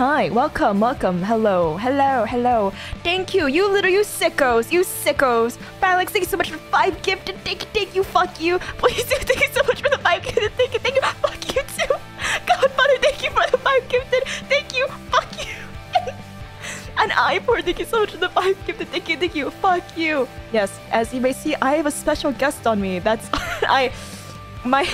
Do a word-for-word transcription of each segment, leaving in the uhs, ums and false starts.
Hi, welcome, welcome. Hello, hello, hello. Thank you, you little, you sickos, you sickos. Alex, thank you so much for the five gifted. Thank you, thank you, fuck you. Please do, thank you so much for the five gifted. Thank you, thank you, fuck you too. Godfather, thank you for the five gifted. Thank you, fuck you. And I four, thank you so much for the five gifted. Thank you, thank you, fuck you. Yes, as you may see, I have a special guest on me. That's I, my.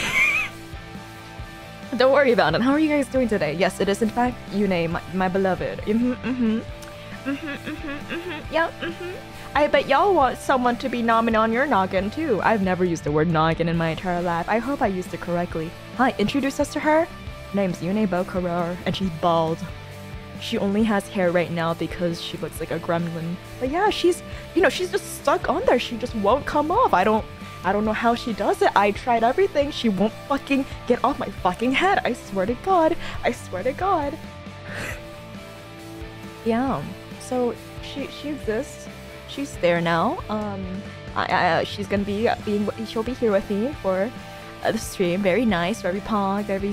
Don't worry about it. How are you guys doing today? Yes, it is in fact Yune, my, my beloved. Mm-hmm, mm-hmm. Mm-hmm, mm-hmm, mm-hmm. Yeah, mm-hmm. I bet y'all want someone to be nomin on your noggin too. I've never used the word noggin in my entire life. I hope I used it correctly. Hi, introduce us to her. Her name's Yune Bokoror, and she's bald. She only has hair right now because she looks like a gremlin. But yeah, she's, you know, she's just stuck on there. She just won't come off. I don't I don't know how she does it. I tried everything. She won't fucking get off my fucking head. I swear to God. I swear to God. Yeah. So she she exists. She's there now. Um, I, I, she's gonna be being she'll be here with me for uh, the stream. Very nice. Very pog. Very.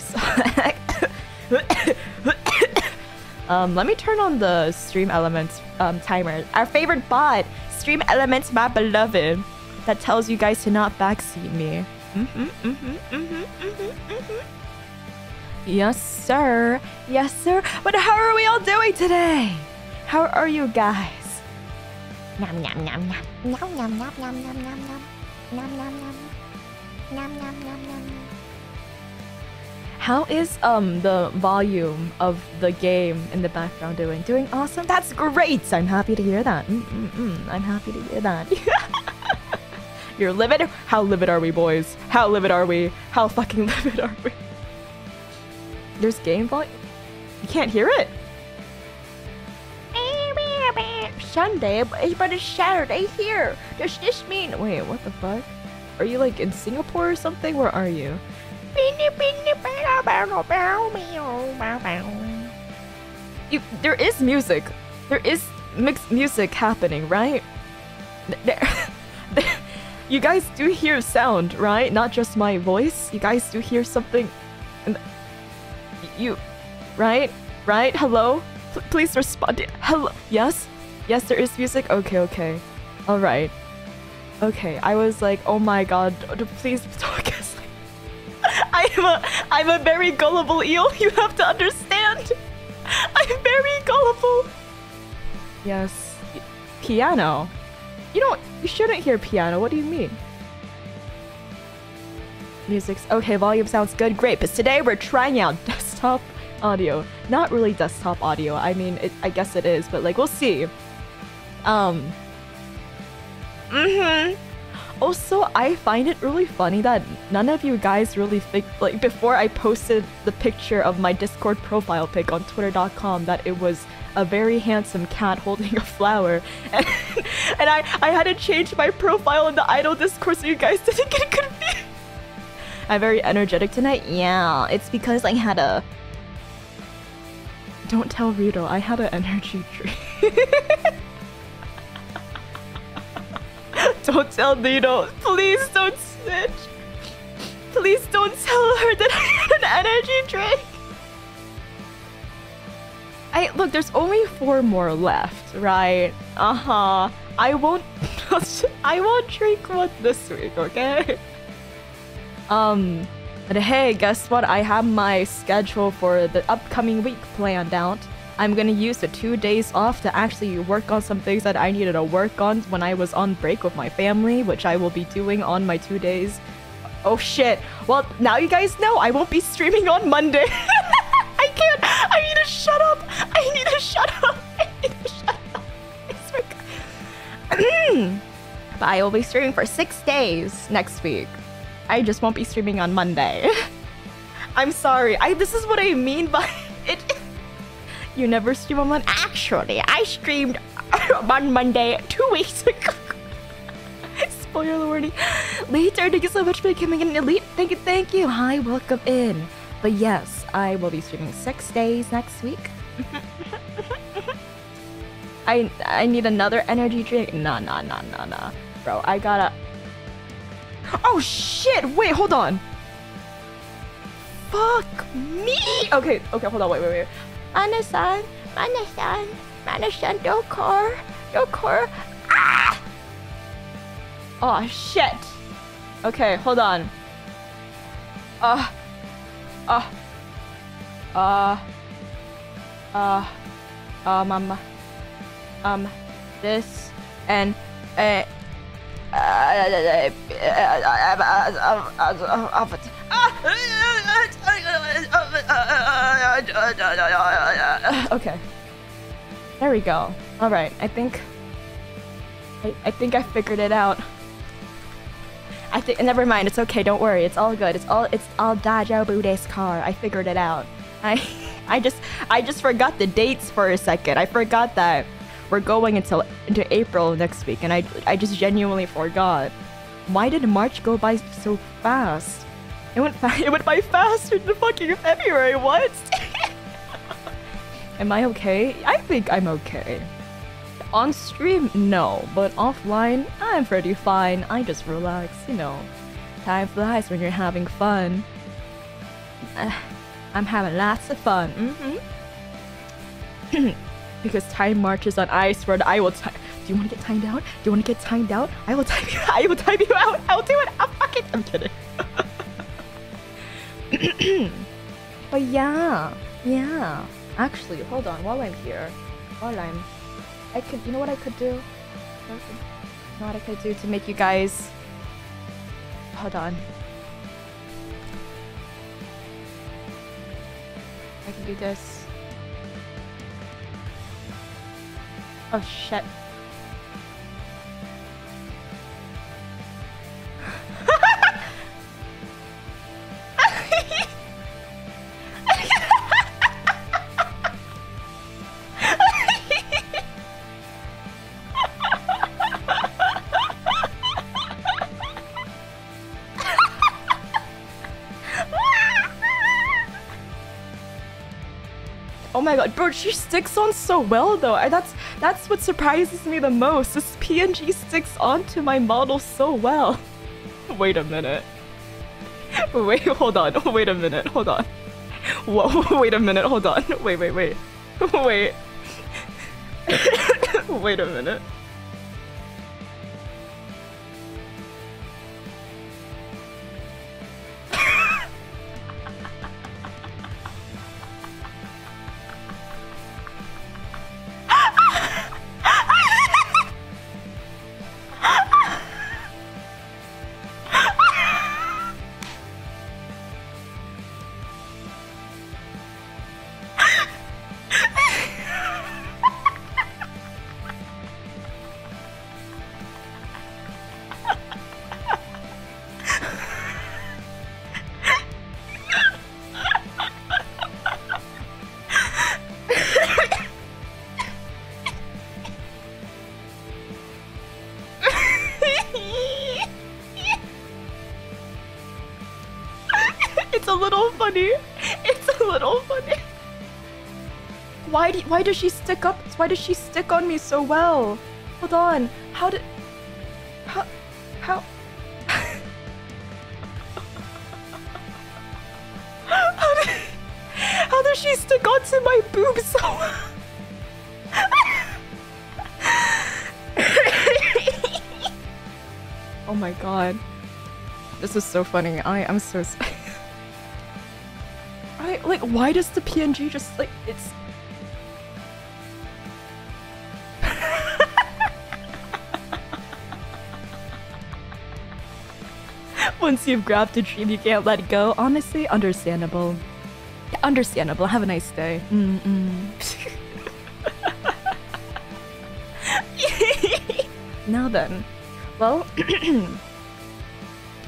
um. Let me turn on the stream elements um timer. Our favorite bot, stream elements, my beloved. That tells you guys to not backseat me. Mm-hmm, mm-hmm, mm-hmm, mm-hmm, mm-hmm. Yes, sir. Yes, sir. But how are we all doing today? How are you guys? Nom nom nom nom. Nom nom nom nom nom nom nom. Nom nom nom. Nom nom nom nom. How is um the volume of the game in the background doing? Doing awesome? That's great! I'm happy to hear that. Mm-mm-mm. I'm happy to hear that. You're livid? How livid are we, boys? How livid are we? How fucking livid are we? There's game volume? You can't hear it. Sunday, but it's Saturday here. Does this mean? Wait, what the fuck? Are you like in Singapore or something? Where are you? You there is music. There is mixed music happening, right? There. there You guys do hear sound, right? Not just my voice. You guys do hear something. And you, right? Right? Hello? P please respond. Hello? Yes? Yes, there is music? Okay, okay. All right. Okay, I was like, oh my god, please talk. I am a, I'm a very gullible eel. You have to understand. I'm very gullible. Yes. Piano. You know, you shouldn't hear piano. What do you mean? Music's okay, volume sounds good, great. But today we're trying out desktop audio. Not really desktop audio. I mean, it, I guess it is, but like, we'll see. Um. Mm-hmm. Also, I find it really funny that none of you guys really think, like, before I posted the picture of my Discord profile pic on twitter dot com that it was a very handsome cat holding a flower, and, and I, I had to change my profile in the idle Discord so you guys didn't get confused. I'm very energetic tonight. Yeah, it's because I had a... Don't tell Rito, I had an energy drink. Don't tell Nino. Please don't snitch. Please don't tell her that I had an energy drink. I look, there's only four more left, right? Uh-huh. I won't I won't drink one this week, okay? Um but hey, guess what? I have my schedule for the upcoming week planned out. I'm gonna use the two days off to actually work on some things that I needed to work on when I was on break with my family, which I will be doing on my two days. Oh shit. Well, now you guys know I won't be streaming on Monday. I can't. I need to shut up. I need to shut up. I need to shut up. I but I will be streaming for six days next week. I just won't be streaming on Monday. I'm sorry. I. This is what I mean by it. You never stream on Monday? Actually, I streamed on Monday two weeks ago. Spoiler warning. Later, thank you so much for becoming an elite. Thank you, thank you. Hi, welcome in. But yes, I will be streaming six days next week. I I need another energy drink. Nah, nah, nah, nah, nah. Bro, I gotta... Oh, shit! Wait, hold on. Fuck me! Okay, okay, hold on, wait, wait, wait. Mana-san, Mana-san, Mana-san, Dokor, Dokor. Ah! Oh shit. Okay, hold on. Uh. Uh. Uh. Uh. Um. Um. um this and uh. Uh. Okay. There we go. All right. I think. I, I think I figured it out. I think. Never mind. It's okay. Don't worry. It's all good. It's all. It's all daijoubu desu ka. I figured it out. I. I just. I just forgot the dates for a second. I forgot that we're going until into April next week, and I. I just genuinely forgot. Why did March go by so fast? It went. Fa it went by faster than fucking February. What? Am I okay? I think I'm okay. On stream, no, but offline, I'm pretty fine. I just relax, you know. Time flies when you're having fun. Uh, I'm having lots of fun. Mm-hmm. Because time marches on ice. Where I will. Ti Do you want to get timed out? Do you want to get timed out? I will time you. I will time you out. I'll do it. I'm fucking. I'm kidding. But yeah, yeah. Actually, hold on. While I'm here, while I'm. I could, you know what I could do? Nothing. You know what I could do to make you guys... Hold on. I can do this. Oh shit. Oh my god, bro, she sticks on so well though. I, that's that's what surprises me the most. This P N G sticks onto my model so well. Wait a minute. Wait, hold on. Wait a minute. Hold on. Whoa, wait a minute. Hold on. Wait, wait, wait. Wait. Wait a minute. Why does she stick up? Why does she stick on me so well? Hold on. How did... How... How... how, did, how does she stick onto my boob so well? Oh my god. This is so funny. I am so... I, like, why does the P N G just, like, it's... Once you've grabbed a dream, you can't let go. Honestly, understandable. Yeah, understandable. Have a nice day. Mm-mm. Now then, well,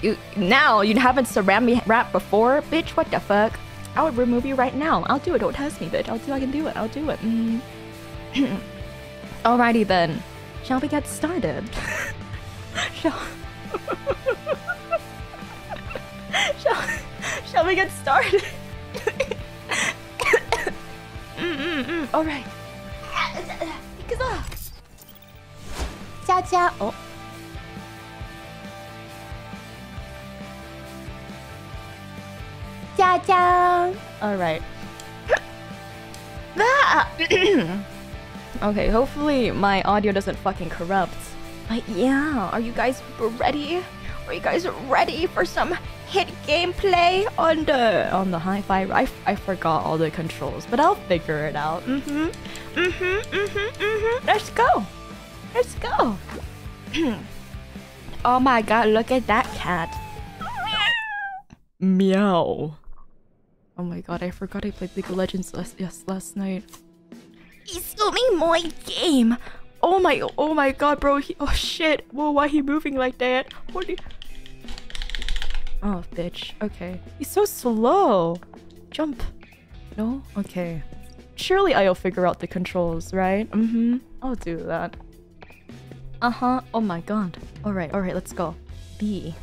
you now you haven't saran me wrap before, bitch. What the fuck? I would remove you right now. I'll do it. Don't test me, bitch. I'll do. I can do it. I'll do it. Mm. Alrighty then. Shall we get started? Shall. Shall, shall we get started? mm, mm, mm. All right. Oh. All right. Ah! Okay, hopefully my audio doesn't fucking corrupt. But yeah, are you guys ready? Are you guys ready for some hit gameplay on the on the Hi-Fi Rush? I, I forgot all the controls, but I'll figure it out. Mm-hmm. Mm-hmm. Mm-hmm. Mm-hmm. Let's go. Let's go. Oh my god, look at that cat. Meow. Oh my god, I forgot I played League of Legends last yes last night. He's zooming my game. Oh my, oh my god, bro. He, oh shit. Whoa, why he moving like that? What you... Oh, bitch. Okay. He's so slow. Jump. No? Okay. Surely I'll figure out the controls, right? Mm-hmm. I'll do that. Uh-huh. Oh my god. Alright, alright, let's go. B.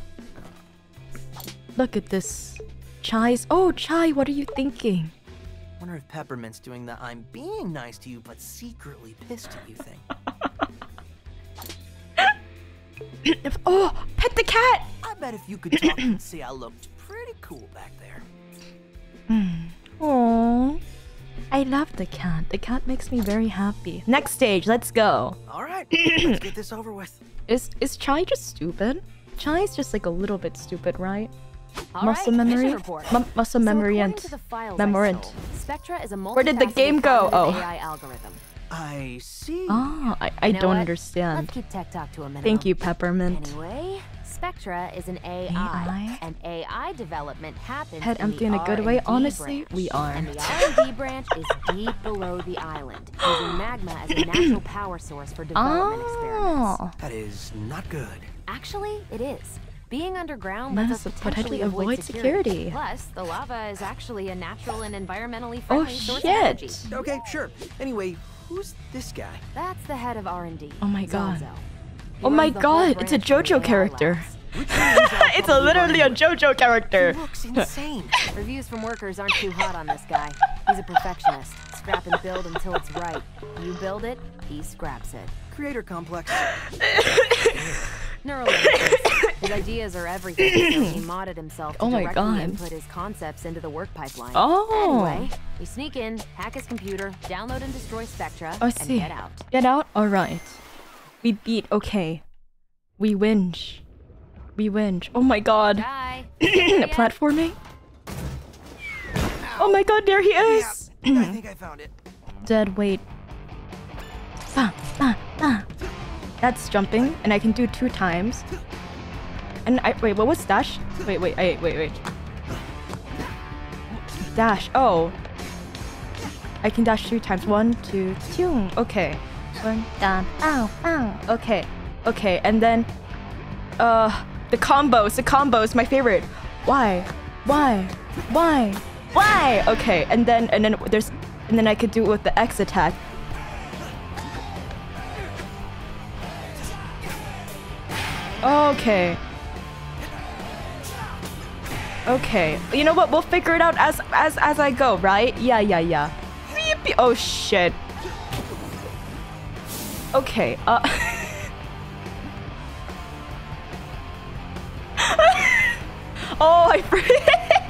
Look at this. Chai's- Oh, Chai, what are you thinking? I wonder if Peppermint's doing the I'm being nice to you but secretly pissed at you thing. Oh, pet the cat! I bet if you could talk and see I looked pretty cool back there. Aww. I love the cat. The cat makes me very happy. Next stage, let's go. Alright, let's get this over with. Is is Chai just stupid? Chai's just like a little bit stupid, right? All muscle right, memory, M muscle so memory, and memorant. Where did the game go? Oh, I see. Ah, I, I you know don't what? Understand. Let's keep tech talk to a minimum. Thank you, Peppermint. Anyway, Spectra is an A I, A I? and A I development happens. Head empty in a good way. Honestly, branch. We are. And the R and D branch is deep below the island, using magma as a natural power source for development oh. experiments. That is not good. Actually, it is. Being underground lets us potentially, potentially avoid security. security. Plus, the lava is actually a natural and environmentally friendly oh, source shit. of energy. Okay, sure. Anyway, who's this guy? That's the head of R and D. Oh my god. Oh my god, it's a JoJo character. It's a literally a JoJo character. He looks insane. Reviews from workers aren't too hot on this guy. He's a perfectionist. Scrap and build until it's right. You build it, he scraps it. Creator complex. Neurolinguistics. His ideas are everything, so he modded himself to oh my directly God. input his concepts into the work pipeline. Oh! Anyway, we sneak in, hack his computer, download and destroy Spectra, oh, and get out. Get out? Alright. We beat, okay. We whinge. We whinge. Oh my God. Hi. Platforming? Oh my God, there he is! Yeah, I think I found it. Dead weight. Bah, bah, bah. That's jumping, and I can do two times. And I- wait, what was dash? Wait, wait, wait, wait, wait. Dash, oh. I can dash three times. One, two, two. Okay. One, down, ow, ow. Okay, okay, and then... Uh, the combos, the combos, my favorite. Why? Why? Why? Why? Okay, and then, and then there's... And then I could do it with the X attack. Okay. Okay. You know what? We'll figure it out as as as I go, right? Yeah, yeah, yeah. Oh shit. Okay. Uh. Oh, I forgot.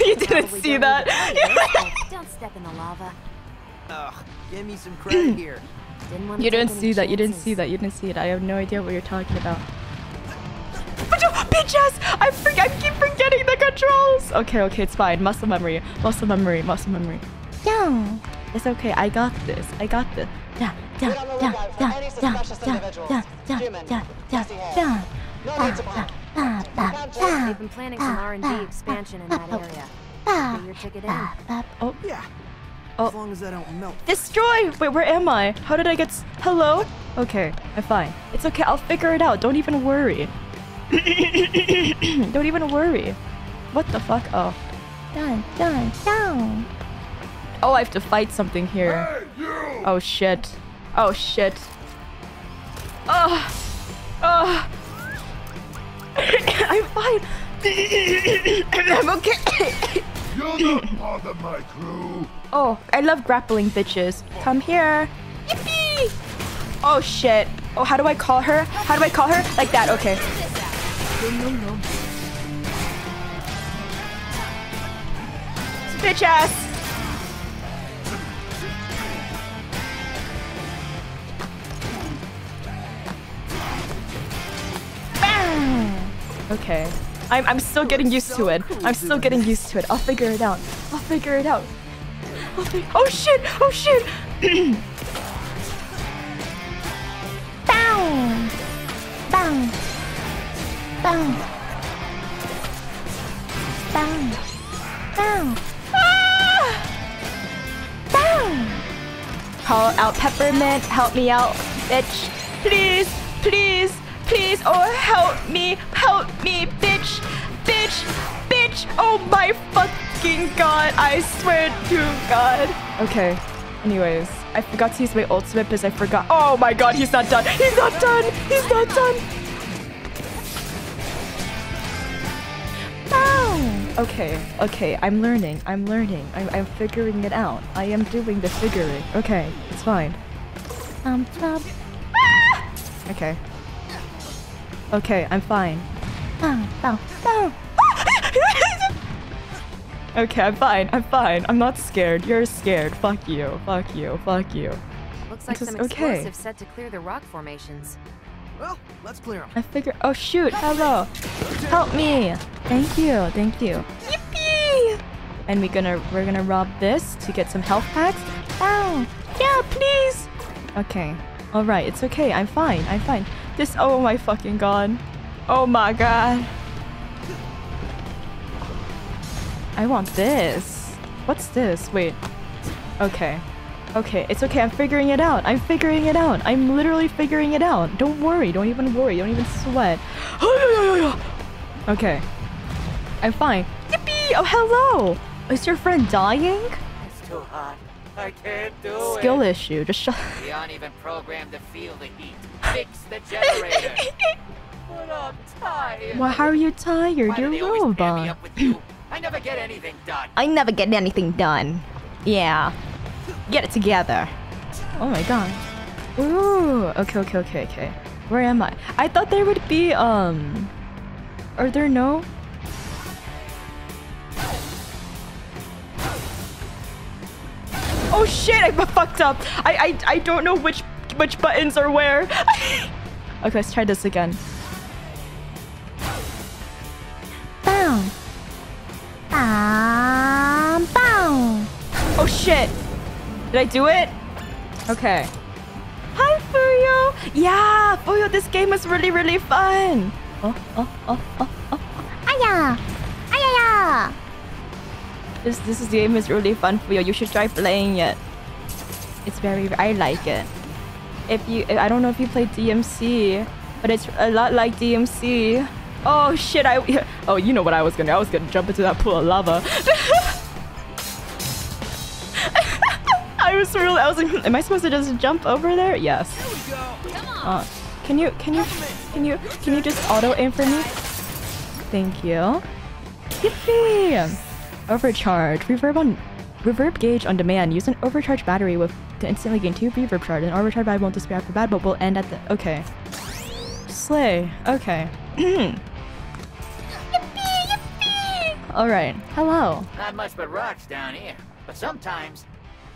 You didn't see that. Don't step in the lava. Ugh. Give me some credit here. You didn't see that, you didn't see that, you didn't see it. I have no idea what you're talking about. Bitch ass! I, I keep forgetting the controls! Okay, okay, it's fine. Muscle memory. Muscle memory. Muscle memory. Yeah. It's okay. I got this. I got this. Yeah, yeah, yeah, yeah, yeah, yeah, yeah, yeah, yeah. They've been planning some R and D expansion in that area. Pay your ticket in. Oh, yeah. Oh. As long as I don't melt. Destroy! Wait, where am I? How did I get s- Hello? Okay, I'm fine. It's okay, I'll figure it out. Don't even worry. Don't even worry. What the fuck? Oh. Down, down, down. Oh, I have to fight something here. Hey, you! Oh, shit. Oh, shit. Oh. Oh. I'm fine. I'm okay. You're the part of my crew. Oh, I love grappling bitches. Come here. Yippee! Oh shit. Oh, how do I call her? How do I call her? Like that, okay. bitch ass. Bang! Okay. I'm, I'm still getting used to it. I'm still getting used to it. I'll figure it out. I'll figure it out. I'll figure oh shit! Oh shit! Bang! Bang! Bang! Bang! Bang! Ah! Bang! Call out Peppermint. Help me out, bitch. Please! Please! Please, oh help me, help me, bitch, bitch, bitch, oh my fucking god, I swear to god. Okay, anyways, I forgot to use my ultimate because I forgot. Oh my god, he's not done, he's not done, he's not done. Oh, okay, okay, I'm learning, I'm learning, I'm, I'm figuring it out. I am doing the figuring. Okay, it's fine. Um, um, ah! Okay. Okay, I'm fine. Bow, bow, bow. Okay, I'm fine. I'm fine. I'm not scared. You're scared. Fuck you. Fuck you. Fuck you. Looks like some explosives set to clear the rock formations. Well, let's clear them. I figure. Oh shoot! Hello. Help me. Thank you. Thank you. Yippee! And we're gonna we're gonna rob this to get some health packs. Bow. Yeah, please. Okay. All right. It's okay. I'm fine. I'm fine. This- oh my fucking god. Oh my god. I want this. What's this? Wait. Okay. Okay, it's okay. I'm figuring it out. I'm figuring it out. I'm literally figuring it out. Don't worry. Don't even worry. Don't even sweat. Okay. I'm fine. Yippee! Oh, hello! Is your friend dying? It's too hot. I can't do Skill it. Skill issue. Just shut- We aren't even programmed to feel the heat. Fix the generator. But I'm tired. Well, how are you tired? Why You're a robot. You? I never get anything done. I never get anything done. Yeah. Get it together. Oh my god. Ooh. Okay, okay, okay, okay. Where am I? I thought there would be, um... Are there no... Oh shit, I fucked up. I, I, I don't know which... which buttons are where. Okay, let's try this again. Bow. Um, bow. Oh shit. Did I do it? Okay. Hi Fuyo. Yeah, Fuyo, this game is really really fun. Oh, oh, oh, oh, oh. Aya. Aya. This this game is really fun, Fuyo. You should try playing it. It's very I like it. If you, I don't know if you played D M C, but it's a lot like D M C. Oh shit! I oh, you know what I was gonna? I was gonna jump into that pool of lava. I was really, I was like, am I supposed to just jump over there? Yes. Uh, can you, can you, can you, can you just auto aim for me? Thank you. Yippee! Overcharge. Reverb on. Reverb gauge on demand. Use an overcharged battery with to instantly gain two reverb charge. An overcharged battery won't disappear after bad, but will end at the okay. Slay. Okay. Yippee! Yippee! All right. Hello. Not much but rocks down here, but sometimes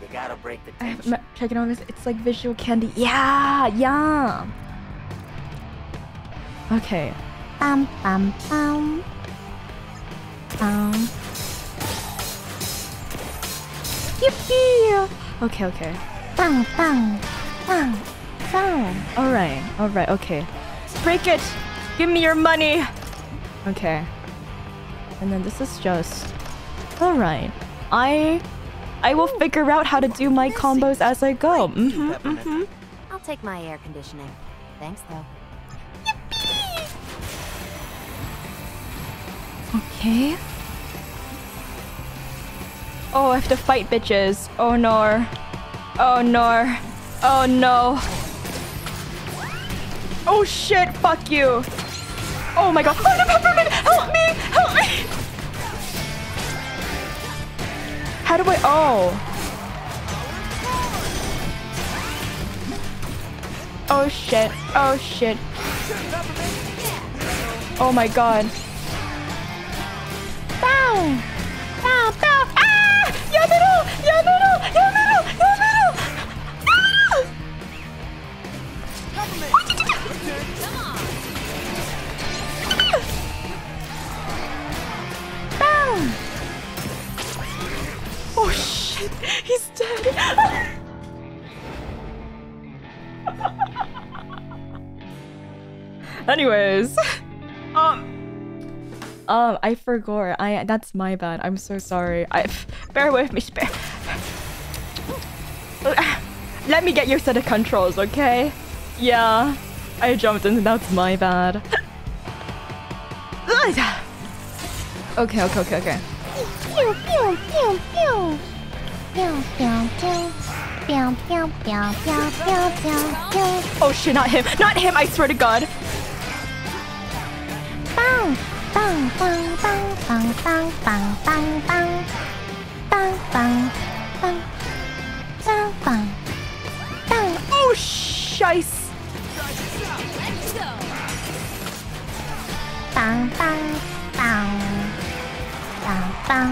you gotta break the tension. Checking on this. It's like visual candy. Yeah, yeah. Okay. Bum bum bum. Bum. Yippee! Okay, okay. Bang, bang, bang, bang. All right, all right, okay. Break it. Give me your money. Okay. And then this is just. All right. I, I will figure out how to do my combos as I go. Mm-hmm, mm-hmm. I'll take my air conditioning. Thanks, though. Yippee! Okay. Oh, I have to fight bitches. Oh no. Oh no. Oh no. Oh shit, fuck you. Oh my god. Oh no, Peppermint! Help me! Help me! How do I- oh. Oh shit. Oh shit. Oh my god. Bow! Bow! Bow! Ah! Yameru! Yameru! Yameru! Yameru! Bam! Oh shit! He's dead! Anyways, um, um, I forgot. I that's my bad. I'm so sorry. I bear with me. Bear. Let me get your set of controls, okay? Yeah, I jumped in. That's my bad. Okay, okay, okay, okay. Pew pew pew pew pew pew pew. Oh shit, not him, not him, I swear to God. Oh shice. Ah! Bang, bang, bang, bang, bang,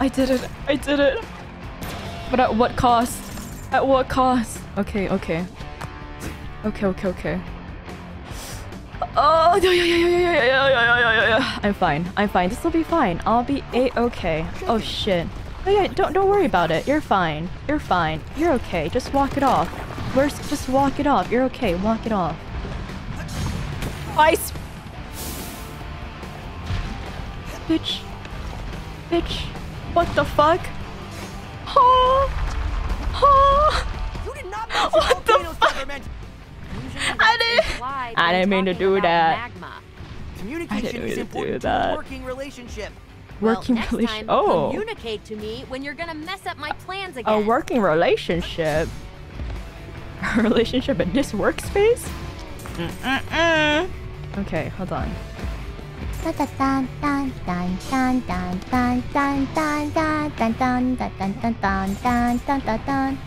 I did it. I did it. But at what cost? At what cost? Okay, okay. Okay, okay, okay. Oh, yeah, yeah, yeah, yeah, yeah, yeah, yeah, yeah, yeah. I'm fine. I'm fine. This will be fine. I'll be a-okay. Oh shit. Oh yeah, don't don't worry about it. You're fine. You're fine. You're okay. Just walk it off. Where's just walk it off. You're okay. Walk it off. Ice. Bitch. Bitch. What the fuck? Oh. Oh. You did not mention what the fuck? I didn't. I didn't mean to do that. Communication is important to working relationship. Working relationship. Oh. Communicate to me when you're gonna mess up my plans again. A working relationship. A relationship in this workspace? Mm -mm -mm. Okay, hold on.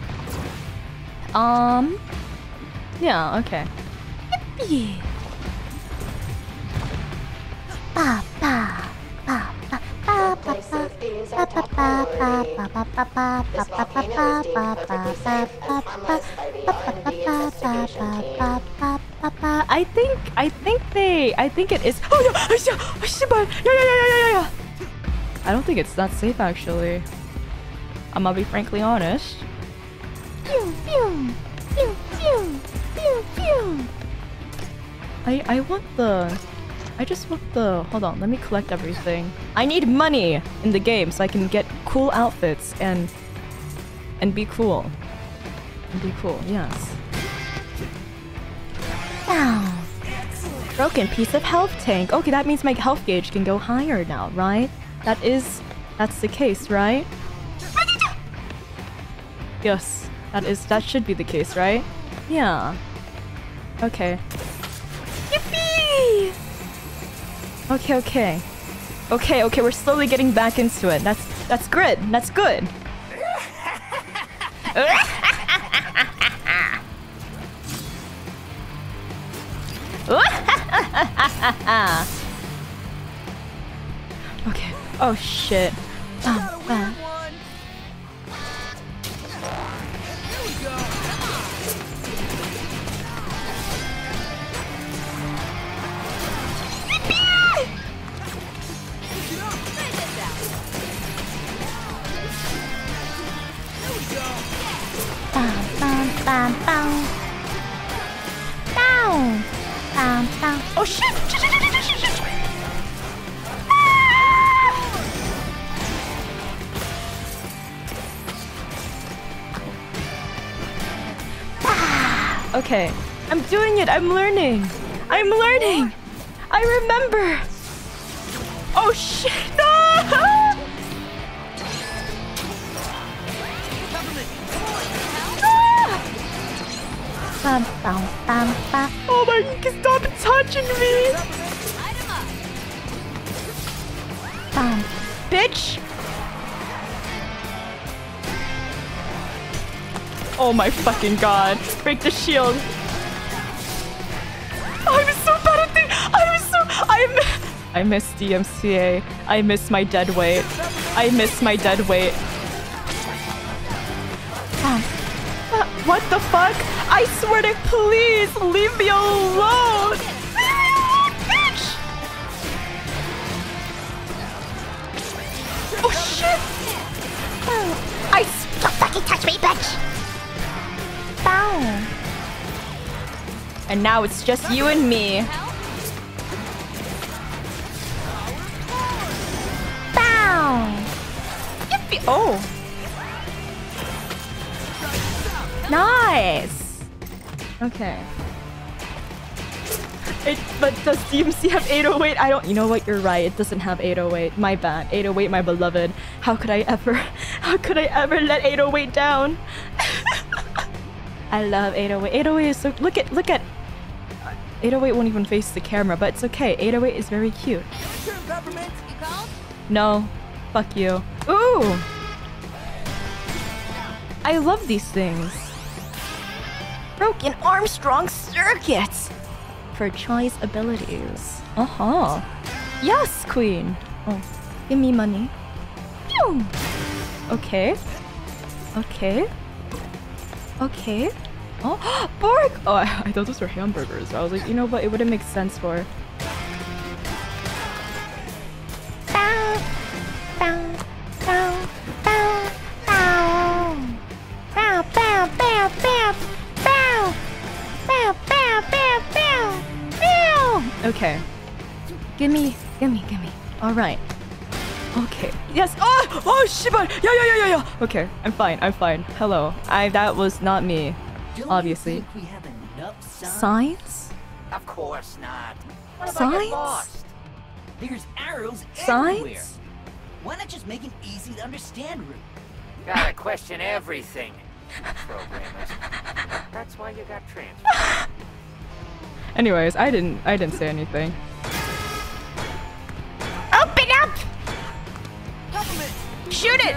Um. Yeah, okay. Yippee! Ba ba ba ba ba ba ba ba ba ba ba ba ba ba ba ba ba ba ba. I think I think they I think it is. Oh no! I should I should buy. Yeah yeah yeah yeah yeah. I don't think it's that safe actually. I'm gonna be frankly honest. Pew pew pew pew. Pew, pew. I I want the I just want the hold on, let me collect everything. I need money in the game so I can get cool outfits and and be cool. And be cool, yes. Wow. Broken piece of health tank. Okay, that means my health gauge can go higher now, right? That is that's the case, right? Yes, that is that should be the case, right? Yeah. Okay. Yippee! Okay, okay. Okay, okay, we're slowly getting back into it. That's that's good. That's good. Okay. Oh shit. Oh, wow. Bam, bam. Bam. Bam, bam. Oh shit! Shit, shit, shit, shit, shit. Ah! Ah! Okay, I'm doing it. I'm learning. I'm learning. I remember. Oh shit! No! bum, bum, bum, bum. Oh my god, stop touching me! Bum. Bitch! Oh my fucking god. Break the shield. I was so bad at this. I was so... I miss... I miss D M C A. I miss my dead weight. I miss my dead weight. Um, uh, what the fuck? I swear to please leave me alone! Bitch! Oh shit! Oh, I... Don't fucking touch me, bitch! Bow. And now it's just you and me. Oh, nice. Okay. It, but does D M C have eight oh eight? I don't. You know what? You're right. It doesn't have eight oh eight. My bad. eight oh eight, my beloved. How could I ever? How could I ever let eight oh eight down? I love eight oh eight. eight oh eight is so. Look at. Look at. eight oh eight won't even face the camera, but it's okay. eight oh eight is very cute. No. Fuck you. Ooh! I love these things. Broken Armstrong circuit! For Chai's abilities. Uh-huh. Yes, queen! Oh, give me money. Pew! Okay. Okay. Okay. Oh, Borg! Oh, I, I thought those were hamburgers. I was like, you know what? It wouldn't make sense for... Okay. Gimme, gimme, gimme. Alright. Okay. Yes. Oh! Oh, Shiba! Yeah, yeah, yeah, yeah, yeah! Okay, I'm fine, I'm fine. Hello. I that was not me. Obviously. Don't you think we have enough signs? Signs? Of course not. What if I get lost? There's arrows everywhere. Signs? Why not just make an easy to understand route? Gotta question everything. Programmers. That's why you got transferred. Anyways, I didn't I didn't say anything. Open up! Shoot it!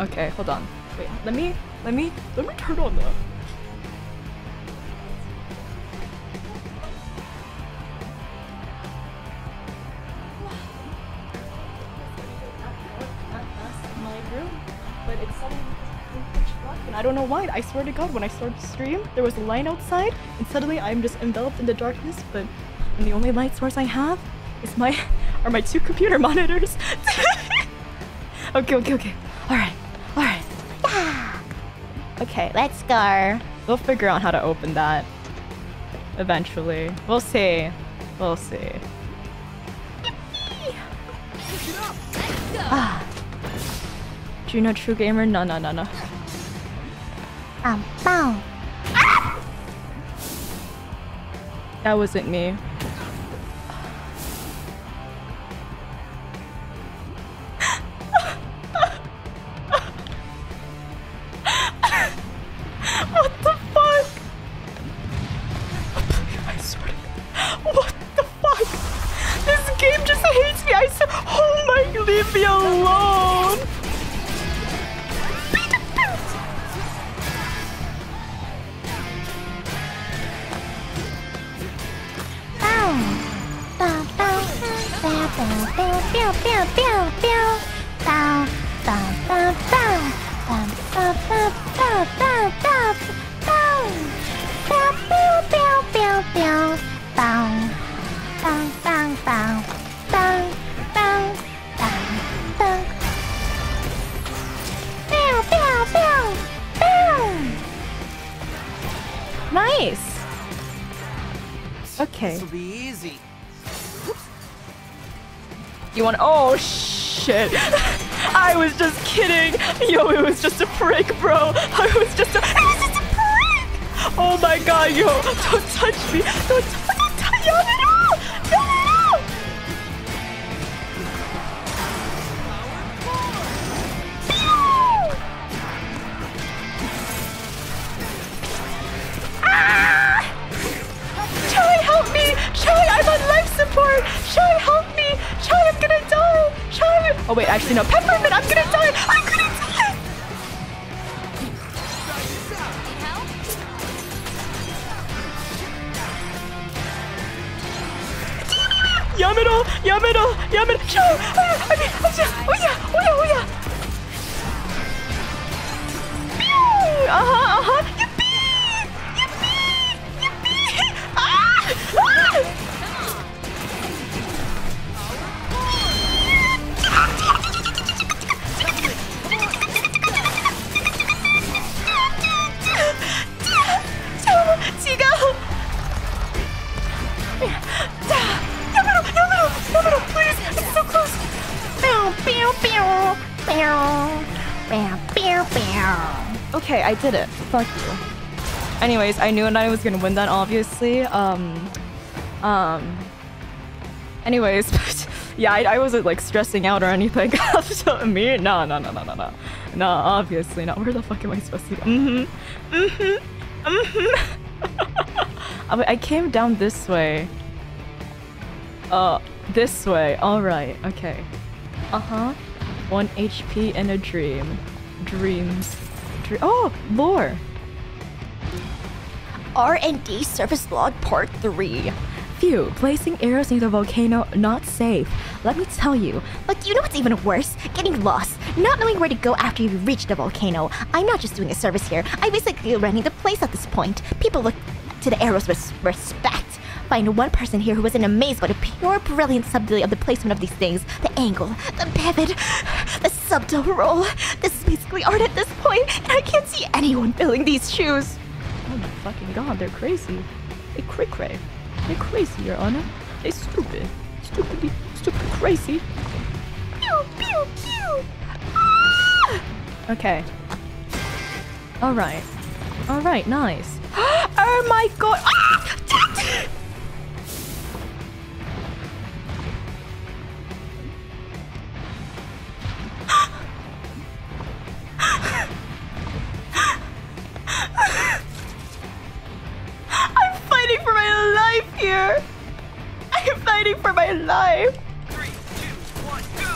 Okay, hold on. Wait, let me let me let me turn on that. That's my room, but it's and I don't know why. I swear to God, when I started the stream, there was a line outside, and suddenly I'm just enveloped in the darkness. But and the only light source I have is my are my two computer monitors. okay, okay, okay. All right, all right. Yeah. Okay, let's go. We'll figure out how to open that eventually. We'll see. We'll see. Ah. Juna, true gamer. No, no, no, no. Um, bow. Ah! That wasn't me. What the fuck? I swear to God. What the fuck? This game just hates me. I said, oh my, leave me alone. Nice. Okay. This'll be easy. You want? Oh shit! I was just kidding. Yo, it was just a prank, bro. I was just. A, it was just a prank. Oh my god, yo! Don't touch me! Don't touch me! No, no, no! Ah! Oh wait, actually no. Peppermint, I'm gonna die! I'm gonna die! Yamero! Yamero! Yamero! Oh yeah! Oh yeah! Oh yeah! Uh-huh, uh-huh! Yippee! Yippee! Yippee! Ah! Ah! Okay, I did it. Fuck you. Anyways, I knew I was gonna win that, obviously. Um, um. Anyways, but yeah, I, I wasn't like stressing out or anything. So, me? No, no, no, no, no, no. No, obviously not. Where the fuck am I supposed to go? Mm-hmm. Mm-hmm. Mm-hmm. I came down this way. Uh, this way. Alright, okay. Uh-huh. One H P in a dream. Dreams. Oh, lore. R and D service log part three. Phew, placing arrows near the volcano, not safe. Let me tell you. But you know what's even worse? Getting lost. Not knowing where to go after you reach the volcano. I'm not just doing a service here. I'm basically running the place at this point. People look to the arrows with respect. Find one person here who isn't amazed by the pure brilliant subtlety of the placement of these things. The angle, the pivot, the subtle roll. This is basically art at this point, and I can't see anyone filling these shoes. Oh my fucking god, they're crazy. They cray-cray. They're crazy, Your Honor. They're stupid. Stupidly, stupid crazy. Pew, pew, pew. Ah! Okay. Alright. Alright, nice. Oh my god! Ah! I'm fighting for my life here. I'm fighting for my life. Three, two, one, go.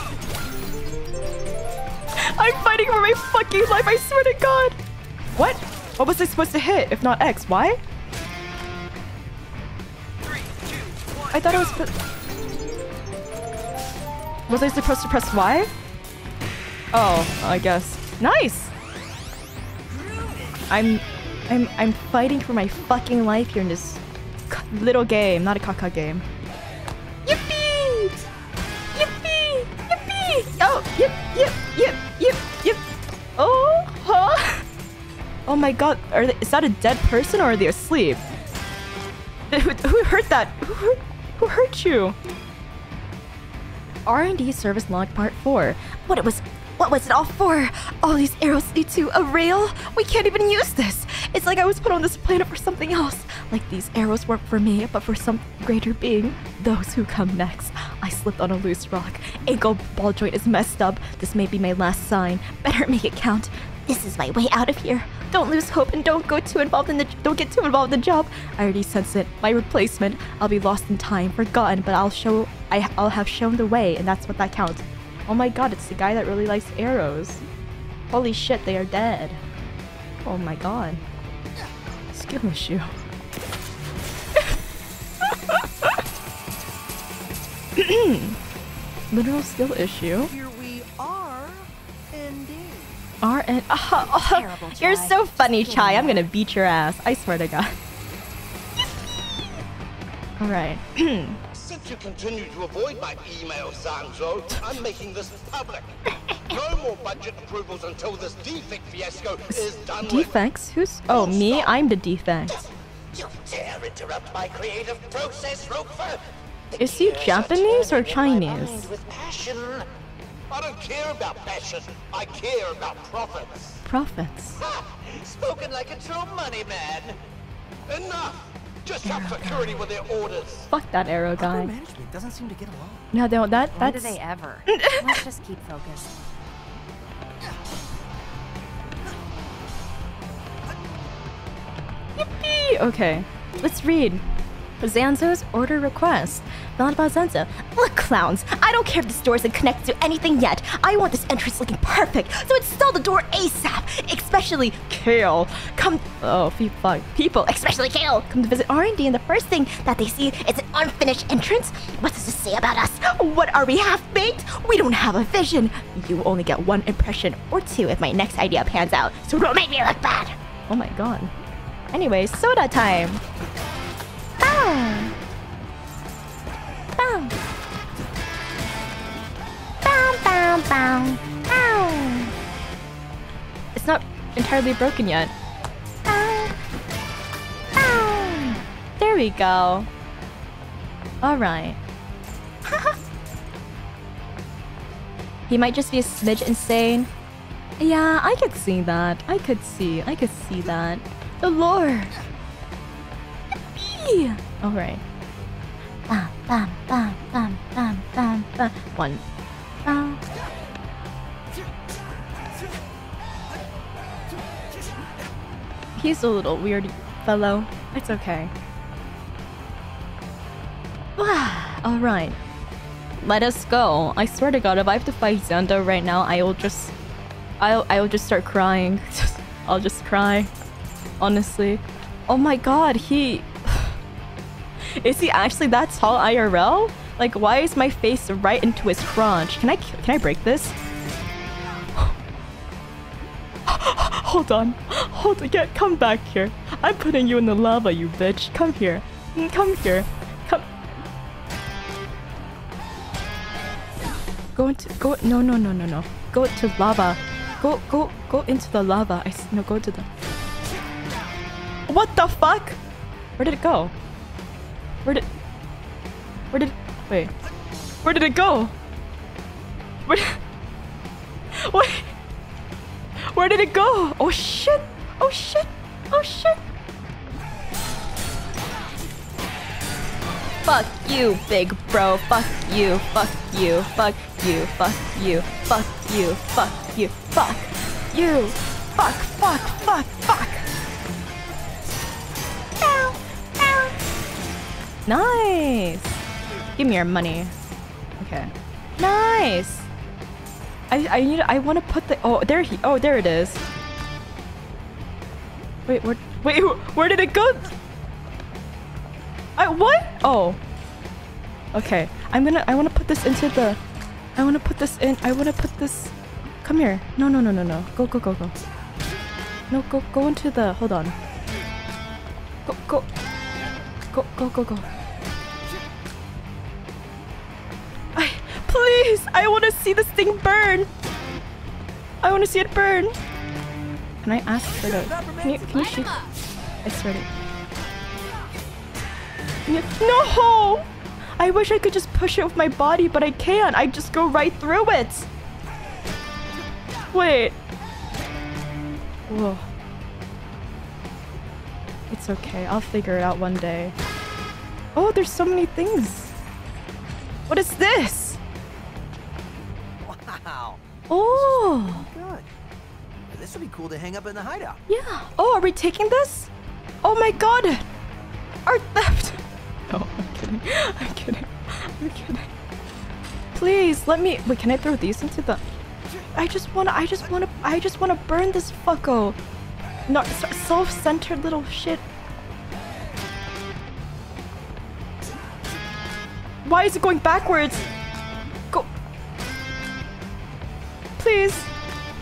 I'm fighting for my fucking life. I swear to God. What? What was I supposed to hit? If not X, Y? Three, two, one, I thought go. I was. Was I supposed to press Y? Oh, I guess. Nice! I'm... I'm... I'm fighting for my fucking life here in this little game, not a caca game. Yippee! Yippee! Yippee! Oh! Yip! Yip! Yip! Yip! Yip! Oh! Huh? Oh my god, are they, is that a dead person or are they asleep? Who, who hurt that? Who hurt, who hurt you? R and D service log part four. What it was... What was it all for? All these arrows lead to a rail? We can't even use this! It's like I was put on this planet for something else. Like these arrows weren't for me, but for some greater being. Those who come next. I slipped on a loose rock. Ankle ball joint is messed up. This may be my last sign. Better make it count. This is my way out of here. Don't lose hope and don't go too involved in the don't get too involved in the job. I already sense it. My replacement. I'll be lost in time, forgotten, but I'll show I I'll have shown the way, and that's what that counts. Oh my god, it's the guy that really likes arrows. Holy shit, they are dead. Oh my god. Skill issue. Literal skill issue. Here we are, indeed. R and oh, oh, terrible, you're so funny, Chai. I'm gonna beat your ass. I swear to God. All right. Since you continue to avoid my email, Zanzo, I'm making this public. No more budget approvals until this defect fiasco is done. Defects? Who's? Oh, me? I'm the defect. You dare interrupt my creative process, Roquefort? Is he Japanese or Chinese? I don't care about passion. I care about profits. Profits. Ha! Spoken like a true money man. Enough. Just have security with their orders. Fuck that arrow guy. Management doesn't seem to get along. No, don't. That that's. When do they ever? Let's just keep focused. Yippee! Okay, let's read. Zanzo's order request. Not about Zanzo. Look, clowns, I don't care if the store isn't connected to anything yet. I want this entrance looking perfect, so install the door ASAP. Especially Kale. Come... Oh, fuck. People, especially Kale, come to visit R and D, and the first thing that they see is an unfinished entrance. What does this say about us? What are we, half-baked? We don't have a vision. You only get one impression or two if my next idea pans out, so don't make me look bad. Oh my god. Anyway, soda time. Bam! Bam! Bam, bam, bam, bam! It's not entirely broken yet. Bam! Bam! There we go. Alright. He might just be a smidge insane. Yeah, I could see that. I could see. I could see that. The lore. All right. Bam, bam, bam, bam, bam, bam, bam. One. Bam. He's a little weird fellow. It's okay. All right. Let us go. I swear to God, if I have to fight Zanzo right now, I will just, I'll, I will just start crying. I'll just cry. Honestly. Oh my god, he... Is he actually that tall I R L? Like, why is my face right into his crotch? Can I, can I break this? Hold on. Hold on. Get, come back here. I'm putting you in the lava, you bitch. Come here. Come here. Come. Go into... Go... No, no, no, no, no. Go to lava. Go, go, go into the lava. I... No, go to the... What the fuck? Where did it go? Where did... Where did... Wait. Where did it go? Where... Wait. Where did it go? Oh shit! Oh shit! Oh shit! Fuck you, big bro. Fuck you. Fuck you. Fuck you. Fuck you. Fuck you. Fuck you. Fuck you. Fuck. Fuck. Fuck. Fuck. Nice! Give me your money. Okay. Nice! I I need I wanna put the oh there he oh there it is. Wait, where wait where did it go? I what? Oh. Okay. I'm gonna I wanna put this into the I wanna put this in I wanna put this come here. No no no no no. Go go go go. No go go into the hold on. Go go go go go go. Please! I want to see this thing burn! I want to see it burn! Can I ask for the... Can you, can you shoot? I swear to... You, no! I wish I could just push it with my body, but I can't! I just go right through it! Wait... Whoa. It's okay, I'll figure it out one day. Oh, there's so many things! What is this? Oh, good. This would be cool to hang up in the hideout. Yeah. Oh, are we taking this? Oh my god. Art theft. No, I'm kidding. I'm kidding. I'm kidding. Please let me. Wait, can I throw these into the? I just wanna. I just wanna. I just wanna burn this fucko. Not self-centered little shit. Why is it going backwards? Please.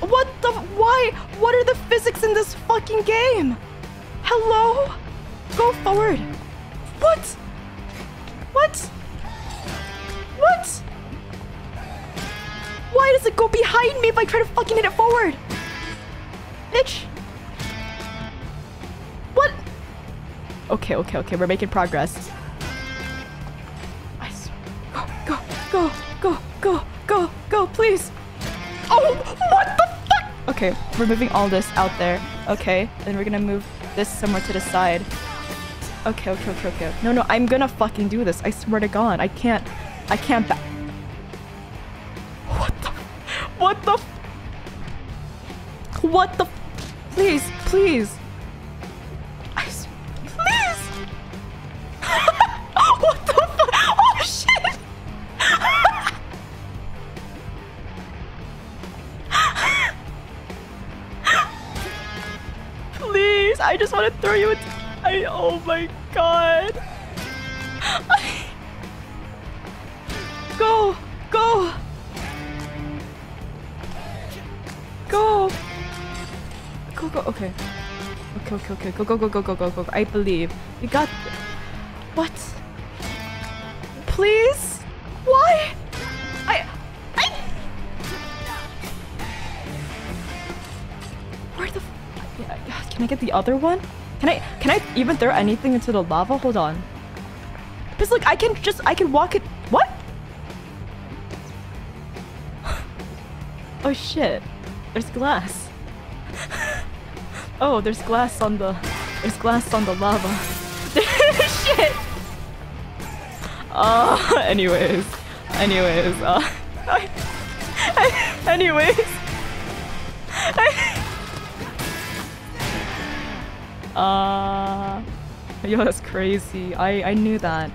What the? Why? What are the physics in this fucking game? Hello? Go forward. What? What? What? Why does it go behind me if I try to fucking hit it forward? Bitch. What? Okay, okay, okay. We're making progress. I swear. Go, go, go, go, go, go, please. Oh, what the fuck? Okay, we're moving all this out there. Okay, and we're gonna move this somewhere to the side. Okay, okay, okay, okay. No, no, I'm gonna fucking do this. I swear to God, I can't. I can't. Ba what the? What the? What the? Please, please. I swear, please. want to throw you into... I, oh my god. Go! Go! Go! Go, go, okay. Okay, okay, okay. Go, go, go, go, go, go, go. I believe. We got... What? Please? Why? I... I... Where the... F can I get the other one? Can I... Can I even throw anything into the lava? Hold on. Because look, I can just... I can walk it... What? Oh shit. There's glass. Oh, there's glass on the... There's glass on the lava. Shit! Uh, anyways. Anyways, uh... I, I, anyways... I, uh... Yo, that's crazy. I, I knew that.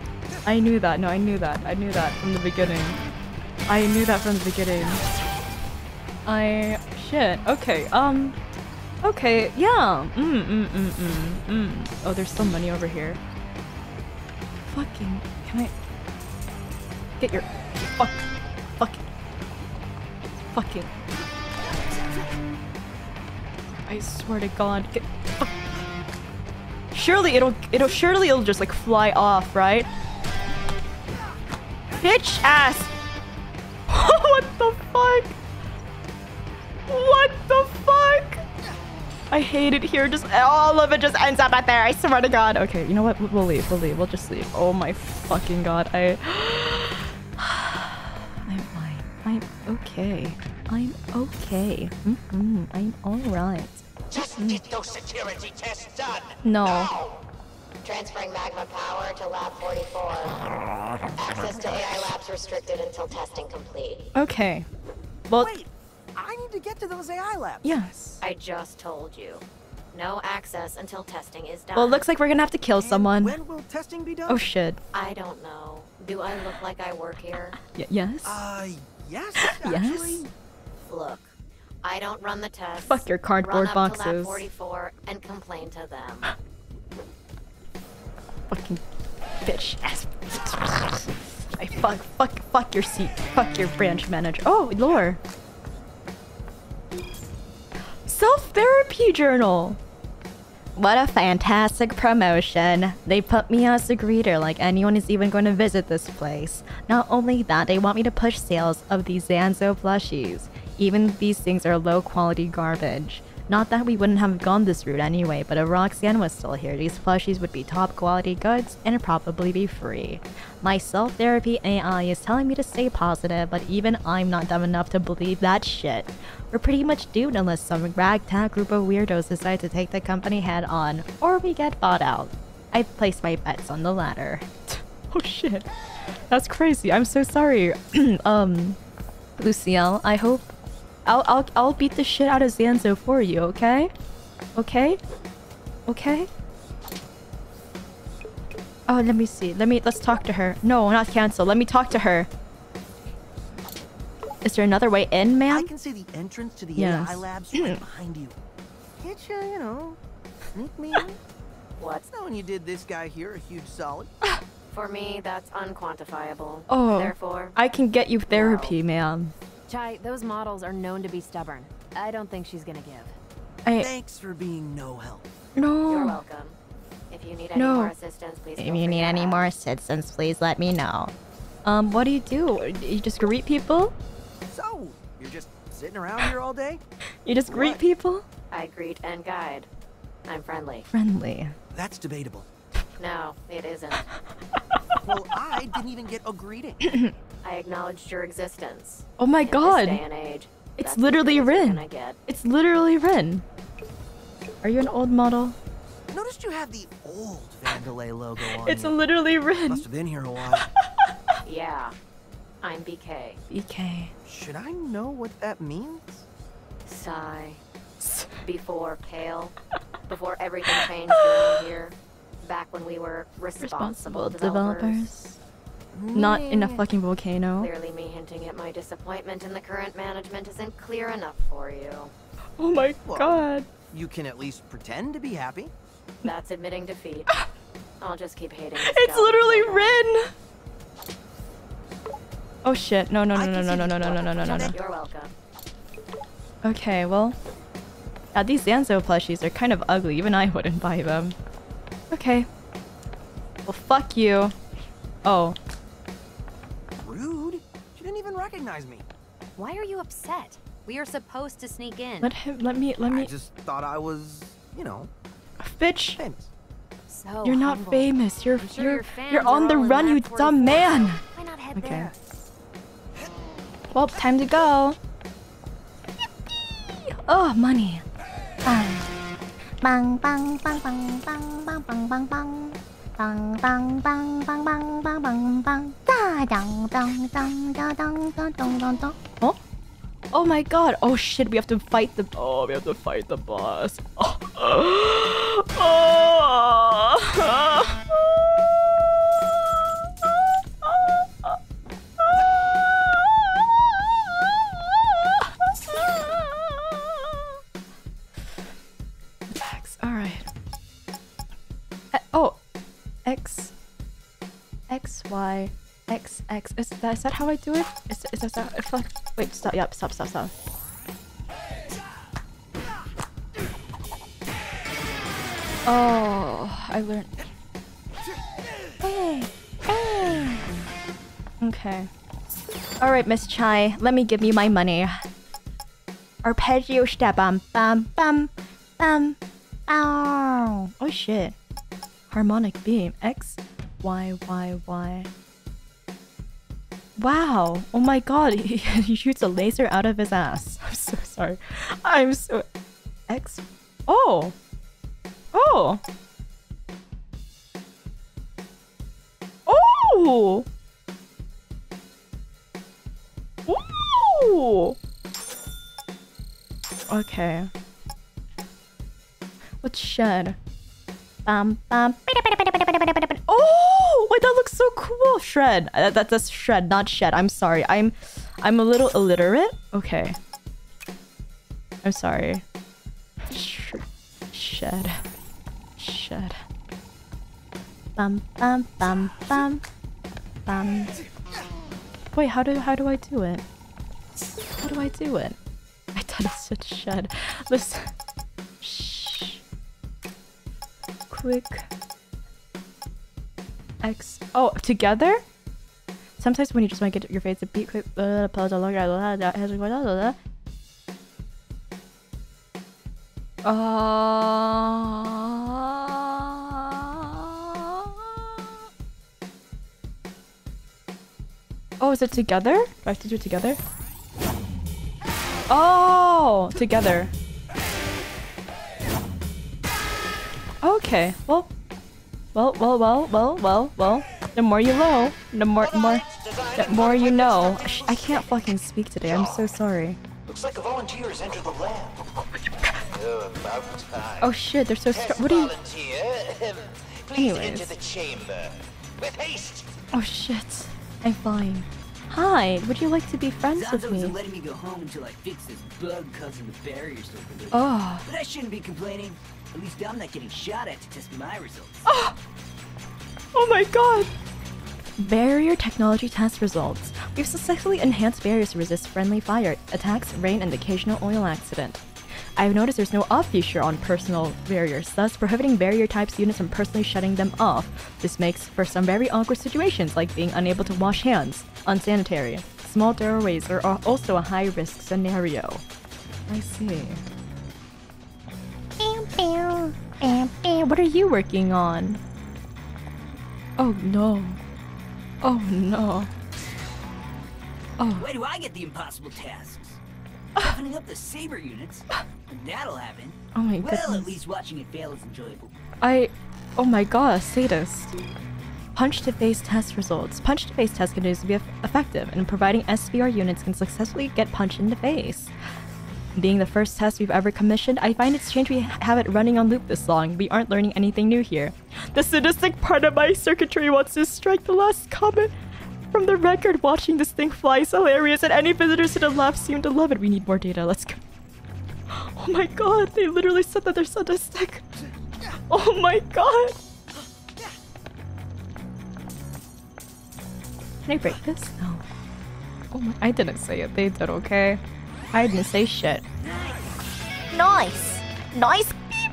I knew that. No, I knew that. I knew that from the beginning. I knew that from the beginning. I... Shit. Okay, um... Okay, yeah. Mm, mm, mm, mm, mm. Oh, there's still money over here. Fucking... Can I... Get your... Fuck. Fucking... Fucking... I swear to god, get... Fuck. Surely it'll... It'll... Surely it'll just, like, fly off, right? Bitch ass! What the fuck? What the fuck? I hate it here. Just all of it just ends up out there. I swear to God. Okay, you know what? We'll leave. We'll leave. We'll just leave. Oh my fucking god. I. I'm fine. I'm okay. I'm okay. Mm-hmm. I'm alright. Just mm. get those security tests done. No. Now. Transferring magma power to lab forty-four. Access to A I labs restricted until testing complete. Okay. Well. Wait. I need to get to those A I labs. Yes. I just told you. No access until testing is done. Well, it looks like we're gonna have to kill and someone. When will testing be done? Oh, shit. I don't know. Do I look like I work here? Y yes. Uh, yes, actually. Yes. Look, I don't run the tests. Fuck your cardboard run boxes. Run up to lab forty-four and complain to them. Fucking bitch ass. I fuck, fuck, fuck your seat. Fuck your branch manager. Oh, lore. Self-therapy journal. What a fantastic promotion. They put me as a greeter like anyone is even going to visit this place. Not only that, they want me to push sales of these Zanzo plushies. Even these things are low-quality garbage. Not that we wouldn't have gone this route anyway, but if Roxanne was still here, these plushies would be top-quality goods and probably be free. My self-therapy A I is telling me to stay positive, but even I'm not dumb enough to believe that shit. We're pretty much doomed unless some ragtag group of weirdos decide to take the company head on, or we get bought out. I've placed my bets on the latter. Oh shit. That's crazy. I'm so sorry. um, Lucia, I hope... I'll, I'll, I'll beat the shit out of Zanzo for you, okay? Okay? Okay? Oh, let me see. Let me... Let's talk to her. No, not cancel. Let me talk to her. Is there another way in, ma'am? I can see the entrance to the yes. A I labs right behind you. Can't you, you know, sneak me in? What's knowing you did this guy here a huge solid? For me, that's unquantifiable. Oh, therefore, I can get you therapy, no. ma'am. Chai, those models are known to be stubborn. I don't think she's gonna give. I... Thanks for being no help. No. You're welcome. If you need any no. more assistance, please. If you need any more assistance, please let me know. Um, what do you do? You just greet people? So, you're just sitting around here all day? You just greet what? people? I greet and guide. I'm friendly. Friendly. That's debatable. No, it isn't. Well, I didn't even get a greeting. I acknowledged your existence. Oh my In god. This day and age, it's literally Rin. It's literally Rin. Are you an old model? Noticed you have the old Vandelay logo on. It's you. Literally Rin. Must have been here a while. Yeah. I'm B K. B K. Should I know what that means? Sigh. Before Kale. Before everything changed around here. Back when we were responsible, responsible developers. developers. Not in a fucking volcano. Clearly me hinting at my disappointment in the current management isn't clear enough for you. Oh my well, god. You can at least pretend to be happy. That's admitting defeat. I'll just keep hating. It's literally Rin. Oh shit! No no no no no no no no no no no no. You're welcome. Okay, well, now these Zanzo plushies are kind of ugly. Even I wouldn't buy them. Okay. Well, fuck you. Oh. Rude. She didn't even recognize me. Why are you upset? We are supposed to sneak in. Let him. Let me. Let me. I just thought I was, you know. Bitch. Famous. So you're not humble. famous. You're sure you're you're, you're on the run, you dumb man. Why not head okay. There? Well, time to go. Yippee! Oh, money. Bang. Bang bang bang bang bang bang bang bang bang. Bang bang bang bang bang bang bang bang. Da dang dang dang da dang dang dang dang dang. Oh. Oh my god. Oh shit, we have to fight the Oh, we have to fight the boss. Oh. Oh. X. All right. Oh. X X Y X X is that is that how I do it? Is is that, that fuck wait stop yep stop stop stop Oh I learned Hey Hey Okay Alright Miss Chai, let me give me my money. Arpeggio step bum bum bum bum ow oh shit. Harmonic beam X Y Y Y Wow! Oh my god, he, he shoots a laser out of his ass. I'm so sorry. I'm so... X... Oh! Oh! Oh! Oh! Okay. What's shed? Bum bum. Oh, wait, that looks so cool. Shred. That, that, that's shred, not shed. I'm sorry. I'm, I'm a little illiterate. Okay. I'm sorry. Sh shed. Shed. Bum bum bum bum bum. Wait, how do how do I do it? How do I do it? I thought it said shed. Listen. Quick X oh together. Sometimes when you just want to get your face a beat quick. Uh... Oh, is it together? Do I have to do it together? Oh, together. Okay, well, well, well, well, well, well, well. The more you know, the more, more, the more you know. I can't fucking speak today. I'm so sorry. Looks like a volunteer has entered the lab. Oh shit, they're so strong. What are you? Anyways. Oh shit, I'm fine. Hi, would you like to be friends Zanzo with me? Zanzo letting me go home until I fix this bug causing the barriers to open. Oh. But I shouldn't be complaining. At least I'm not getting shot at to test my results. Oh, oh my god. Barrier technology test results. We've successfully enhanced barriers to resist friendly fire, attacks, rain, and occasional oil accident. I've noticed there's no off feature on personal barriers, thus prohibiting barrier types units from personally shutting them off. This makes for some very awkward situations, like being unable to wash hands. Unsanitary. Small doorways are also a high-risk scenario. I see. What are you working on? Oh no. Oh no. Oh. Why do I get the impossible tasks? Opening up the saber units. That'll happen. Oh my god. Well, at least watching it fail is enjoyable. I. Oh my god, sadist. Punch to face test results. Punch to face test continues to be effective in providing S V R units can successfully get punched in the face. Being the first test we've ever commissioned, I find it's strange we have it running on loop this long. We aren't learning anything new here. The sadistic part of my circuitry wants to strike the last comment from the record. Watching this thing fly is hilarious, and any visitors to the lab seem to love it. We need more data. Let's go. Oh my god, they literally said that they're sadistic. Oh my god! Can I break this? No. Oh my, I didn't say it. They did, okay? I didn't say shit. Nice! Nice! Beep.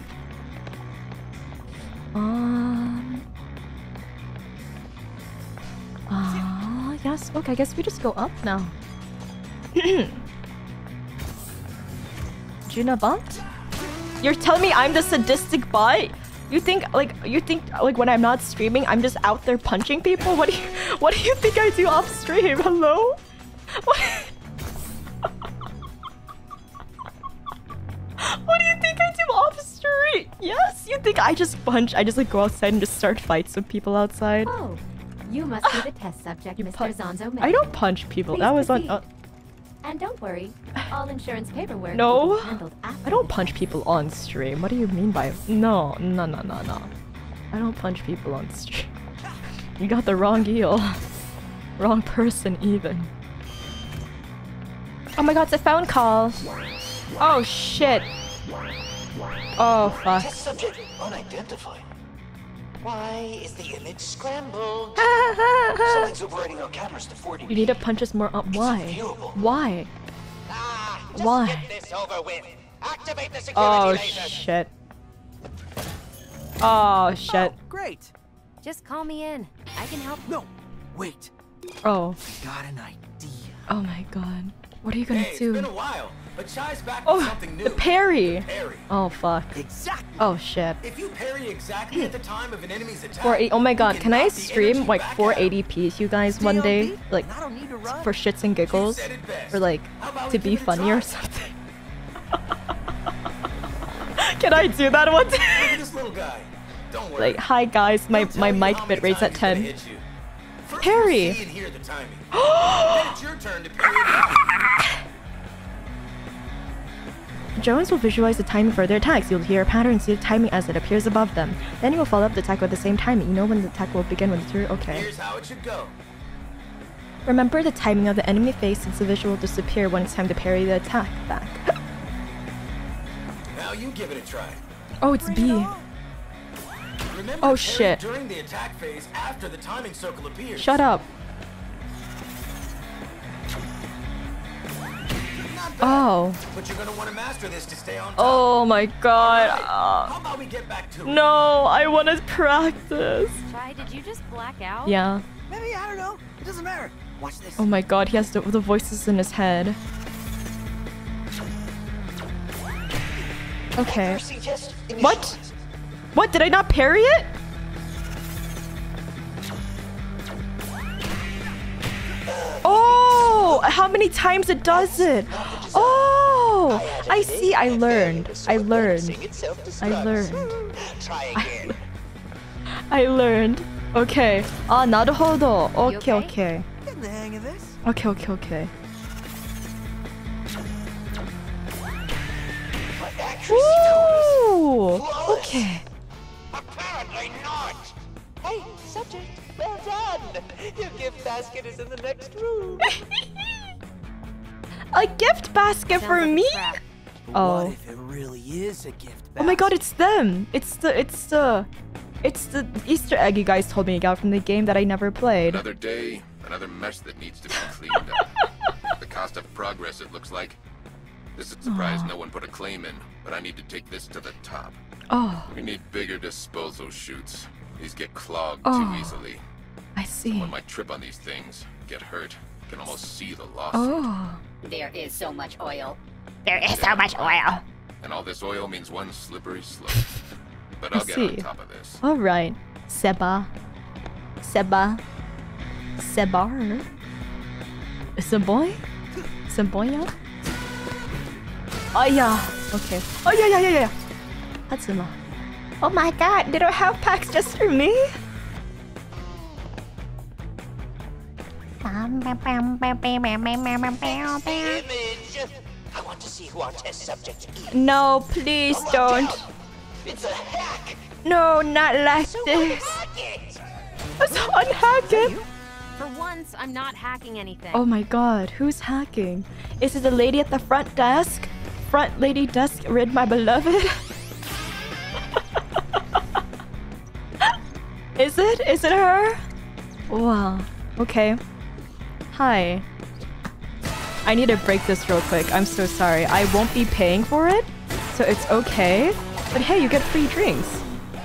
Um... Ah, uh, yes. Okay, I guess we just go up now. Juna bot? You're telling me I'm the sadistic bot? You think like you think like when I'm not streaming, I'm just out there punching people? What do you what do you think I do off stream? Hello? What? What do you think I do off stream? Yes, you think I just punch? I just like go outside and just start fights with people outside? Oh, you must be the test subject, Mister Zanzo. I don't punch people. Please that was proceed. on. Uh, And don't worry, all insurance paperwork no. will be handled after. I don't punch people on stream. What do you mean by no, no, no, no, no. I don't punch people on stream. You got the wrong eel. Wrong person even. Oh my god, it's a phone call. Oh shit. Oh fuck. Test subject unidentified. Why is the image scrambled? Something's overriding our cameras to forty. You need to punch us more up. Why? Why? Ah, just Why? Get this over with. Activate the security oh laser. shit. Oh shit. Oh, great. Just call me in. I can help. No. Wait. Oh. I got an idea. Oh my god. What are you gonna hey, do? It's been a while, but Chai's back oh, with something new. The parry. the parry! Oh fuck! Exactly. Oh shit! If you parry exactly at the time of an enemy's attack, four eighty. Oh my god! Can I stream like four eighty p, you guys, one day, like for shits and giggles, or like to be funny or something? Can I do that one day? Like, hi guys, my my mic bit rate's at ten. Parry! Drones will visualize the timing for their attacks. You'll hear a pattern and see the timing as it appears above them. Then you will follow up the attack with the same timing. You know when the attack will begin with the turn. Okay. Here's how it should go. Remember the timing of the enemy face since the visual will disappear when it's time to parry the attack back. Now you give it a try. Oh, it's B. Remember oh shit. During the attack phase after the timing circle appears. Shut up. Not bad, oh. But you're going to want to master this to stay on top. Oh my god. Right. Uh, How about we get back to it? No, I want to practice. Chai, did you just black out? Yeah. Maybe, I don't know. It doesn't matter. Watch this. Oh my god, he has the, the voices in his head. Okay. What? What? Did I not parry it? Oh! How many times it does it? Oh! I see. I learned. I learned. I learned. I, I learned. Okay. Ah, naruhodo. Okay, okay. Okay, okay, okay. Ooh! Okay. Apparently not. Hey, subject, well done. Your gift basket is in the next room. A gift basket for me? Oh. What if it really is a gift basket? Oh my god, it's them. It's the, it's the, it's the Easter egg you guys told me you got from the game that I never played. Another day, another mess that needs to be cleaned up. The cost of progress, it looks like. This is a surprise no one put a claim in, but I need to take this to the top. Oh. We need bigger disposal chutes. These get clogged oh. too easily. I see. Someone might trip on these things, get hurt. Can almost see the loss. Oh. There is so much oil. There is there. so much oil. And all this oil means one slippery slope. But I'll I get see. on top of this. All right, Seba, Seba, Sebar, Seboy, Seboya. Oh yeah. Okay. Oh yeah, yeah, yeah, yeah. Hatsuma. Oh my god, they don't have packs just for me? I want to see who our test subject is. No, please don't. It's a hack. No, not like so this. Let's unhack it. For once, I'm not hacking anything. Oh my god, who's hacking? Is it the lady at the front desk? Front lady desk, rid my beloved. Is it? Is it her? Wow. Okay. Hi. I need to break this real quick. I'm so sorry. I won't be paying for it, so it's okay. But hey, you get free drinks.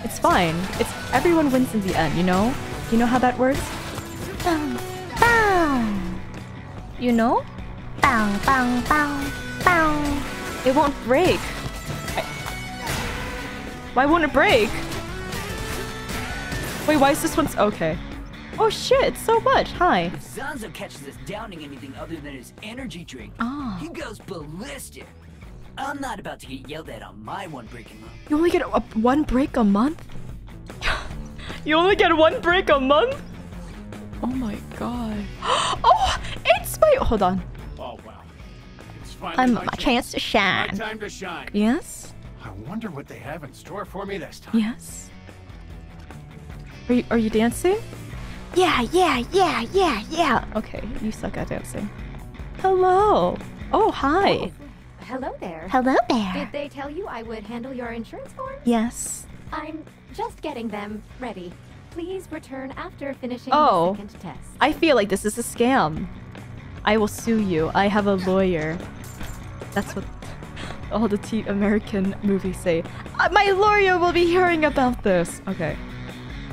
It's fine. It's everyone wins in the end, you know? You know how that works? Bang, bang. You know? Bang, bang, bang, bang. It won't break. I... Why won't it break? Wait, why is this one's okay? Oh shit, so much. Hi. If Zanzo catches us downing anything other than his energy drink, oh. He goes ballistic. I'm not about to get yelled at on my one break a month. You only get a, a, one break a month? You only get one break a month? Oh my god. Oh, it's my... Hold on. Oh, wow. It's I'm my chance to shine. My time to shine. Yes? I wonder what they have in store for me this time. Yes? Are you, are you dancing? Yeah, yeah, yeah, yeah, yeah. Okay, you suck at dancing. Hello. Oh, hi. Oh, hello there. Hello there. Did they tell you I would handle your insurance form? Yes. I'm just getting them ready. Please return after finishing oh, the second test. I feel like this is a scam. I will sue you. I have a lawyer. That's what all the t American movies say. Uh, my lawyer will be hearing about this. Okay.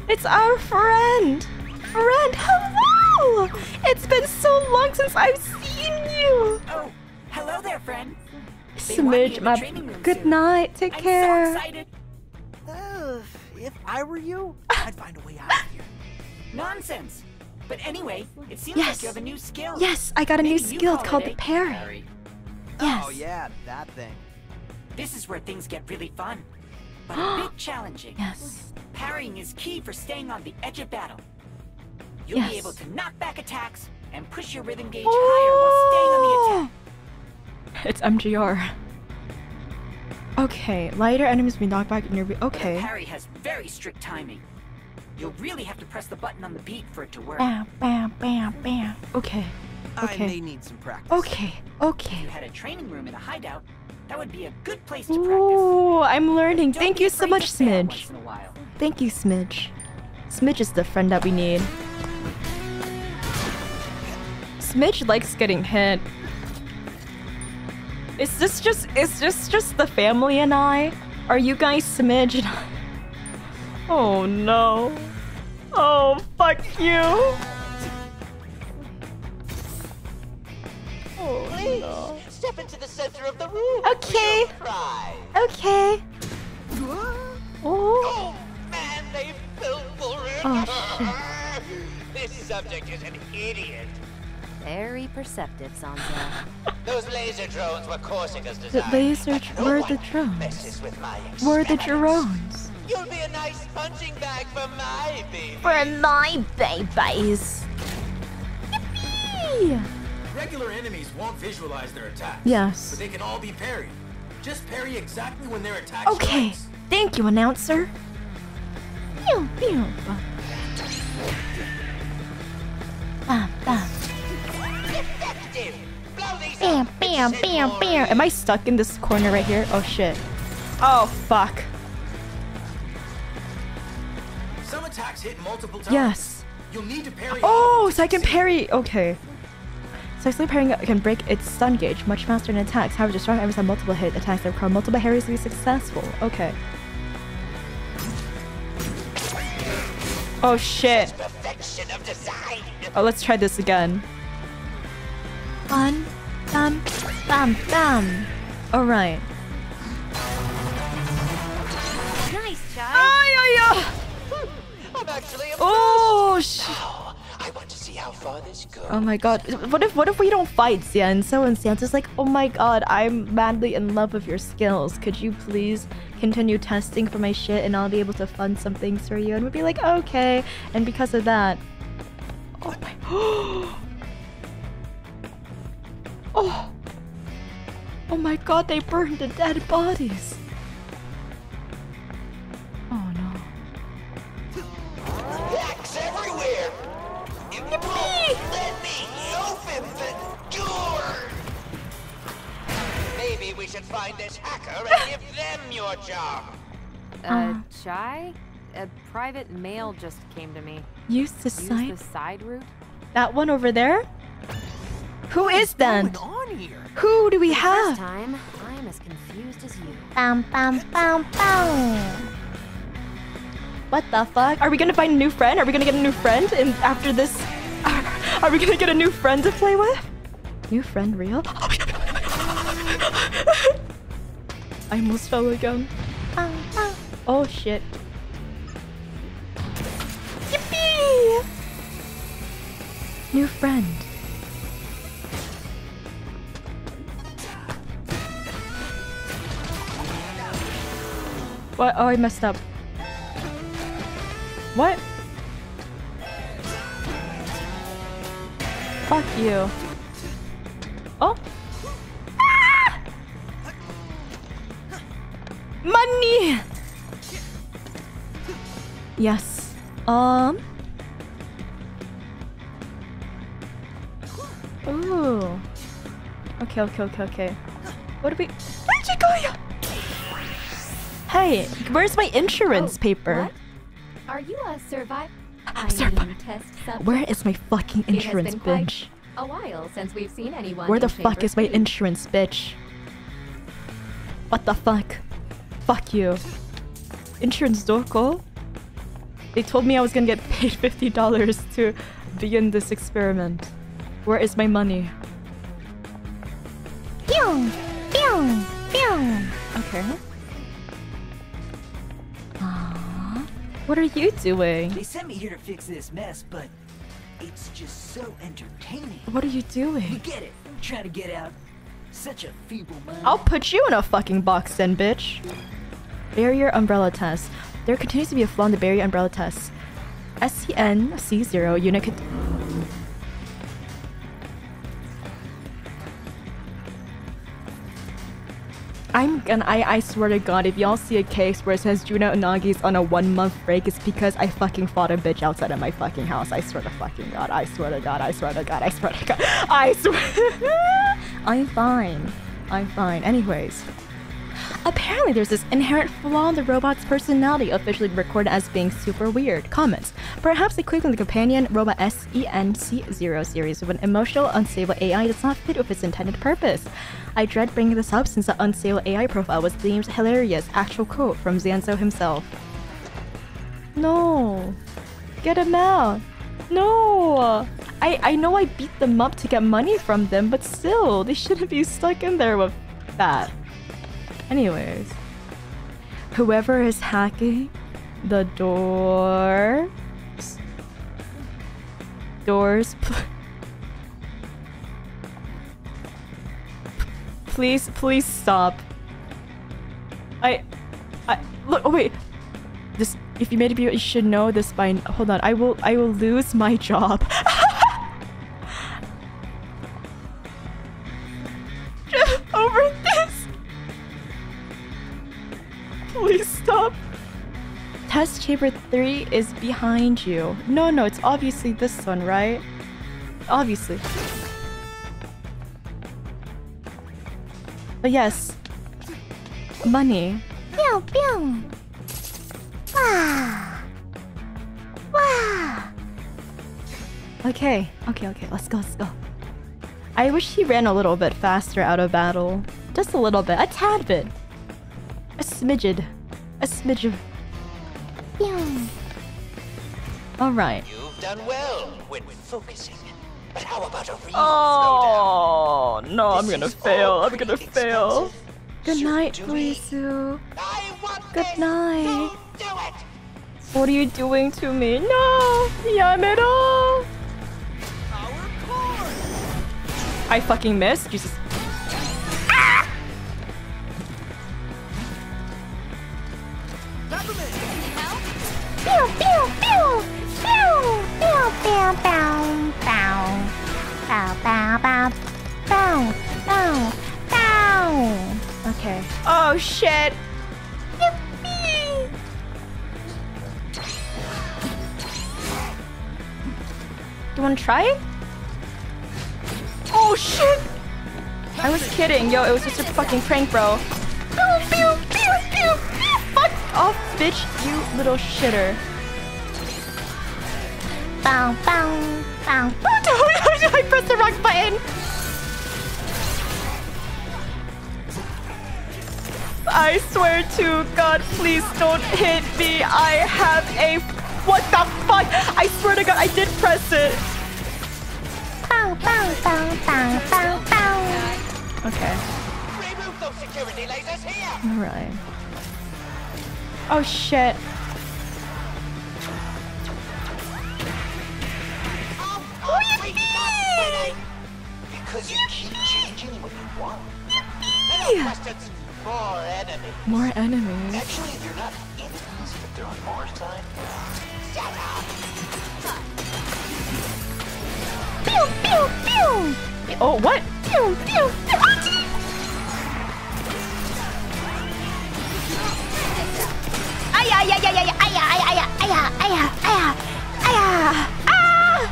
It's our friend! Friend, hello! It's been so long since I've seen you! Oh, hello there, friend. Smidge, my... Good night, take I'm care. I'm so excited. Uh, if I were you, I'd find a way out of here. Nonsense! But anyway, it seems yes. like you have a new skill. Yes, I got a Maybe new skill called the parry. parry. Yes. Oh yeah, that thing. This is where things get really fun. But a bit challenging. Yes. Parrying is key for staying on the edge of battle. You'll yes. be able to knock back attacks and push your rhythm gauge oh! higher while staying on the attack. It's M G R. Okay, lighter enemies may knock back in your... Okay. The parry has very strict timing. You'll really have to press the button on the beat for it to work. Bam, bam, bam, bam. Okay. Okay. I may need some practice. Okay, okay. If you had a training room in a hideout, that would be a good place to practice. Ooh, I'm learning. Thank you so much, Smidge. Thank you, Smidge. Smidge is the friend that we need. Smidge likes getting hit. Is this just is this just the family and I? Are you guys Smidge and I? Oh no. Oh fuck you. Oh, please no. Step into the center of the room. Okay. Okay. Oh. Oh man, they filled full room. Oh, shit. This subject is an idiot. Very perceptive, Zanzo. Those laser drones were Korsica's design. The laser no were the drones. Were the drones. You'll be a nice punching bag for my baby. For my babies. Yippee! Regular enemies won't visualize their attacks. Yes. But they can all be parried. Just parry exactly when their attack strikes. Okay. Thank you, announcer. Pew, pew. Bam, bam. Bam, bam, bam, bam. Am I stuck in this corner right here? Oh shit. Oh fuck. Some attacks hit multiple times. Yes. You'll need to parry. Oh, so I can parry. Okay. Successfully parrying can break its stun gauge much faster than attacks. However, strong enemies have multiple hit attacks that require multiple parries to be successful. Okay. Oh shit. Oh, let's try this again. One, bam, bam, bam. All right. Nice, Chai. Oh, yeah, yeah. I'm actually impressed. Oh, shit. Now, I want to see how far this goes. Oh my god. What if what if we don't fight, Zanzo? And Santa's like, oh my god, I'm madly in love with your skills. Could you please continue testing for my shit and I'll be able to fund some things for you? And we'd be like, okay. And because of that. Oh my. Oh. Oh my god, they burned the dead bodies. Oh no. Attacks everywhere. It won't let me open the door. Maybe we should find this hacker and give them your job. Uh, Chai? a private mail just came to me. Use the side. Use the side route? That one over there? Who what is, is that? On here? Who do we For have? This time, I'm as confused as you. Bam, bam, bam, bam. What the fuck? Are we gonna find a new friend? Are we gonna get a new friend? And after this, are we gonna get a new friend to play with? New friend, real? I almost fell again. Oh shit. Yippee! New friend. What? Oh, I messed up. What? Fuck you. Oh. Ah! Money! Yes. Um. Ooh. Okay, okay, okay, okay. What do we... Where'd you go? Hey, where's my insurance oh, paper? What? Are you a survivor? Where is my fucking insurance, bitch? A while since we've seen anyone. Where the fuck is my insurance, bitch? What the fuck? Fuck you. Insurance doko? They told me I was gonna get paid fifty dollars to begin this experiment. Where is my money? Okay. What are you doing? They sent me here to fix this mess, but it's just so entertaining. What are you doing? You get it. I'm trying to get out. Such a feeble mind. I'll put you in a fucking box then, bitch. Barrier umbrella test. There continues to be a flaw in the barrier umbrella test. S C N C zero unit. I'm gonna- I, I swear to god, if y'all see a case where it says Juna Unagi's on a one month break, it's because I fucking fought a bitch outside of my fucking house. I swear to fucking god, I swear to god, I swear to god, I swear to god, I swear- I'm fine. I'm fine. Anyways. Apparently there's this inherent flaw in the robot's personality, officially recorded as being super weird. Comments. Perhaps equipping the companion robot S E N C zero series with an emotional, unstable A I does not fit with its intended purpose. I dread bringing this up since the unstable A I profile was deemed hilarious. Actual quote from Zanzo himself. No. Get him out. No. I, I know I beat them up to get money from them, but still, they shouldn't be stuck in there with that. Anyways, whoever is hacking the door, doors, pl please, please stop. I, I look. Oh wait, this. If you made a video, you should know this by. Hold on. I will. I will lose my job. Over this. Please stop. Test chamber three is behind you. No, no, it's obviously this one, right? Obviously. But yes. Money. Pew, pew. Wah. Wah. Okay, okay, okay. Let's go, let's go. I wish he ran a little bit faster out of battle. Just a little bit. A tad bit. A smidged. A smidge. Yeah. Alright. You've done well when focusing. But how about a real oh, slowdown? No, this I'm gonna fail. I'm gonna expensive. fail. Good night, Luisu. Good night. Do what are you doing to me? No! Yamero! I fucking missed. Jesus. Pew, pew, pew, pew, pew, pew, bow, bow, bow, bow, bow, bow, bow, bow. Okay. Oh shit. Yippee. You wanna try it? Oh shit! I was kidding, yo, it was just a fucking prank, bro. Pew, pew, pew, pew, pew, fuck off. Bitch, you little shitter. Bow, bow, bow. Oh, no, no, no, I pressed the wrong button. I swear to God, please don't hit me. I have a... What the fuck? I swear to God, I did press it. Bow, bow, bow, bow, bow, bow. Okay. Remove those security lasers here. All right. Oh, shit. Oh, yippee! Because you keep changing what you want. Yippee! More enemies. More enemies. Actually, they're not enemies, but they're on our side. Shut up! Pew, pew, pew! Oh, what? Pew, pew, pew! Aya, aya, aya, aya, aya, aya, aya, aya, aya, aya, ah!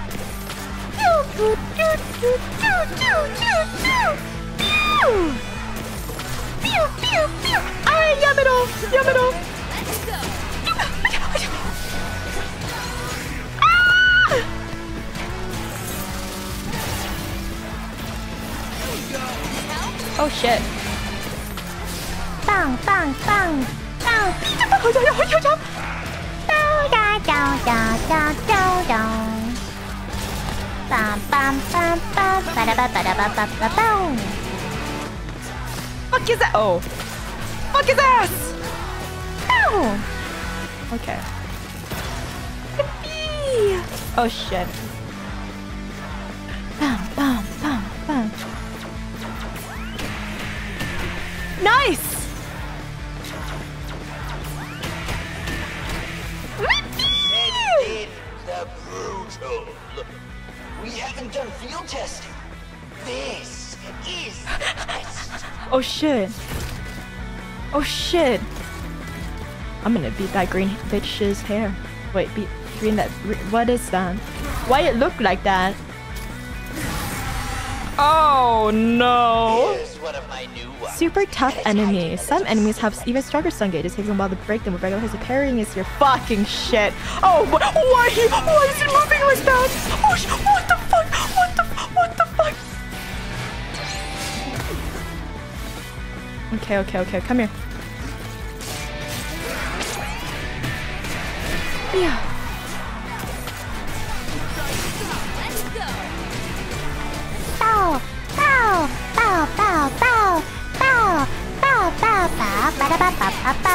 Pew, pew, pew, pew, pew, pew, pew, pew! Pew, pew, pew! Alright, yum it all! Yum it all! Let's go! Ah! Oh shit. Bang, bang, bang! Bang! Bow, bow, bow, bow, bow, bow. Bam, bam, bam, bam, bada, bada, bada, bada, bada. Fuck his ass! Oh. Fuck his ass! Ow! Okay. Yippee! Oh shit. Bam, bam, bam, bam. Nice! Yippee! The brutal. We haven't done field testing. This. Is oh shit. Oh shit. I'm gonna beat that green bitch's hair. Wait, beat green that. What is that? Why it look like that? Oh no. One of my new super tough enemies. Some enemies have even stronger sun gauge. It takes a while to break them with regular hits. Parrying is your fucking shit. Oh, why, why is it moving like that? Oh, what the fuck? What the what the fuck? Okay, okay, okay, come here. Yeah. Let's go. Bow, bow, bow, bow, bow, bow, bow, bow, bow, ba ba ba ba ba.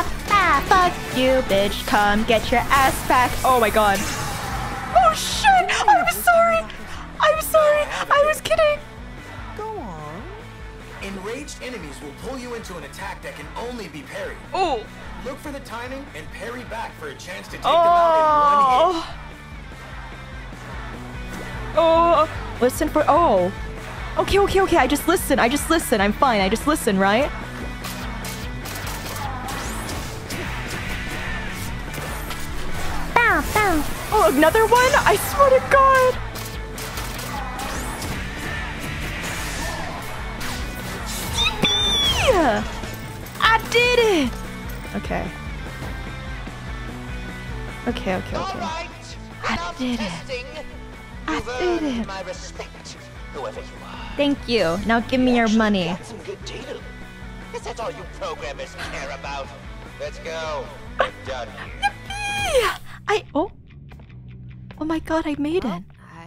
Fuck you, bitch. Come get your ass back. Oh my god. Oh shit! I'm sorry. I'm sorry. I was kidding. Enraged enemies will pull you into an attack that can only be parried. Oh! Look for the timing and parry back for a chance to take oh. them out in one hit. Oh! Listen for oh. Okay, okay, okay. I just listen. I just listen. I'm fine. I just listen, right? Bow, bow. Oh, another one! I swear to God. I did it! Okay. Okay, okay, okay. Right, I did testing, it. I did it. My respect, whoever you are. Thank you. Now give me you your money. Got some good data. Is that all you programmers care about? Let's go. We're done here. Yippee! I oh. Oh my god, I made well, it.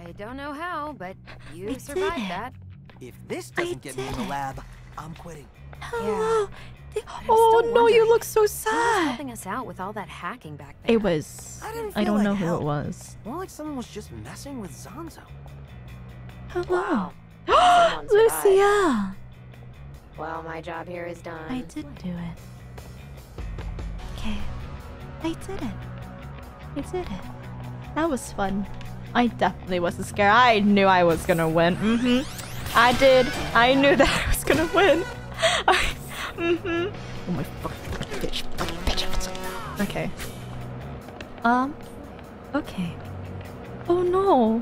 I don't know how, but you I survived did. That. If this doesn't I get me in the lab, I'm quitting. Hello. Yeah. Oh no, you look so sad. Who was helping us out with all that hacking back there? It was. I, didn't I don't like know help. Who it was. More like someone was just messing with Zanzo. Hello. Wow. Lucia. Well, my job here is done. I did do it. Okay. I did it. I did it. That was fun. I definitely wasn't scared. I knew I was gonna win. Mm-hmm. I did. I knew that I was gonna win. Mm-hmm. Oh my fucking bitch, fucking bitch. Okay. Um. Okay. Oh no.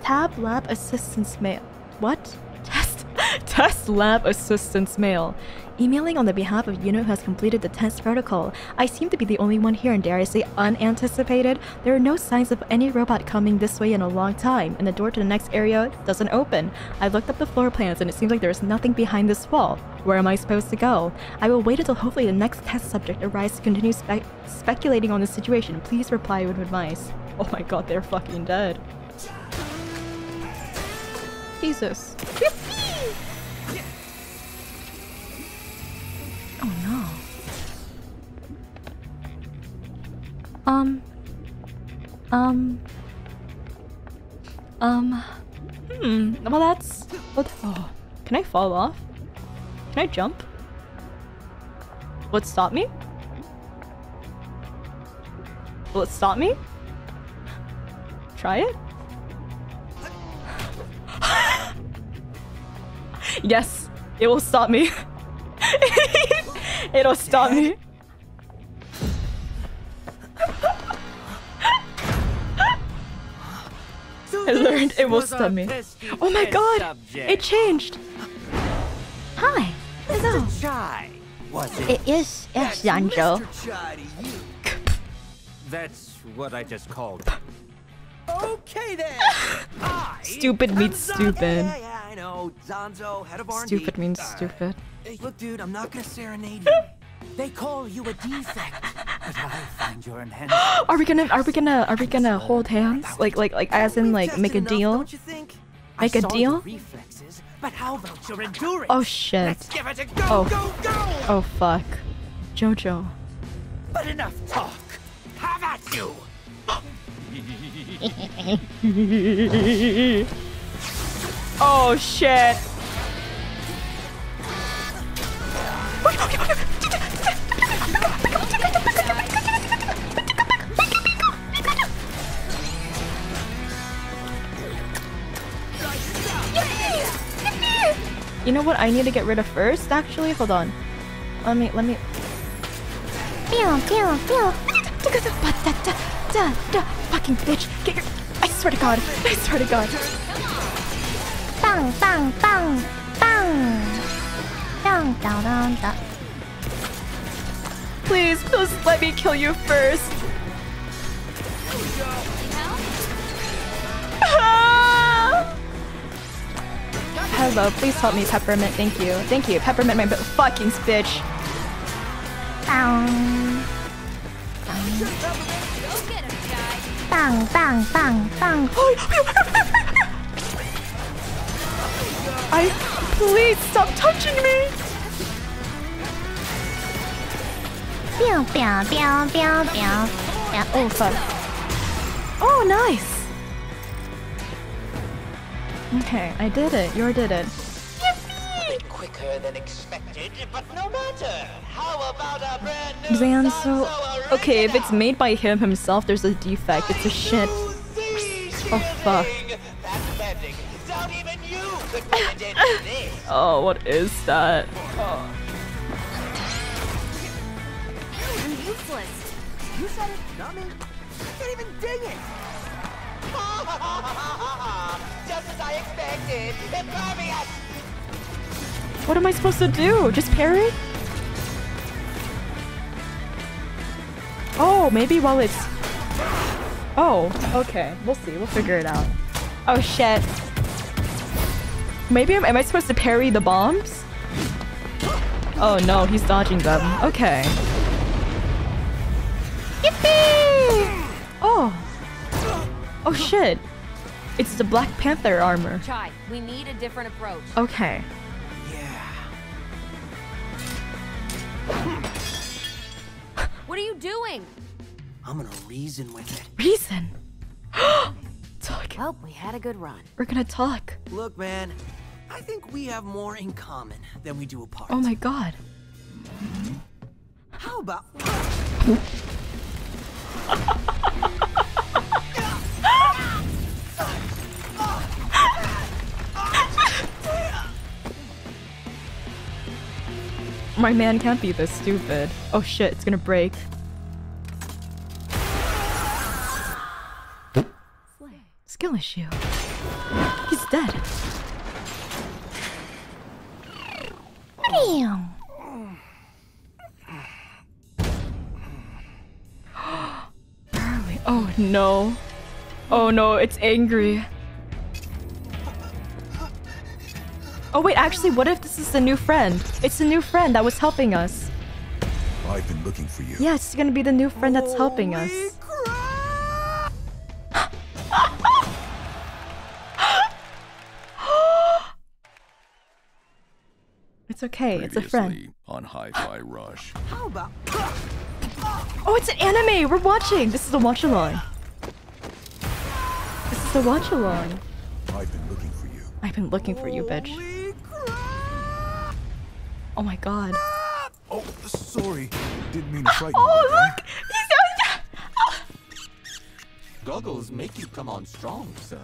Tab lab assistance mail. What? Test. Test lab assistance mail. Emailing on the behalf of Yune who has completed the test protocol. I seem to be the only one here and dare I say unanticipated. There are no signs of any robot coming this way in a long time, and the door to the next area doesn't open. I looked up the floor plans and it seems like there is nothing behind this wall. Where am I supposed to go? I will wait until hopefully the next test subject arrives to continue spe speculating on the situation. Please reply with advice. Oh my god, they're fucking dead. Jesus. Oh no. Um. Um. Um. Hmm. Well, that's. What? Oh. Can I fall off? Can I jump? Will it stop me? Will it stop me? Try it? Yes, it will stop me. It'll stop me. I learned it will stop me. Oh my god! It changed! Hi! Hello! Chai, was it? It is yes, Zanzo. That's what I just called. Okay then. Stupid means stupid. Yeah, yeah, I know. Zanzo, head of R and D. Stupid means stupid. Uh, look, dude, I'm not gonna serenade you. They call you a defect, but I find your enhancement. Are we gonna? Are we gonna? Are we gonna hold hands? Like, like, like, as in, like, make a deal? Don't you think? Make a deal? Reflexes, but how about your endurance? Oh shit! Let's give it a go, oh. Go, go. Oh fuck, Jojo. But enough talk. How about you? Oh shit! You know what I need to get rid of first? Actually, hold on. Let me. Let me. Pew, pew, pew. Duh, duh, fucking bitch, get your- I swear to god, I swear to god. Bang, bang, bang, bang. Down, down, down, down. Please, please let me kill you first. Ah! Hello, please help me, Peppermint, thank you. Thank you, Peppermint, my fucking bitch. Bang. Bang. Bang, bang, bang, bang. I... Please stop touching me! Pew, pew, pew, pew, pew. Oh, fuck. Oh, nice! Okay, I did it. You did it. Quicker than expected, but no matter. How about a brand new Zanzo? Okay, if it's made by him himself, there's a defect. It's a shit. Oh fuck. Oh, what is that? Oh. I'm useless. You said it, not me. You can't even ding it. Just as I expected. Impervious. What am I supposed to do? Just parry? Oh, maybe while it's... Oh, okay. We'll see. We'll figure it out. Oh, shit. Maybe I'm... Am I supposed to parry the bombs? Oh, no. He's dodging them. Okay. Yippee! Oh. Oh, shit. It's the Black Panther armor. Chai, we need a different approach. Okay. What are you doing? I'm gonna reason with it. Reason? Talk. Well, we had a good run. We're gonna talk. Look, man, I think we have more in common than we do apart. Oh my god. How about... My man can't be this stupid. Oh shit, it's gonna break. Skill issue. He's dead. Damn. Oh no. Oh no, it's angry. Oh wait, actually, what if this is the new friend? It's the new friend that was helping us. I've been looking for you. Yeah, it's gonna be the new friend that's helping us. It's okay, Previously it's a friend. On Hi-Fi Rush. How about... Oh, it's an anime! We're watching! This is a watch-along. This is a watch-along. I've been looking for you. I've been looking for you, bitch. Oh my god. Oh, sorry. Didn't mean to frighten you. Oh, look! He's Goggles make you come on strong, sir.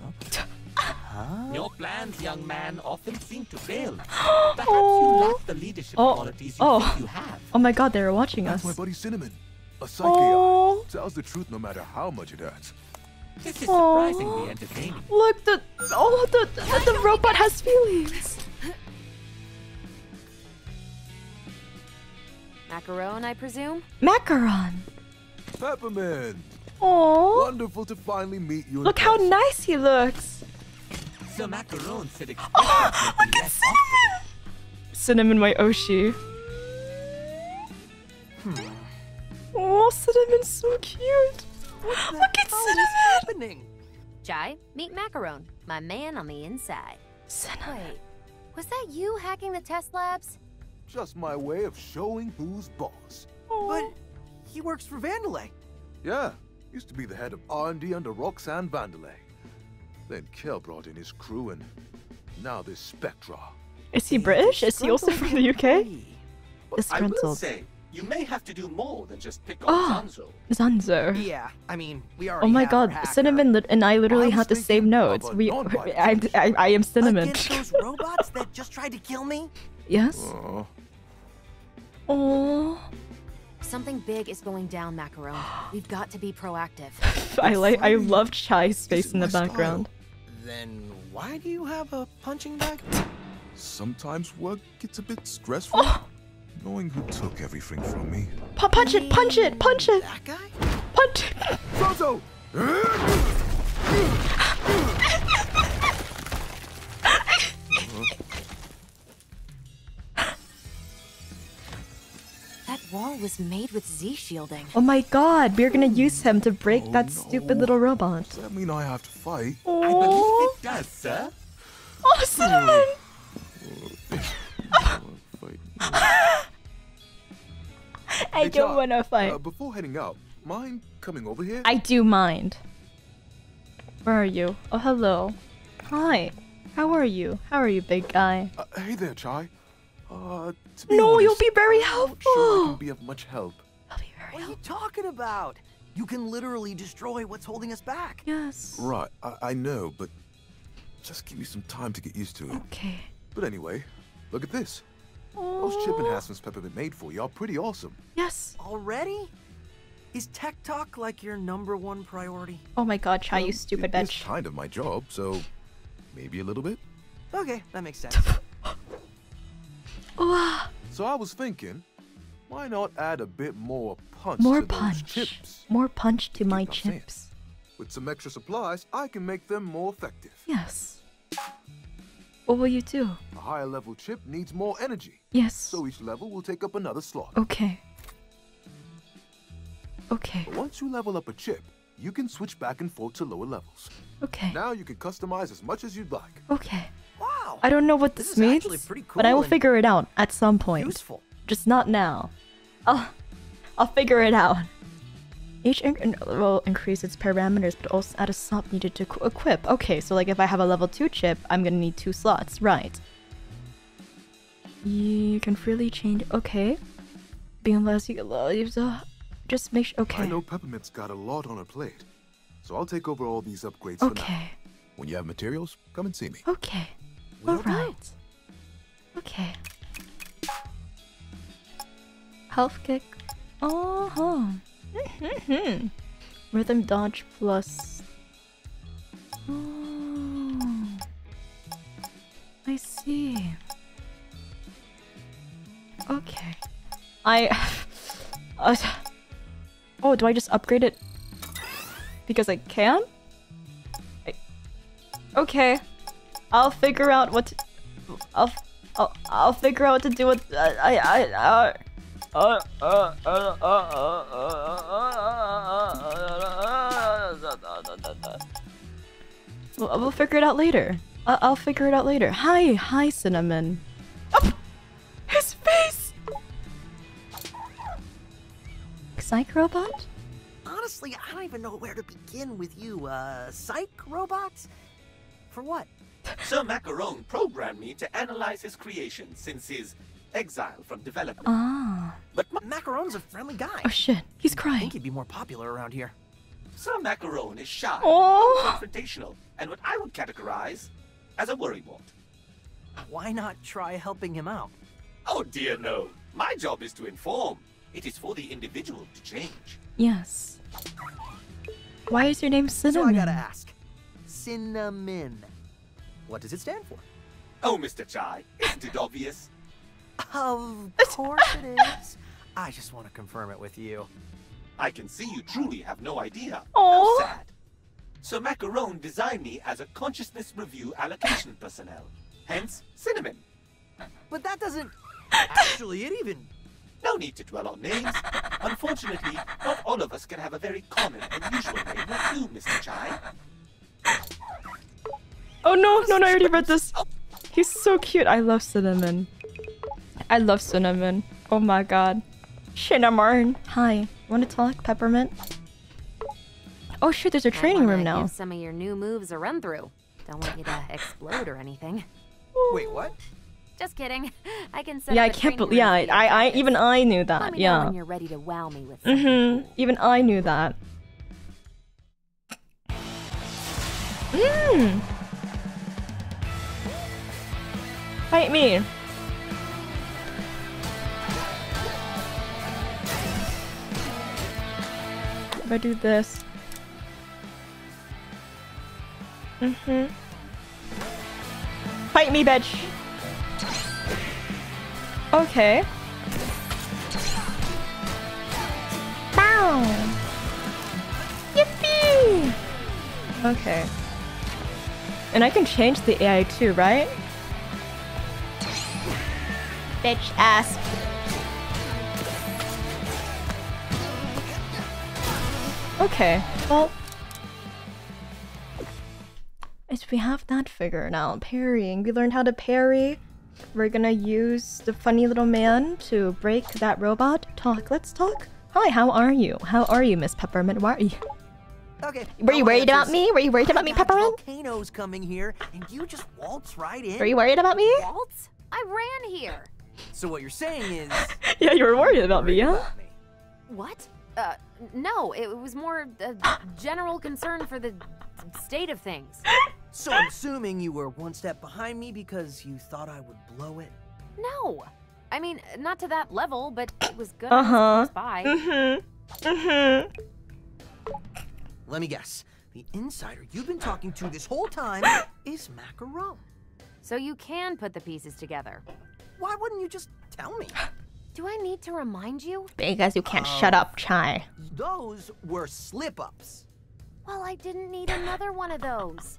Huh? Your plans, young man, often seem to fail. Perhaps oh. you lack the leadership oh. qualities you, oh. think you have. Oh my god, they're watching That's us. That's my buddy Cinnamon. A psyche oh. tells the truth no matter how much it hurts. This is oh. surprisingly entertaining. Look, the oh the the, the robot has feelings. Macaron, I presume? Macaron! Peppermint! Oh! Wonderful to finally meet you. Look how nice he looks! The Macaron said oh, look at Cinnamon! Cinnamon, my Oshi. Hmm. Oh, Cinnamon's so cute! Look at Cinnamon! Happening? Chai, meet Macaron, my man on the inside. Cinnamon. Wait, was that you hacking the test labs? Just my way of showing who's boss. Oh. But he works for Vandelay. Yeah, used to be the head of R and D under Roxanne Vandelay. Then Kale brought in his crew, and now this Spectra. Is he British? Is he also from the U K? I will say, you may have to do more than just pick on oh, Zanzo. Zanzo. Yeah, I mean, we are. Oh my God, Cinnamon and I literally had the same notes. We, I, I, I am Cinnamon. Against those robots that just tried to kill me. Yes. Oh. Oh. Something big is going down, Macaron. We've got to be proactive. I like. I love Chai's face in the background. Style? Then why do you have a punching bag? Sometimes work gets a bit stressful. Oh. Knowing who took everything from me. P punch it! Punch it! Punch it! That guy? Punch it! Zanzo! Wall was made with Z shielding. Oh my god, we're gonna use him to break oh, that no. stupid little robot. Does that mean I have to fight? Oh. I believe it does, sir. Oh, Cinnamon! I don't hey, wanna fight. Uh, before heading out, mind coming over here? I do mind. Where are you? Oh, hello. Hi. How are you? How are you, big guy? Uh, hey there, Chai. Uh, to be no, honest, you'll be very helpful. Sure I can be of much help. I'll be very what helpful. What are you talking about? You can literally destroy what's holding us back. Yes. Right, I, I know, but just give me some time to get used to it. Okay. But anyway, look at this. Aww. Those chip enhancements Peppermint made for you are pretty awesome. Yes. Already? Is tech talk like your number one priority? Oh my God, Chai, um, you stupid it bitch. It's kind of my job, so maybe a little bit. Okay, that makes sense. Wow. So I was thinking, why not add a bit more punch more to punch. Those chips? More punch to Keep my chips. Saying. With some extra supplies, I can make them more effective. Yes. What will you do? A higher level chip needs more energy. Yes. So each level will take up another slot. Okay. Okay. But once you level up a chip, you can switch back and forth to lower levels. Okay. Now you can customize as much as you'd like. Okay. I don't know what this, this means, cool but I will figure it out at some point. Useful. Just not now. I'll, I'll figure it out. Each in will increase its parameters, but also add a slot needed to equip. Okay, so like if I have a level two chip, I'm gonna need two slots, right? You can freely change. Okay, being less you uh, just make sure. Okay. I know Peppermint's got a lot on her plate, so I'll take over all these upgrades. Okay. For now. When you have materials, come and see me. Okay. All right. Okay. Health kick. Oh. Huh. Mm-hmm. Rhythm dodge plus. Oh. I see. Okay. I. uh, oh, do I just upgrade it? because I can? I... Okay. I'll figure out what to... I'll... I'll, I'll figure out what to do with... Uh, I... I... Uh... Uh... Uh... Uh... We'll, we'll figure it out later. Uh, I'll figure it out later. Hi! Hi, Cinnamon. Oh, his face! Psychrobot? Honestly, I don't even know where to begin with you, uh, Psychrobots? For what? Sir Macaron programmed me to analyze his creation since his exile from development. Ah. But Ma Macaron's a friendly guy. Oh shit, he's crying. I think he'd be more popular around here. Sir Macaron is shy, oh. confrontational, and what I would categorize as a worrywart. Why not try helping him out? Oh dear no. My job is to inform. It is for the individual to change. Yes. Why is your name Cinnamon? So I gotta ask. Cinnamon. What does it stand for? Oh, Mister Chai, isn't it obvious? Of course it is. I just want to confirm it with you. I can see you truly have no idea. Oh. How sad. So Macaron designed me as a consciousness review allocation personnel. Hence, Cinnamon. But that doesn't... Actually, it even... No need to dwell on names. Unfortunately, not all of us can have a very common and usual name like you, Mister Chai. Oh no, no, no, I already read this. He's so cute. I love Cinnamon. I love Cinnamon. Oh my god. Cinnamon. Hi. Wanna talk, Peppermint? Oh shit, there's a training room now. Give some of your new moves a run through. Don't want you to explode or anything. Wait, what? Just kidding. I can set yeah, I can't believe. Yeah, I, I, I, even I knew that. Let me yeah. know when you're ready to wow me with something. Mm-hmm. Even I knew that. Mmm. Fight me. If I do this. Mm-hmm. Fight me, bitch. Okay. Bow! Yippee! Okay. And I can change the A I too, right? Bitch ass. Okay, well... As we have that figure now, parrying. We learned how to parry. We're gonna use the funny little man to break that robot. Talk, let's talk. Hi, how are you? How are you, Miss Peppermint? Why are you? Okay. Were you worried about me? Were you worried about me, Peppermint? Volcanoes coming here, and you just waltz right in. Were you worried about me? Waltz? I ran here. So what you're saying is? Yeah, you were worried about me, huh? What? Uh, no. It was more a general concern for the state of things. So I'm assuming you were one step behind me because you thought I would blow it? No. I mean, not to that level, but it was good. Uh-huh. Mm-hmm. Mm-hmm. Let me guess. The insider you've been talking to this whole time is Macaron. So you can put the pieces together. Why wouldn't you just tell me? Do I need to remind you? Because you can't um, shut up, Chai. Those were slip-ups. Well, I didn't need another one of those.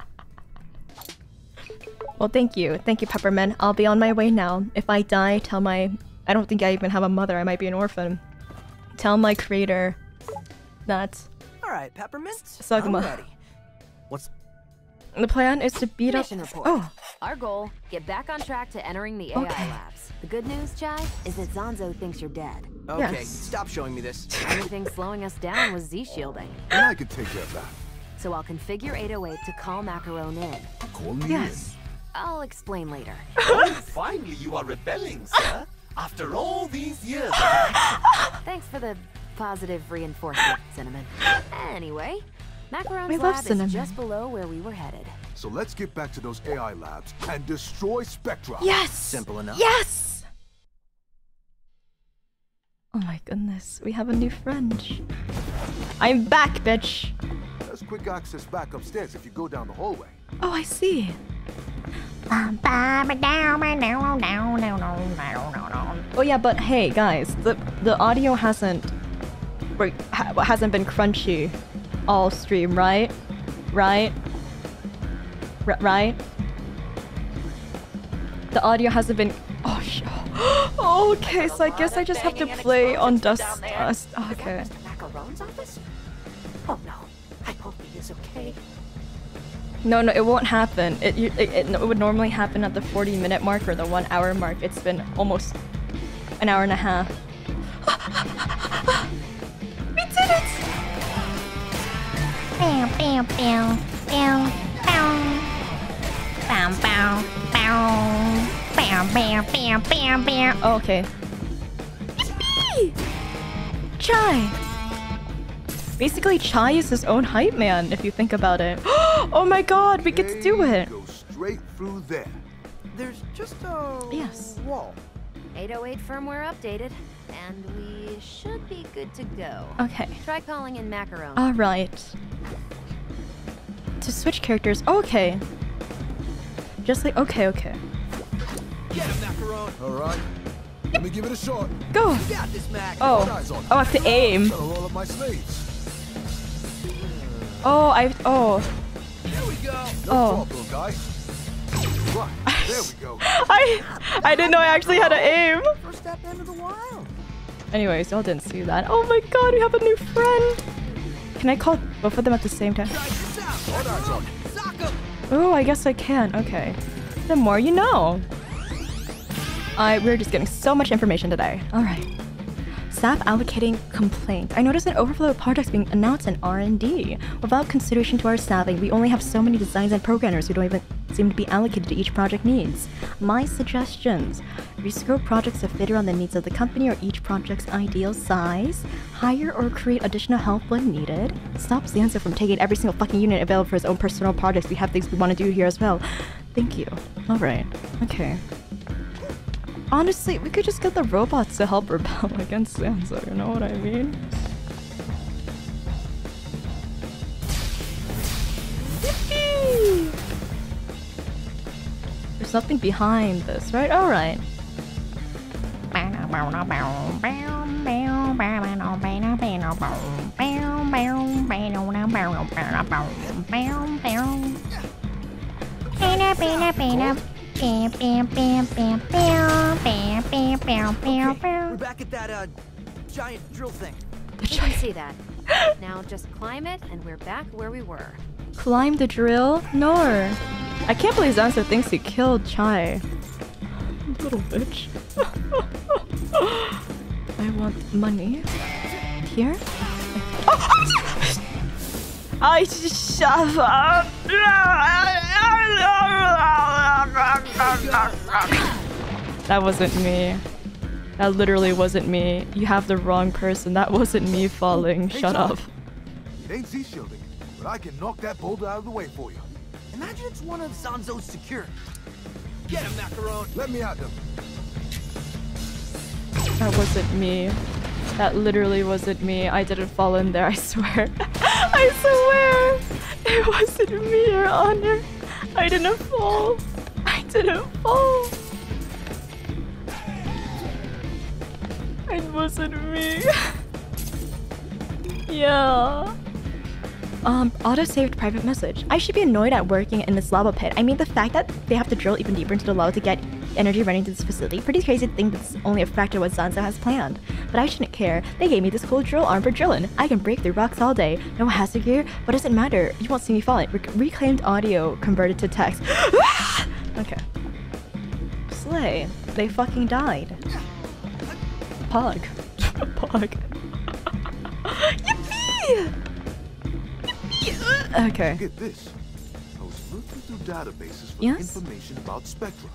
Well, thank you. Thank you, Peppermint. I'll be on my way now. If I die, tell my... I don't think I even have a mother. I might be an orphan. Tell my creator that... Alright, Peppermint. Saguma. I'm ready. What's... The plan is to beat Mission up... Report. Oh. Our goal, get back on track to entering the okay. A I labs. The good news, Chai, is that Zanzo thinks you're dead. Okay, yes. Stop showing me this. The only thing slowing us down was Z-shielding. And I could take care of that. So I'll configure eight oh eight to call Macaron in. Call me yes. In. I'll explain later. Oh, finally you are rebelling, sir. After all these years. Thanks for the positive reinforcement, Cinnamon. Anyway, Macaron's lab Cinnamon. Is just below where we were headed. So let's get back to those A I labs and destroy Spectra. Yes. Simple enough. Yes. Oh my goodness, we have a new friend. I'm back, bitch. Quick access back upstairs if you go down the hallway. Oh, I see. Oh yeah, but hey guys, the the audio hasn't hasn't been crunchy all stream, right? Right? R right? The audio hasn't been... Oh, sh oh okay, so I guess I just have to play on dust. dust. Okay. Oh no, I hope he is okay. No, no, it won't happen. It, it, it, it would normally happen at the forty minute mark or the one hour mark. It's been almost an hour and a half. We did it! Bam, bam, bam, bam, bam. Bam, bam, bam. Bam, bam, bam, bam, bam. Oh, okay. It's me! Chai! Basically, Chai is his own hype man, if you think about it. Oh my god, we get to do it! Go straight through there. There's just a yes. wall. eight oh eight firmware updated, and we should be good to go. Okay. Try calling in Macaron. Alright. To switch characters, okay. Just like, okay, okay. Get him, Macaron! Alright. Yep. Let me give it a shot. Go! You got this, Mac. Oh. Oh, I have to aim. Roll up my sleeves. Oh, I oh. There we go. Oh. No problem, guys. Right, there we go. I I didn't know I actually had to aim. First step into the wild. Anyways, y'all didn't see that. Oh my god, we have a new friend. Can I call both of them at the same time? Oh, I guess I can. Okay. The more you know. I we're just getting so much information today. All right. Staff allocating complaint. I noticed an overflow of projects being announced in R and D. Without consideration to our staffing, we only have so many designs and programmers who don't even seem to be allocated to each project needs. My suggestions. Rescope projects to fit around the needs of the company or each project's ideal size. Hire or create additional help when needed. Stop Zanzo from taking every single fucking unit available for his own personal projects. We have things we want to do here as well. Thank you. Alright. Okay. Honestly, we could just get the robots to help rebel against Zanzo, you know what I mean? Yippee! There's nothing behind this, right? Alright. Bam, bam, bam, bam, bam, bam, bam, bam, bam, bam. We're back at that uh, giant drill thing. You can see that. Now just climb it, and we're back where we were. Climb the drill? No. I can't believe Zanzo thinks he killed Chai. Little bitch. I want money. Here? Oh! I just shove up. That wasn't me. That literally wasn't me. You have the wrong person. That wasn't me falling. Hey, Shut John. up. It ain't Z-shielding, but I can knock that boulder out of the way for you. Imagine it's one of Zanzo's secure. Get him, Macaron. Let me out, them. That wasn't me. That literally wasn't me. I didn't fall in there, I swear. I swear! It wasn't me, Your Honor. I didn't fall. I didn't fall. It wasn't me. Yeah. Um, auto-saved private message. I should be annoyed at working in this lava pit. I mean, the fact that they have to drill even deeper into the lava to get energy running to this facility. Pretty crazy to think that's only a factor of what Zanzo has planned. But I shouldn't care. They gave me this cool drill arm for drilling. I can break through rocks all day. No hazard gear? What does it matter? You won't see me falling. Re reclaimed audio converted to text. Okay. Slay. They fucking died. Pog. Pog. Yippee! Yippee! Okay. Look at this. I was looking through databases for yes? information about Spectra.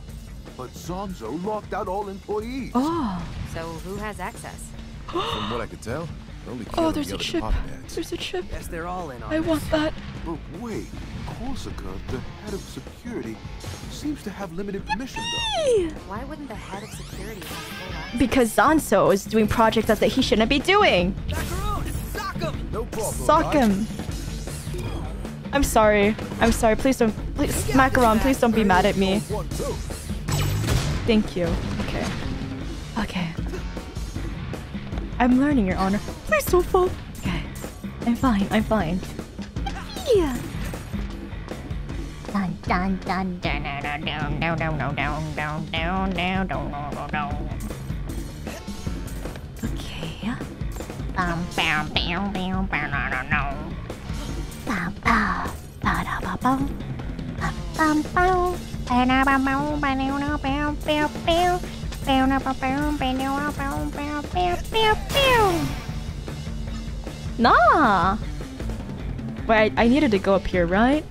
But Zanzo locked out all employees. Oh. So who has access? From what I could tell, only oh, there's the a chip. There's a chip. Yes, they're all in on I this. want that. But wait, Korsica, the head of security, seems to have limited permission, though. Why wouldn't the head of security have Because Zanzo is doing projects that he shouldn't be doing. Macaron, sock him. No problem, sock him. I'm sorry. I'm sorry. Please don't. Please, Macaron, please don't be mad at me. Thank you. Okay. Okay. I'm learning, Your Honor. Please don't fall. Okay. I'm fine. I'm fine. Lucia. Dun dun dun dun dun dun dun dun dun dun dun dun dun dun dun. Okay. Bam bam bam bam bam no. Bam bam bam bam bam bam. Bam bam bam bam bam bam bam. Nah! Wait, I needed to go up here, right?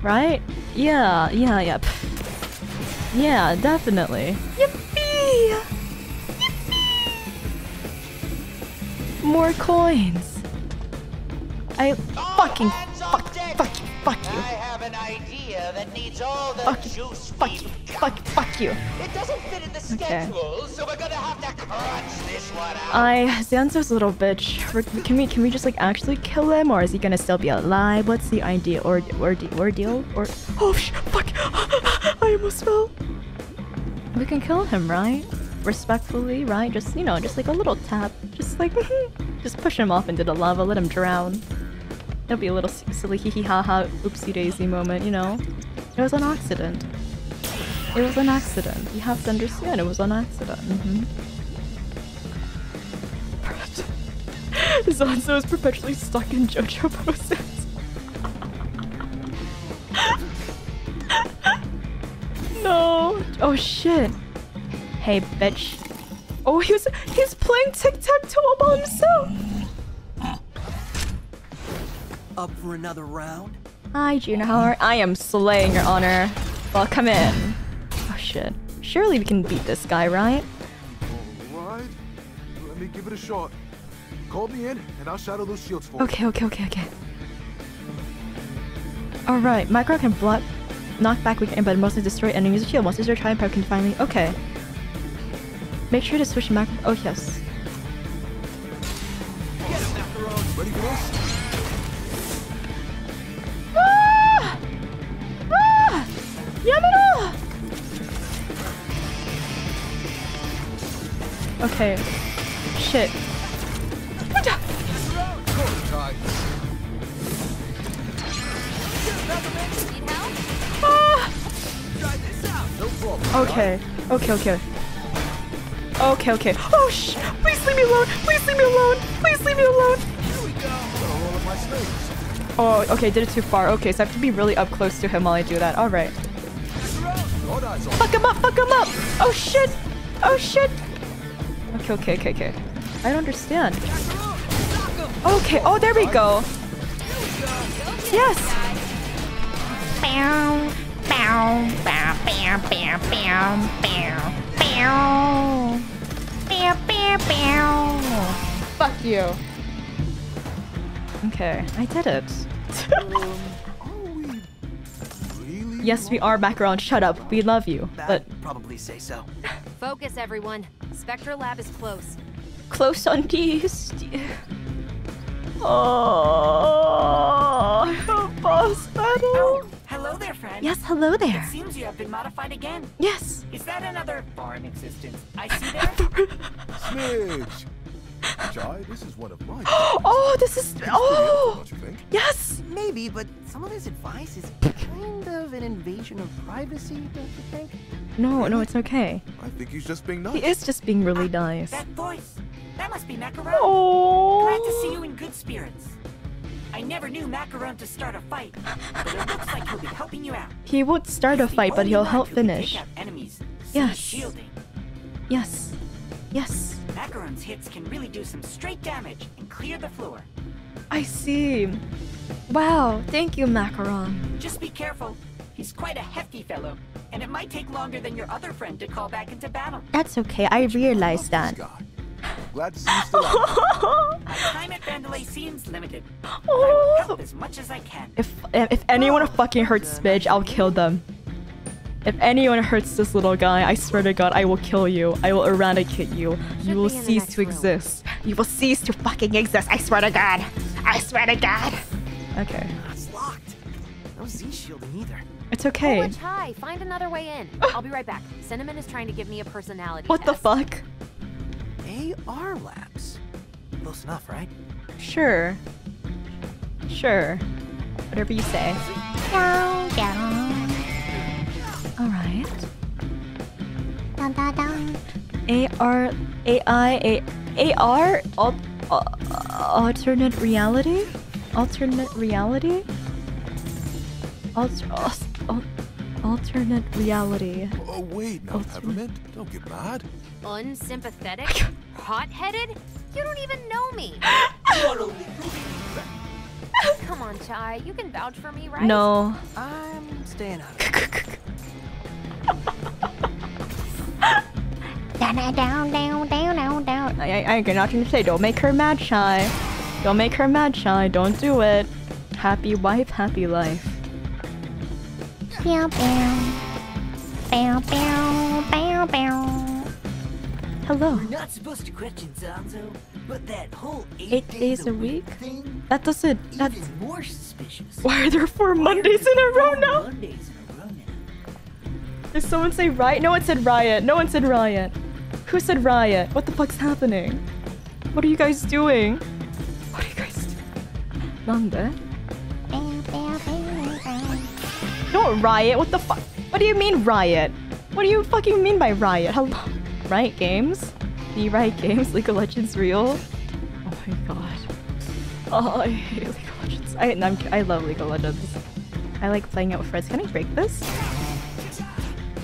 Right? Yeah, yeah, yep. Yeah, definitely. Yippee! Yippee! More coins! I fucking fuck, fuck you, fuck you. I have an idea that needs all the juice. Fuck you. Fuck, fuck you. It doesn't fit in the schedule, so we're gonna have to crunch this one out. I... Zanzo's little bitch. Can we, can we just like actually kill him, or is he gonna still be alive? What's the idea? Or... or... ordeal? Or... Oh sh... fuck! I almost fell. We can kill him, right? Respectfully, right? Just, you know, just like a little tap. Just like... just push him off into the lava, let him drown. It'll be a little silly hee hee ha ha oopsie daisy moment, you know? It was an accident. It was an accident. You have to understand, it was an accident. Mm-hmm. Zanzo is perpetually stuck in JoJo poses. No. Oh shit. Hey, bitch. Oh, he was, he was playing tic-tac-toe by himself. Up for another round? Hi, Juna. How are I am slaying, Your Honor. Well, come in. Shit. Surely we can beat this guy, right? Alright. Let me give it a shot. Call me in and I'll shadow those shields for you. Okay, okay, okay, okay. Alright, Macaron can block, knock back weaken, but mostly destroy enemies with shield. Once your time prep can finally okay. Make sure to switch Macaron. Oh yes. Get him, Macaron. Ready for this? Ah! Ah! Yamada! Okay. Shit. Ah! Okay. Okay, okay. Okay, okay. Oh sh! Please leave me alone! Please leave me alone! Please leave me alone! Oh, okay, did it too far. Okay, so I have to be really up close to him while I do that. Alright. Fuck him up! Fuck him up! Oh shit! Oh shit! Okay, okay, okay, okay. I don't understand. Okay, oh, there we go. Yes! Bow, bow, bow, bow, bow, bow, bow, bow, bow, bow, bow. Fuck you. Okay, I did it. Yes, we are, Macaron. Shut up. We love you. But probably say so. Focus, everyone. Spectra Lab is close. Close on these. Oh, boss battle. Oh, hello there, friend. Yes, hello there. It seems you have been modified again. Yes. Is that another foreign existence? I see that. Smidge. Chai, this is one of mine. Oh, this is. Oh. Yes. Maybe, but some of this advice is kind of an invasion of privacy, don't you think? No, no, it's okay. I think he's just being nice. He is just being really ah, nice. That voice. That must be Macaron. Oh. Glad to see you in good spirits. I never knew Macaron to start a fight, but it looks like he'll be helping you out. He won't start he's a fight, but he'll help finish. Enemies, yes. Shielding. Yes. Yes. Macaron's hits can really do some straight damage and clear the floor. I see. Wow, thank you, Macaron. Just be careful. He's quite a hefty fellow, and it might take longer than your other friend to call back into battle. That's okay, I realize that. Glad to see you still out. My time at Vandelay seems limited. I will help as much as I can. If if anyone fucking hurts Smidge, I'll kill them. If anyone hurts this little guy, I swear to God, I will kill you. I will eradicate you. You will cease to exist. You will cease to fucking exist. I swear to God. I swear to God. Okay. It's locked. No Z shielding either. It's okay. Oh, hi. Find another way in. I'll be right back. Cinnamon is trying to give me a personality What test. The fuck? A R labs. Close enough, right? Sure. Sure. Whatever you say. Down, down. Alright. Down, down, down. A R... A I... A, AR? Al, uh, alternate reality? Alternate reality? Alter, al, al, alternate reality. Oh, wait, now, Peppermint. Don't get mad. Unsympathetic? Hot-headed? You don't even know me. Come on, Chai. You can vouch for me, right? No. I'm staying out of it. Down, down, down, down, down. I, I, I'm not gonna say, don't make her mad, Chai. Don't make her mad, Chai. Don't do it. Happy wife, happy life. Bow, bow. Bow, bow, bow, bow. Hello. We're not supposed to question Zanzo, but that whole eight, eight days, days a week? Thing, that doesn't... That's... Even more suspicious. Why are there four Mondays in a row now? Mondays in a row now? Did someone say riot? No one said riot. No one said riot. Who said riot? What the fuck's happening? What are you guys doing? What are you guys doing? Nande? No, riot, what the fuck? What do you mean riot? What do you fucking mean by riot? Hello? Riot Games? The Riot Games? League of Legends real? Oh my god. Oh, I hate League of Legends. I, no, I'm, I love League of Legends. I like playing it with friends. Can I break this?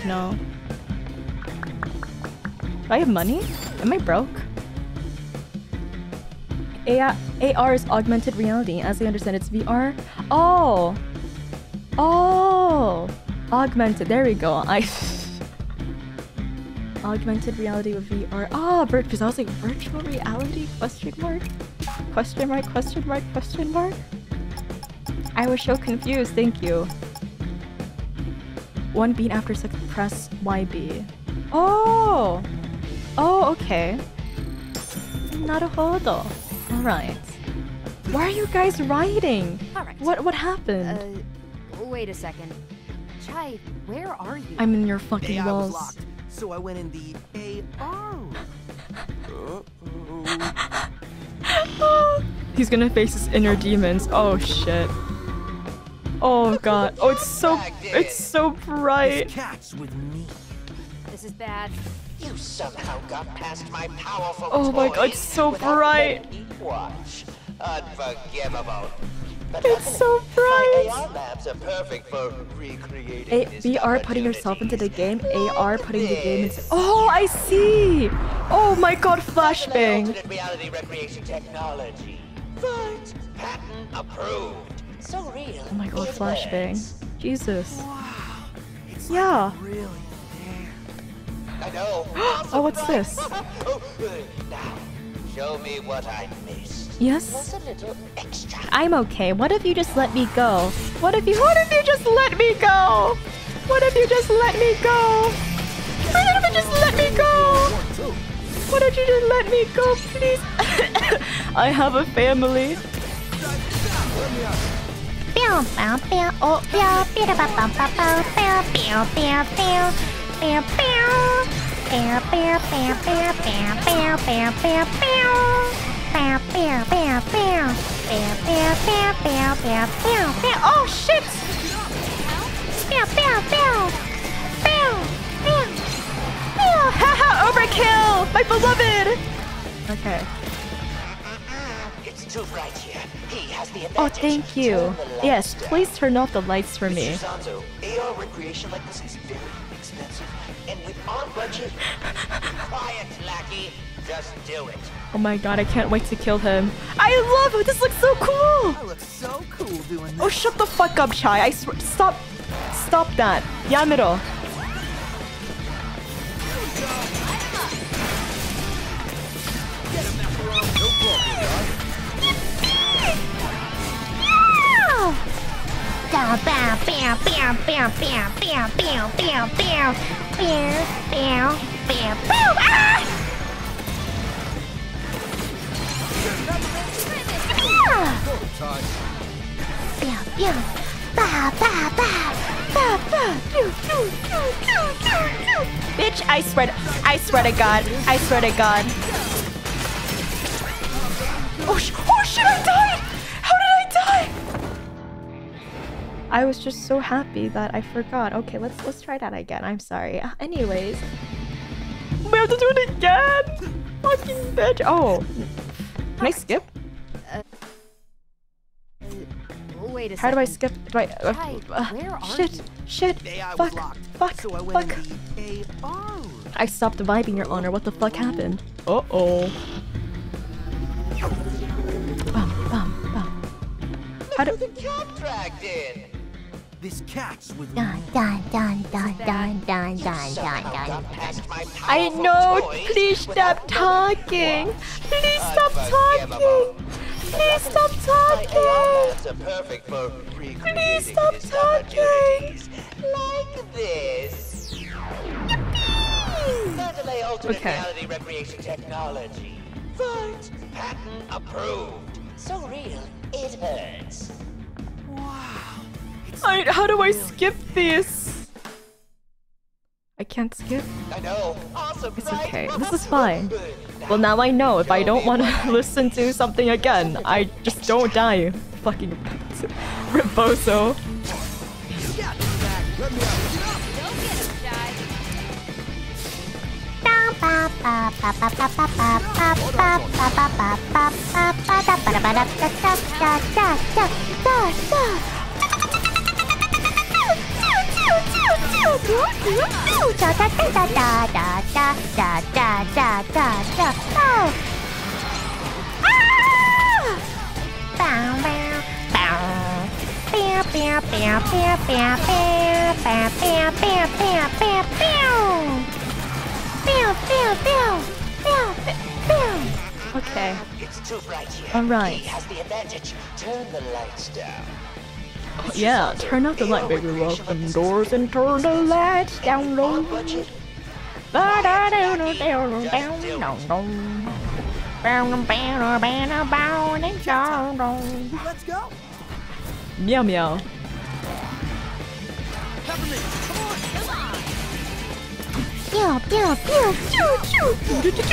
No. Do I have money? Am I broke? A R is augmented reality. As I understand, it's V R. Oh! Oh! Augmented. There we go. I... augmented reality with V R. Ah, oh, because I was like, virtual reality? Question mark? Question mark? Question mark? Question mark? I was so confused. Thank you. One beat after second. Press Y B. Oh! Oh, okay. Naruhodo. Alright. Why are you guys riding? Alright. What what happened? Uh, wait a second. Chai, where are you? I'm in your fucking hey, walls. I was locked, so I went in the A R. Uh-oh. He's gonna face his inner demons. Oh shit. Oh god. Oh, it's so it's so bright. Cats with me. This is bad. You somehow got past my powerful oh my god, it's so bright! Unforgivable. But it's so bright! My A R labs are perfect for recreating this V R putting yourself into the game, like A R putting this. the game into... Oh, I see! Oh my god, flashbang! Alternate reality recreation technology. But patent approved. So real. Oh my god, flashbang. Jesus. Wow. It's yeah. Like really. I know. Oh, what's this? Now, show me what I missed. Yes? I'm okay. What if you just let me go? What if you- What if you just let me go? What if you just let me go? What if you just let me go? What if you just let me go, please? I have a family. Bam bam bam bam bam bam bam bam bam bam bam bam bam. Oh shit! Bam bam bam bam bam. Haha! Overkill, my beloved. Okay. It's too bright here. He has the advantage. Oh, thank you. Yes, please turn off the lights for me. Zanzo, A R recreation like this is very expensive, and with our budget. Quiet, lackey. Just do it. Oh my god, I can't wait to kill him. I love it. This looks so cool. I look so cool doing this. Oh, shut the fuck up, Chai. I swear. Stop. Stop that. Yamero. Bam bam bam bam bam bam bam bam bam bam bam bam. Ah! Bam bam ba ba ba ba ba. Bitch, I swear to, I swear to God, I swear to God. Oh, sh oh shit! I died. How did I die? I was just so happy that I forgot. Okay, let's let's try that again. I'm sorry. Anyways, we have to do it again. Fucking bitch. Oh, can I skip? Uh, wait a How second. do I skip? Do I? Uh, Chai, uh, shit! You? Shit! They fuck! Fuck! So I fuck! I stopped vibing, Your Honor. What the fuck happened? Uh oh. Bum, bum, bum. How do the cat dragged in? This cat's with dun, dun, dun, dun, dun, dun, dun, dun. I know! Please stop talking! Please stop talking! Please stop talking! Please stop talking! Like this! Yippee! Okay. Reality recreation technology. Right! Patent approved! So real, it hurts. Wow. I, how do I skip this? I can't skip. I know. Awesome, it's okay. This is fine. Well, now I know. If I don't want to listen to something again, I just don't die. Fucking Rebozo. Okay. It's too bright here. All right. He has the advantage. Turn the lights down. Oh, yeah, turn off the light, baby. Lock indoors and turn the lights down low. Let's go. Meow meow. Pew pew pew pew pew pew pew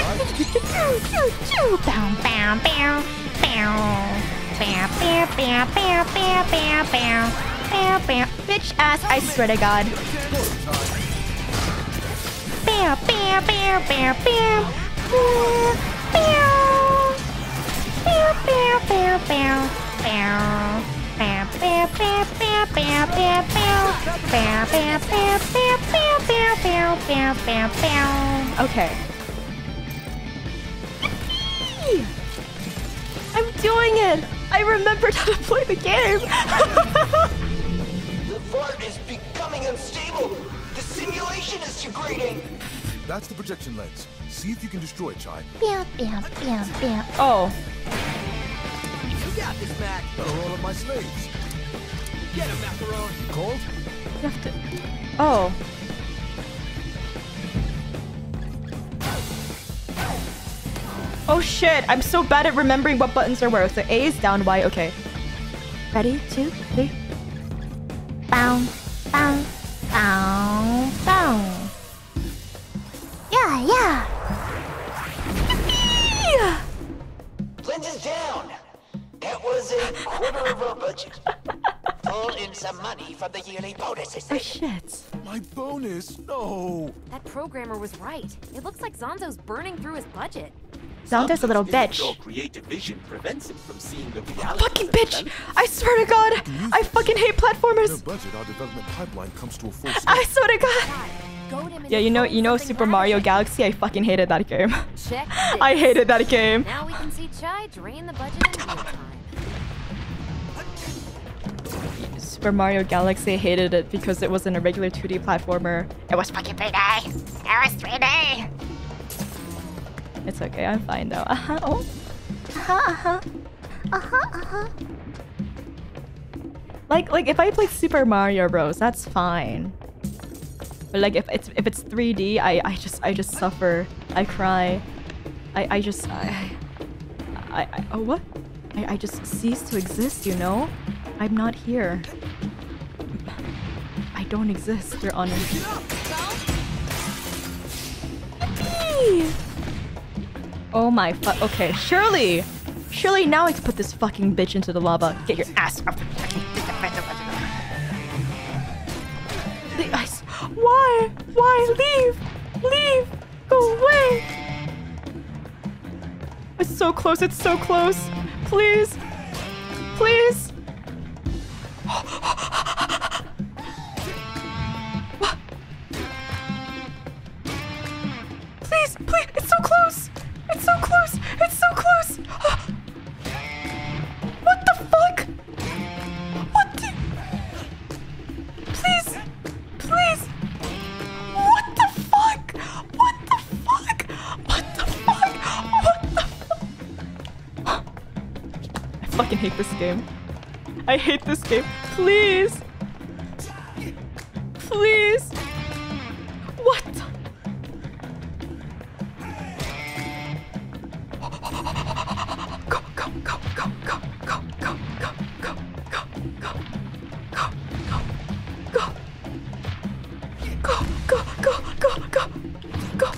pew bow bow bow bow. Bam, bam, bam, bam, bam, bam, bam, bam, bam. Bitch ass, I swear to God. Bam, bam, bam, bam, bam, bam, bam, bam, bam, bam, bam, bam, bam, bam, bam, bam, bam, bam, bam, bam, bam, bam, bam. Okay. I'm doing it! I remembered how to play the game! The fort is becoming unstable! The simulation is degrading! That's the projection lens. See if you can destroy it, Chai. Pew, pew, pew, pew. Oh. You got this, Mac! Better roll up my sleeves. Get him, Macaron! Cold? You have to... Oh. Oh shit, I'm so bad at remembering what buttons are where. So A is down, Y, okay. Ready, two, three. Boom, boom, boom, boom. Yeah, yeah. Yippee! Lens is down. That was a quarter of our budget. Pull in some money from the yearly bonuses. Oh shit. My bonus? No. That programmer was right. It looks like Zanzo's burning through his budget. Zanzo's a little bitch. Fucking bitch! I swear to God, I fucking hate platformers. I swear to God. Yeah, you know, you know, Super Mario Galaxy. I fucking hated that game. I hated that game. Now we can see Chai drain the budget in real time. Super Mario Galaxy, hated it because it wasn't a regular two D platformer. It was fucking three D. It was three D. It's okay, I'm fine though. Uh-huh, oh. Uh-huh, uh-huh. Uh-huh, uh-huh. Like, like if I played Super Mario Bros, that's fine. But like if it's if it's three D, I, I just I just suffer. I cry. I I just I I, I oh what? I, I just cease to exist, you know? I'm not here. I don't exist, Your Honor. Hey! Oh my fuck, okay, surely! Surely now I can put this fucking bitch into the lava. Get your ass off the fucking Why? Leave! Leave! Go away! It's so close, it's so close! Please! Please! Please! Please! It's so close! It's so close! It's so close! What the fuck? What the... Please! Please! What the fuck? What the fuck? What the fuck? What the fuck? I fucking hate this game. I hate this game. Please! Please! What the... Go, go, go, go, go, go, go, go, go, go, go, go, go, go. Go, go, go, go, go. Go, go,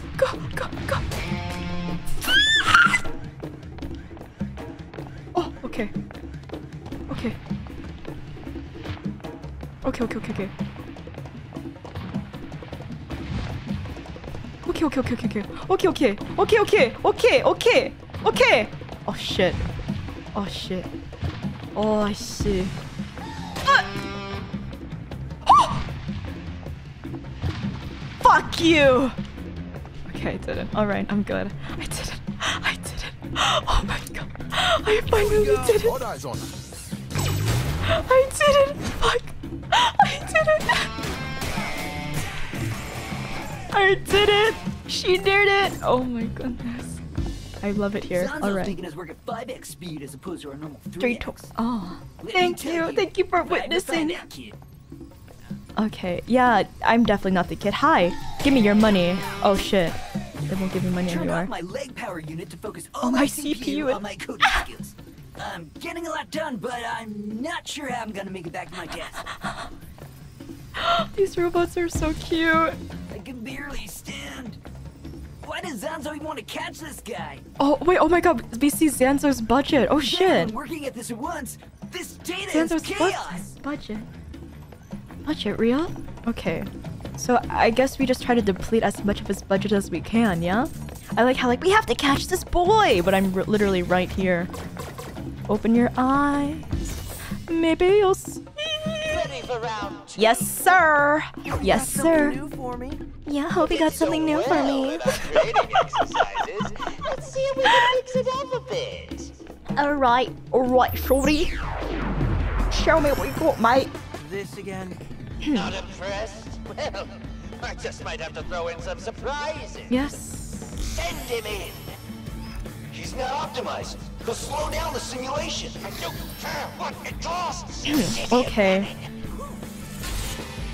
go, go. Oh, okay. Okay. Okay, okay, okay, okay. Okay, okay, okay, okay, okay. Okay, okay. Okay, okay. Okay, okay. Okay. Oh shit. Oh shit. Oh, I see. Uh. Oh! Fuck you. Okay, I did it. All right, I'm good. I did it. I did it. Oh my god. I finally did it. I did it. Fuck. I did it. I did it. She did it. Oh my goodness. I love it here. All right. Taking his work at five X speed as opposed to our normal three X. Oh, thank you. Thank you for witnessing. Okay. Yeah, I'm definitely not the kid. Hi. Give me your money. Oh shit. They won't give me money anymore. Turn off my leg power unit to focus all my C P U on my coding skills. I'm getting a lot done, but I'm not sure how I'm gonna make it back to my desk. These robots are so cute. I can barely stand. Why does Zanzo even want to catch this guy? Oh wait! Oh my God! B C Zanzo's budget. Oh shit! Working at this once. This data Zanzo's is chaos. Bu budget. Budget real? Okay. So I guess we just try to deplete as much of his budget as we can. Yeah. I like how like we have to catch this boy, but I'm literally right here. Open your eyes. Maybe you'll see. Yes, sir. Yes, sir. Yeah, hope you got something new for me. Let's see if we can fix it up a bit. All right, all right, shorty. Show me what you got, mate. This again. Not impressed? Well, I just might have to throw in some surprises. Yes. Send him in. He's not optimized. They'll slow down the simulation. I don't care what it costs. Okay.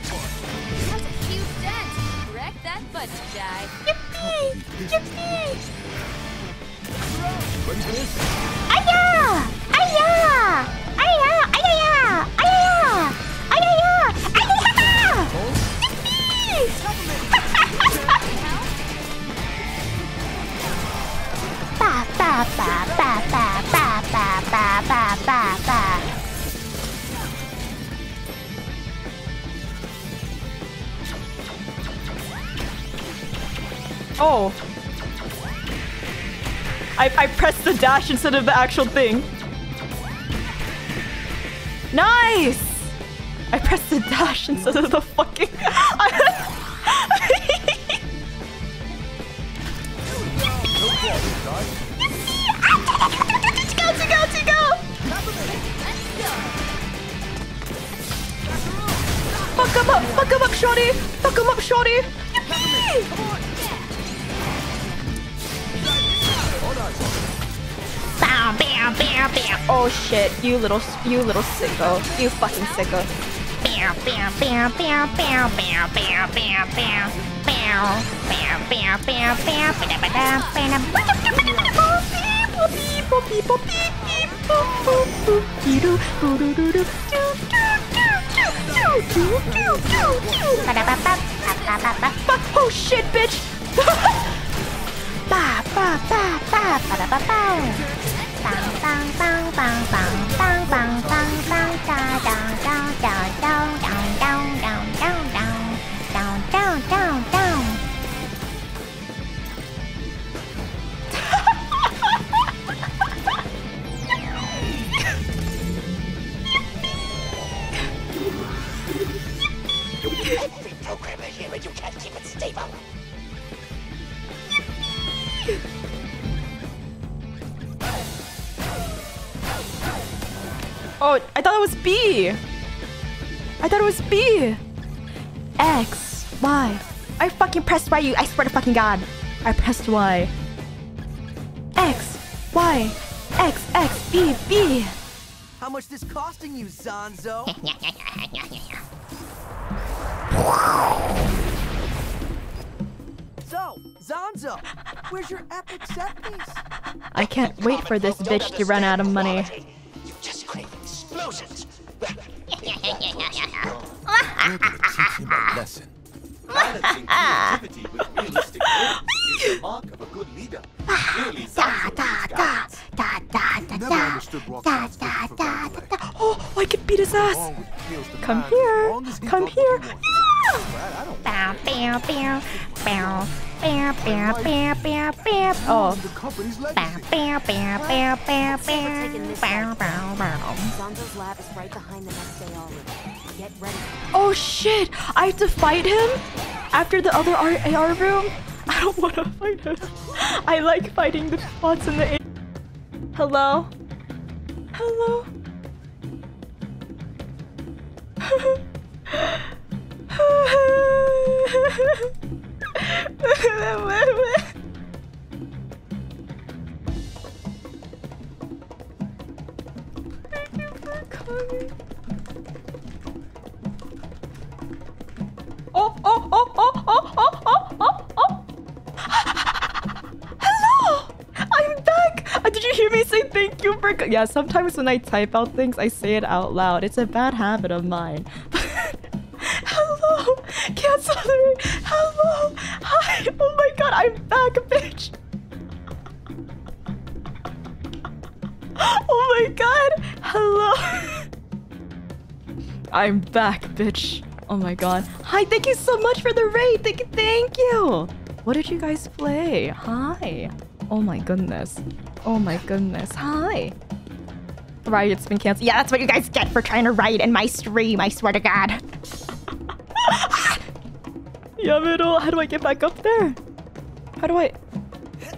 That's a cute dance. Wreck that butt, Chai. Yippee! Yippee! Aya! Aya! Aya! Aya! Aya! Aya! Aya! Yippee! Ba ba ba ba ba ba ba ba ba ba ba. Oh. I I pressed the dash instead of the actual thing. Nice. I pressed the dash instead of the fucking. Fuck him up, fuck him up, shorty! Fuck him up, shorty! Yippee! Bam, bam, bam, bam! Oh shit, you little, you little sicko, you fucking sicko! Bam, bam, bam, bam, bam, bam, bam, bam, bam, bam, bam, bam, bam, bam, bam, bam, oh shit, bitch! Ba ba ba ba ba ba ba. Bang bang bang bang bang bang bang bang da da da da da down down down down down down down down down. can't reprogram it here and you can't keep it stable. Oh, I thought it was B. I thought it was B. X, Y. I fucking pressed Y, you. I swear to fucking God. I pressed Y. X, Y, X, X, B, B. How much this costing you, Zanzo? So, Zanzo, where's your epic set piece? I can't wait for this bitch to run out of money. You just crave explosions. I'm gonna teach you my lesson. Balancing creativity with realistic work is the mark of a good leader. Really, oh, I could beat his ass. Come here. Come here. Oh. Oh shit! I have to fight him after the other A R room. I don't want to fight him. I like fighting the bots in the. Hello. Hello. Thank you for coming. Oh, oh, oh, oh, oh, oh, oh, oh, oh. Hello! I'm back! Uh, did you hear me say thank you for... Yeah, sometimes when I type out things, I say it out loud. It's a bad habit of mine. Hello! Cancel it! Hello! Hi! Oh my god, I'm back, bitch! Oh my god! Hello! I'm back, bitch. Oh my god. Hi, thank you so much for the raid. Thank you, thank you. What did you guys play? Hi. Oh my goodness. Oh my goodness. Hi. Riot's been canceled. Yeah, that's what you guys get for trying to riot in my stream, I swear to god. Yamido, how do I get back up there? How do I...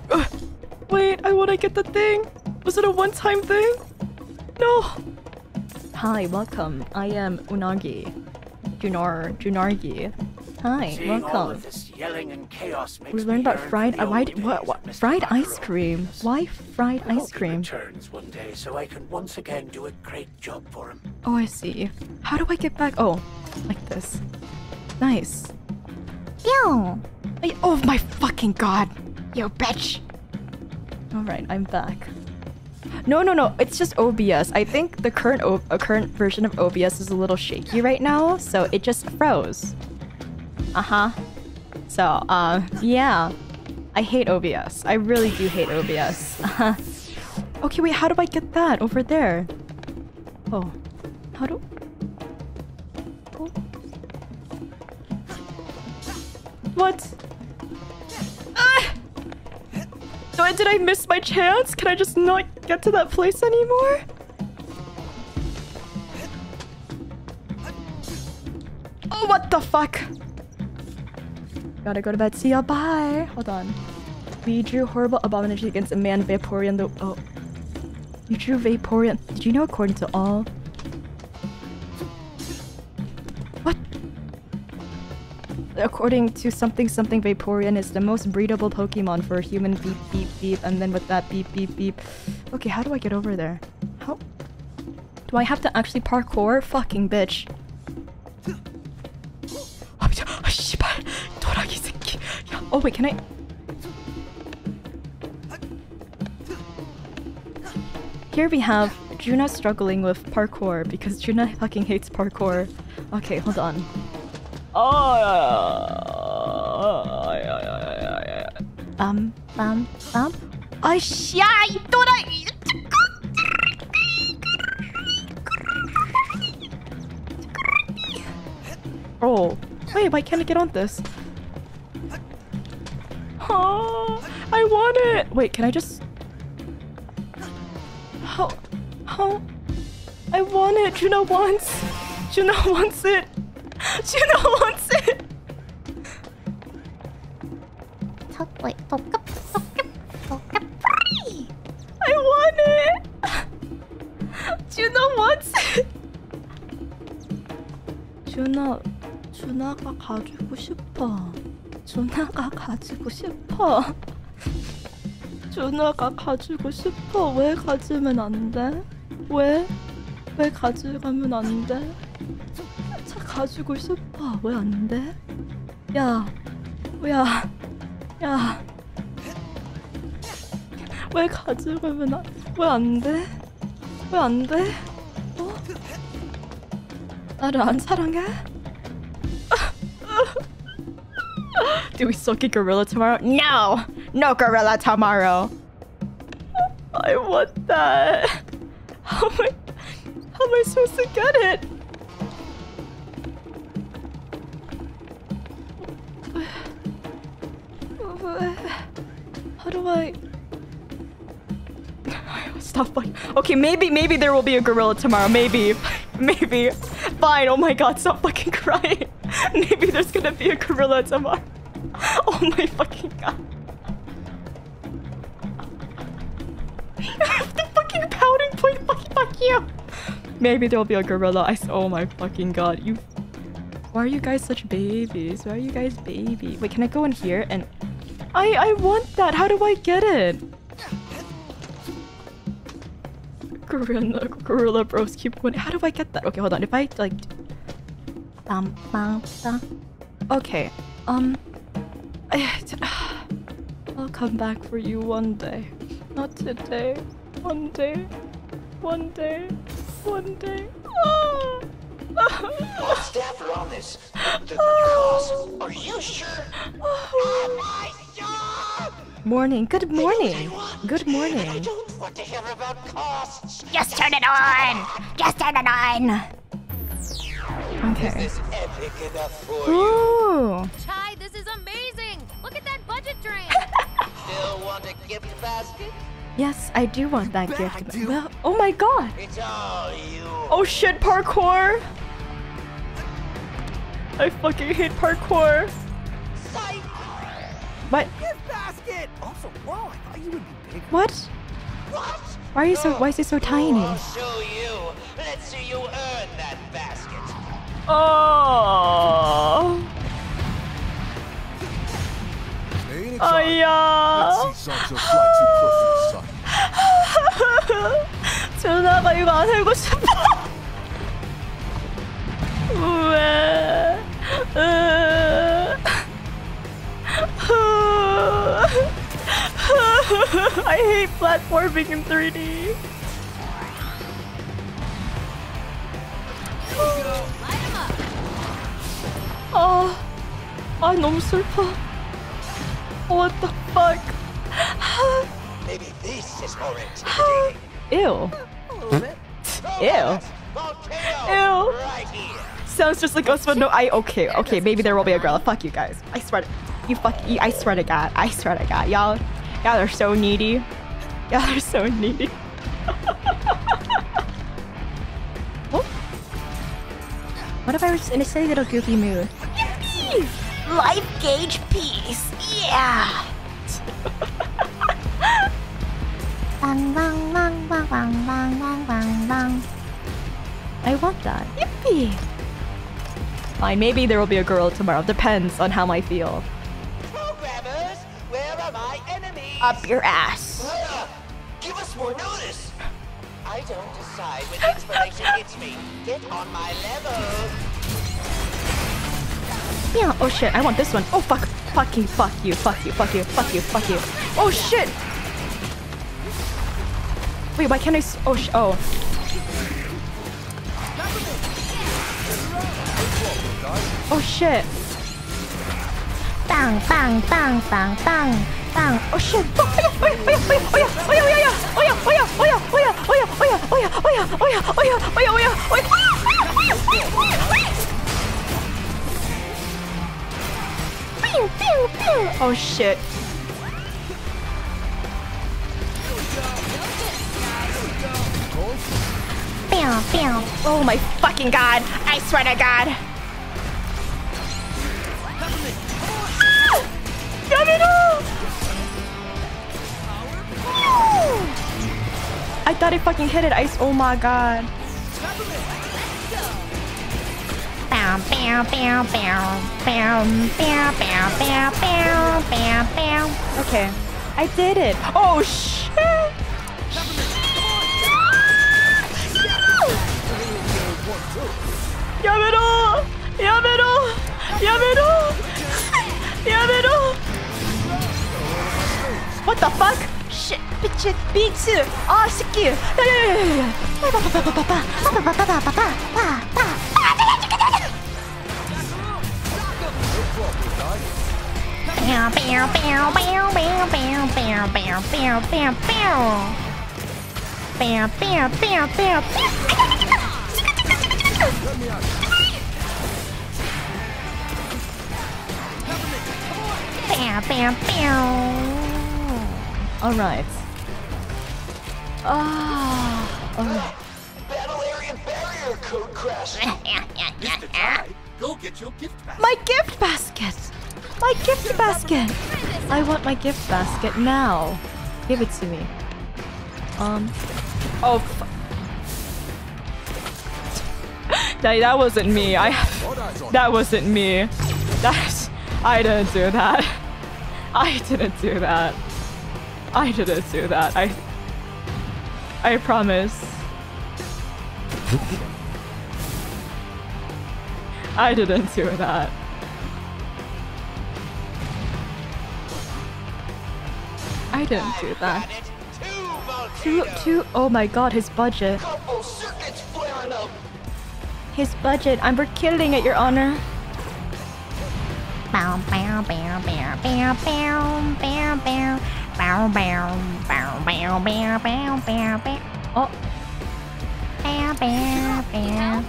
Uh, wait, I want to get the thing. Was it a one-time thing? No. Hi, welcome. I am Unagi. Junar, Junargi. Hi, seeing welcome. All of this yelling and chaos makes we learned about fried, uh, why, what, what, fried Macaron ice cream. Why fried I ice cream? Returns one day so I can once again do a great job for him. Oh, I see. How do I get back? Oh, like this. Nice. Yo. I, oh my fucking god. Yo, bitch. All right, I'm back. No, no, no. It's just O B S. I think the current o a current version of O B S is a little shaky right now, so it just froze. Uh-huh. So, uh, yeah. I hate O B S. I really do hate O B S. Uh-huh. Okay, wait. How do I get that over there? Oh. How do... Oh. What? Ah! Did I miss my chance? Can I just not get to that place anymore? Oh, what the fuck? Gotta go to bed. See ya. Bye. Hold on. We drew horrible abomination against a man Vaporeon. The oh, you drew Vaporeon. Did you know? According to all, what? According to something something Vaporeon is the most breedable Pokemon for a human. Beep beep beep, and then with that beep beep beep. Okay, how do I get over there? How do I have to actually parkour? Fucking bitch. Oh wait, can I? Here we have Juna struggling with parkour because Juna fucking hates parkour. Okay, hold on. Oh, yeah, yeah, yeah, yeah, yeah, yeah. Bum, bum, bum. Oh, shit! I thought I. Oh, wait, why can't I get on this? Oh, I want it! Wait, can I just. How? How? I want it! Juna wants! Juna wants it! Juna wants it. I want it. Juna wants it. Juna, Juna가 가지고 싶어. Juna가 가지고 싶어. Juna가 가지고 싶어. 왜 가지면 안 돼? 왜? 왜 가져가면 안 돼? 차 가지고 싶어. 왜 안 돼? 야, 야, 야. 왜 가져가면 안, 왜 안 돼? 왜 안 돼? 어? 나를 안 사랑해? Do we still get gorilla tomorrow? No! No gorilla tomorrow! I want that! How am I, how am I supposed to get it? How do I... Stop fighting. Okay, maybe, maybe there will be a gorilla tomorrow. Maybe. Maybe. Fine. Oh my god, stop fucking crying. Maybe there's gonna be a gorilla tomorrow. Oh my fucking god. I have the fucking pouting point. Fuck, fuck you. Maybe there'll be a gorilla. I s oh my fucking god. You. Why are you guys such babies? Why are you guys baby? Wait, can I go in here and... I, I want that. How do I get it? Gorilla, gorilla bros keep going. How do I get that? Okay, hold on. If I like... Okay. Um... I'll come back for you one day. Not today. One day. One day. One day. Oh. My staff are on this. The oh. Are you sure? Oh. Am I sure? Morning. Good morning. Good morning. I don't want to hear about costs. Just turn it on. Just turn it on. Okay. Is this epic enough for Ooh. You? Chai, this is amazing. Look at that budget drain. Still want a gift basket? Yes, I do want that I gift. Do. Well, oh my god! It's all you. Oh shit, parkour! I fucking hate parkour. Psych. What? Gift basket. Also, wow, I thought you would be bigger. What? What? Why are you so? Why is it so tiny? I'll show you. Let's see you earn that basket. Oh. Oh yeah. 전화가 이거 안 하고 싶어. 왜? I hate platforming in three D. Oh, 아 너무 슬퍼. What the fuck? Maybe this is more intimidating. Ew. Ew. Ew. Sounds just like us, but no. I okay, okay. Maybe there will be a girl. Fuck you guys. I swear to you. Fuck you. I swear to God. I swear to God. Y'all, y'all are so needy. Y'all are so needy. What if I was in a silly little goofy mood? Yippee! Life gauge peace! Yeah! Bang, bang, bang, bang, bang, bang, bang, bang. I want that. Yippee! Fine, maybe there will be a girl tomorrow. Depends on how I feel. Programmers, where are my enemies? Up your ass. Uh, give us more notice! I don't decide when inspiration hits me. Get on my level. Yeah, oh shit, I want this one. Oh fuck. Fuck you, fuck you, fuck you, fuck you, fuck you, fuck you. Oh shit! Wait, why can't I s oh sh oh. Oh shit. Bang, bang, bang, bang, bang. Bang. Oh shit! Oh yeah! Oh yeah! Oh yeah! Oh yeah! Oh yeah! Oh yeah! Oh yeah! Oh yeah! Oh yeah! Oh yeah! Oh yeah! Oh yeah! Oh yeah! Oh yeah! Oh yeah! Oh yeah! Oh yeah! Oh shit! Oh my fucking god! I swear to God! Rito! I thought it fucking hit it, Ice. Oh my god. Bam, bam, bam, bam, bam, bam, bam, bam, bam, bam. Okay, I did it. Oh shit! Yamero! Yamero! Yamero! Yamero! What the fuck? Shit, bitch, beats! Ah, sick! Yeah, yeah, yeah, yeah. Let me out. Bam, bam, bam. All right. Ah. Oh, all right. Battle area barrier code crash. Mister Chai, go get your gift basket. My gift basket. My gift basket. I want my gift basket now. Give it to me. Um. Oh. That, that wasn't me. I. That wasn't me. That. I didn't do that. I didn't do that. I didn't do that. I. I promise. I didn't do that. I didn't do that. Two, two. Oh my god, his budget. His budget, and we're killing it, Your Honor. Bow, bow, bow, bow, bow, bow, bow, bow, bow, bow, bow, bow, bow, bow, bow, bow. Oh. Bow, bow, bow.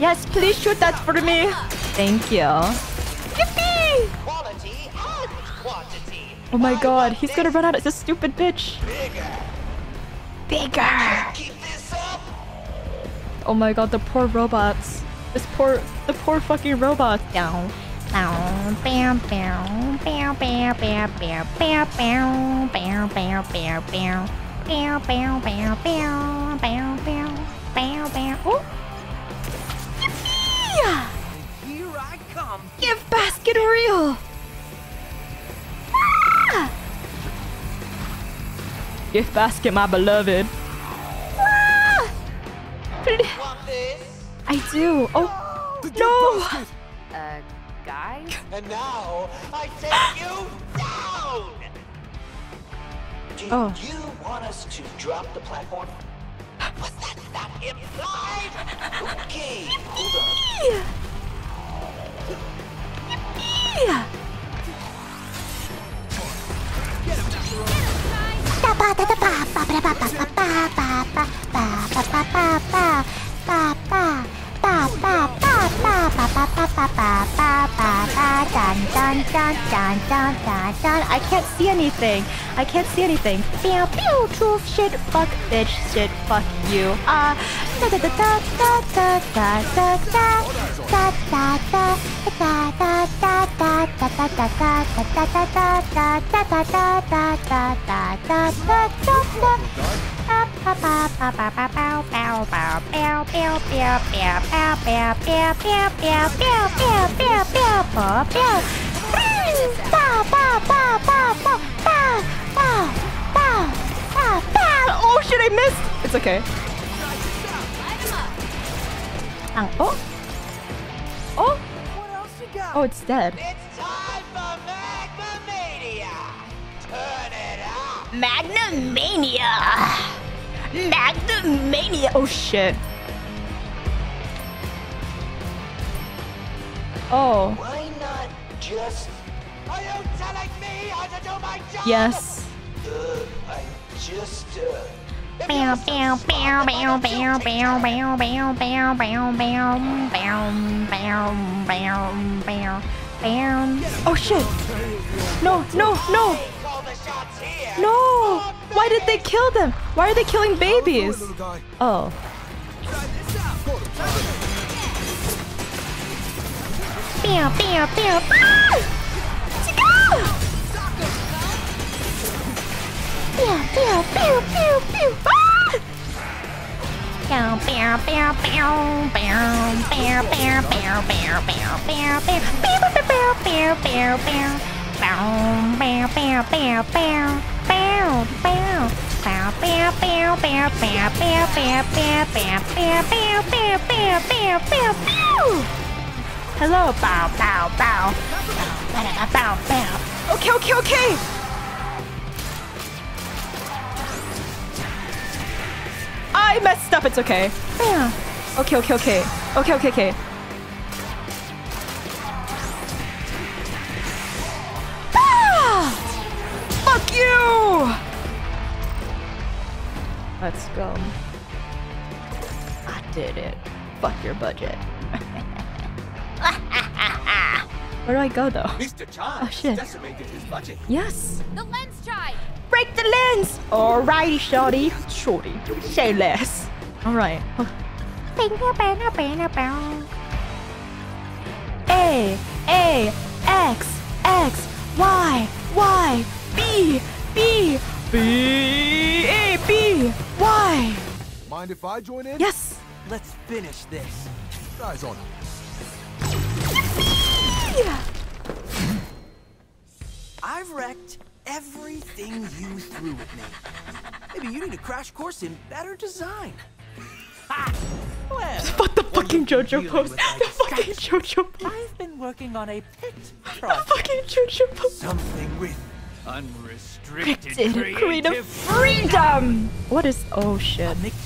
Yes, please shoot that for me. Thank you. Yippee! Quality and quantity. Oh my god, he's gonna run out of this stupid bitch. Bigger. Bigger. Oh my god, the poor robots. This poor, the poor fucking robots. Down. Bow, bow, bow, bow, bow, bow, bow, bow, bow, bow, bow, bow, bow, bow, bow, bow, bow, bow, bow, bow, bow. Yippee! Here I come. Give basket real. Give basket, my beloved. I do. Oh no! Uh, guys. And now I take you down. Do oh. you want us to drop the platform? Was that not implied? Okay, hold on. Yippee! Get him, Doctor Roy. Ba ba ba ba ba ba ba ba ba ba ba dun dun dun dun dun dun dun. I can't see anything. I can't see anything. Pew pew. Truth. Shit. Fuck. Bitch. Shit. Fuck you. Ah. Da da da da da da da da da da da da da da da da da da da da da. Bow, bow, bow, bow, bow, bow, bow, bow, bow, bow, bow, bow, bow, bow, bow, bow, bow, bow, bow, bow, bow, bow, bow. Bow, bow, bow, bow, bow, bow, bow, bow, bow, bow. Oh shit, I missed. It's okay. Oh. Oh. Oh, it's dead. It's time for Magnamania. Turn it up. Magnamania. Magnamania! Oh shit. Oh. Why not just... Are you telling me how to do my job? Yes. Uh, I just... Uh... Bow, bow, bow, bow, bow, bow, bow, bow, bow, bow, bow, bow, bow, bow, bow. Oh shit. No, no, no. No! Why did they kill them? Why are they killing babies? Oh. Bam, bam, bam. Ah! pew, pew, pew, pew. Ah! Bow, bow, bow, bow, bow, bow, bow, bow, bow, bow, bow, bow, bow, bow, bow. Bow, bow, bow, bow, bow, bow, bow, bow, bow, bow, bow, bow, bow, bow, bow, bow, bow, bow, bow, bow, bow, bow, bow. Hello, bow, bow, bow, bow, bow, bow. Okay, okay, okay. I messed up. It's okay. Okay, okay, okay. Okay, okay, okay. Fuck you! Let's go. I did it. Fuck your budget. Where do I go though? Mister Chai oh, shit. Decimated his budget. Yes. The lens, Chai. Break the lens. Alrighty, shorty. Shorty. Say less. All right. A A X X Y Y. B B B A B Y. Mind if I join in? Yes. Let's finish this. Eyes on. Yeah. I've wrecked everything you threw at me. Maybe you need a crash course in better design. Ha! Well, what the fucking JoJo post? Like the fucking JoJo post. I've been working on a pit project. The fucking JoJo post. Something with unrestricted creative, creative freedom. freedom. What is? Oh shit! A mixture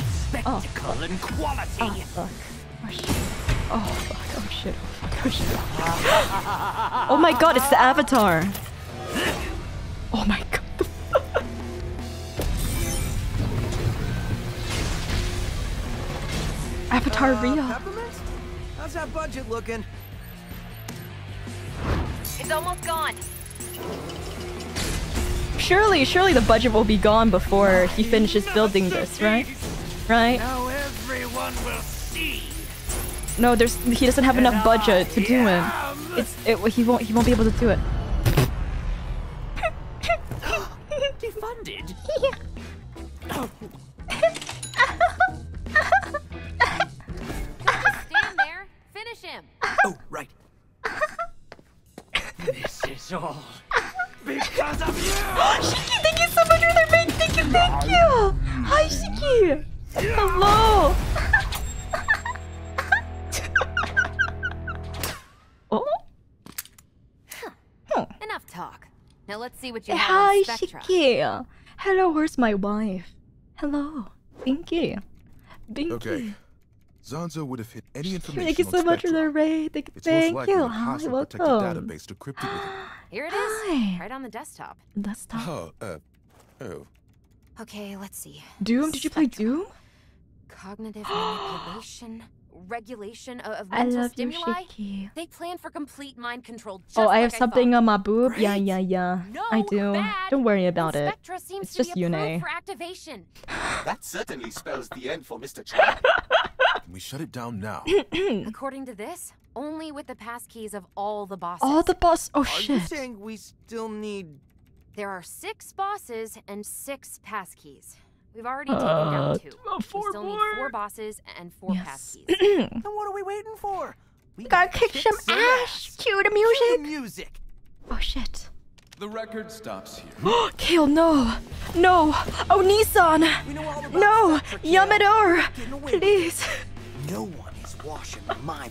of spectacle oh, and quality. Oh fuck! Oh shit! Oh fuck! Oh shit! Oh fuck! Oh shit! Oh my god! It's the avatar! Oh my god! Avatar uh, Rio. Peppermint? How's that budget looking? It's almost gone. Surely, surely the budget will be gone before he finishes building this, right? Right? Now everyone will see. No, there's he doesn't have enough budget to do it. It's it he won't he won't be able to do it. Defunded. Oh. Stand there, finish him. Oh, right. This is all. Because of you! Oh, Shiki, thank you so much for the ring! Thank you, thank you! Hi, Shiki! Hello! Oh? Huh. Huh. Enough talk. Now let's see what you have Hi, on Spectra. Shiki! Hello, where's my wife? Hello. Thank you. Thank you. Okay. Zanzo would have hit any information. Thank you so much for the raid. Thank, thank you. Hi, welcome. Database to cryptic Here it is, Hi. right on the desktop. Desktop. Oh, uh, oh. Okay, let's see. Doom? Did you play Doom? Cognitive manipulation, regulation of mental I love stimuli. You, they plan for complete mind control. Just oh, I have like something I on my boob. Right? Yeah, yeah, yeah. No, I do. Bad. Don't worry about it. Seems it's to just Yune. That certainly spells the end for Mister Chai. Can we shut it down now? According to this. Only with the passkeys of all the bosses. All the boss. Oh shit. Are you saying we still need? There are six bosses and six passkeys. We've already taken uh, down two. Oh, four we still more. need four bosses and four yes. passkeys. And what are we waiting for? We, we gotta kick some ass. Cue the music. Cue the music. Oh shit. The record stops here. Oh, Kale, no, no. Oh, Nissan. No, Yamador. Please. No one is washing my brain.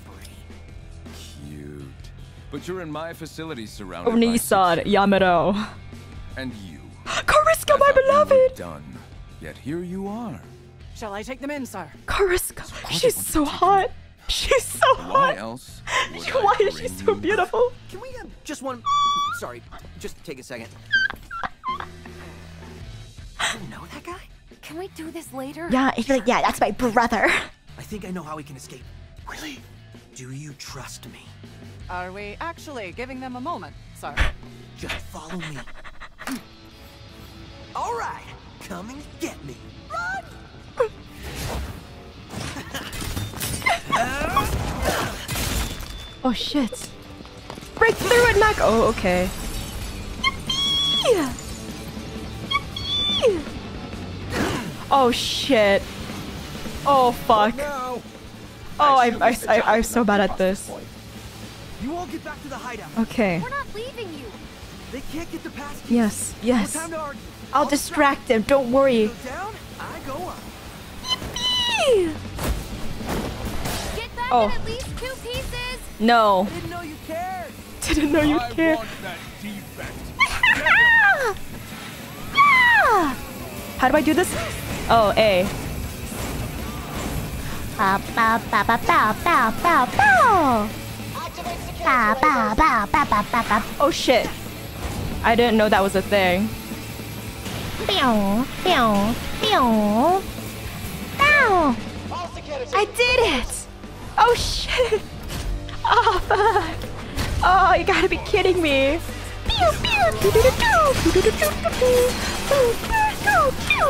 But you're in my facility surrounded oh, by Nissan, Yamato. And you. Korsica, my beloved! Done. Yet here you are. Shall I take them in, sir? Korsica, she's so hot. Them. She's so Why hot. Else Why is she so beautiful? Can we have just one? Sorry, just take a second. I don't know that guy. Can we do this later? Yeah, he's like, yeah, that's my brother. I think I know how we can escape. Really? Do you trust me? Are we actually giving them a moment? Sorry. Just follow me. All right, come and get me. Run! Oh shit! Break through it, Mac. Oh, okay. Yippee! Yippee! Whee! Oh shit. Oh fuck. Oh, I'm I, I, I, I'm so bad at this. You all get back to the hideout. Okay. We're not leaving you. They can't get the past. Yes, yes. No time to argue. I'll, I'll distract them. Don't worry. Go down, I go up. Yippee! Get back oh. in at least two pieces. No. I didn't know you cared. Didn't know you cared. I want that defect. Yeah. How do I do this? Oh, A. Ba ba ba ba ba ba ba ba. Ba, ba, ba, ba, ba, ba, ba. Oh shit. I didn't know that was a thing. Bow, bow, bow. Bow. I did it! Oh shit! Oh fuck! Oh, you gotta be kidding me! Pew pew pew pew pew pew pew pew pew pew pew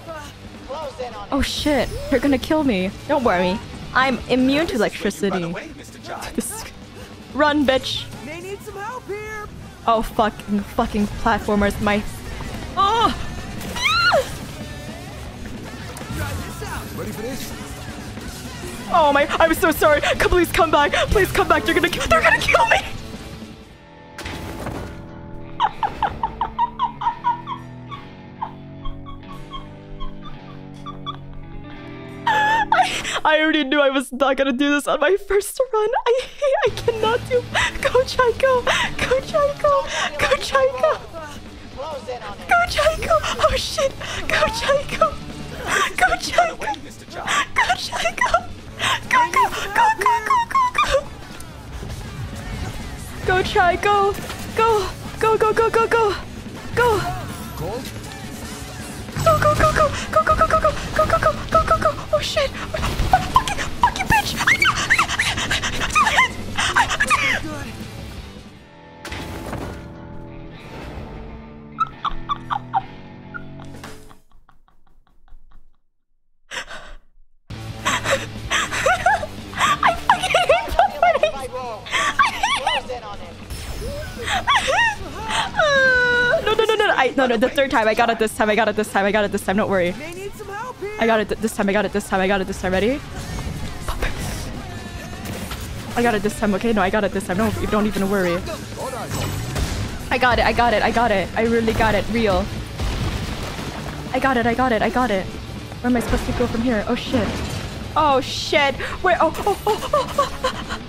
Oh shit, you're gonna kill me. Don't worry. I'm immune to electricity. Way, Run, bitch. They need some help here. Oh, fucking fucking platformers. My... Oh! Ready for this? Oh my... I'm so sorry. Come, please come back. Please come back. You're gonna... They're gonna kill me! I already knew I was not gonna do this on my first run. I I cannot do. Go Chai, go, go Chai, go, go Chai, go, go Chai, go. Oh shit, go Chai, go, go Chai, go, go Chai, go, go go go go go go. Go Chai, go, go, go go go go go, go. Go go go go go go go go go go go go go go go. Oh shit! Fucking fucking bitch! I did it! I did it! I fucking hate I hate it! No, no, no, no, no, I, no, no, the third time. I got it this time. I got it this time. I got it this time. Don't worry. I got it th this time. I got it this time. I got it this time. Ready? I got it this time. Okay, no, I got it this time. Don't, don't even worry. I got it. I got it. I got it. I really got it. Real. I got it. I got it. I got it. Where am I supposed to go from here? Oh, shit. Oh, shit. Where? Oh, oh, oh, oh, oh. Here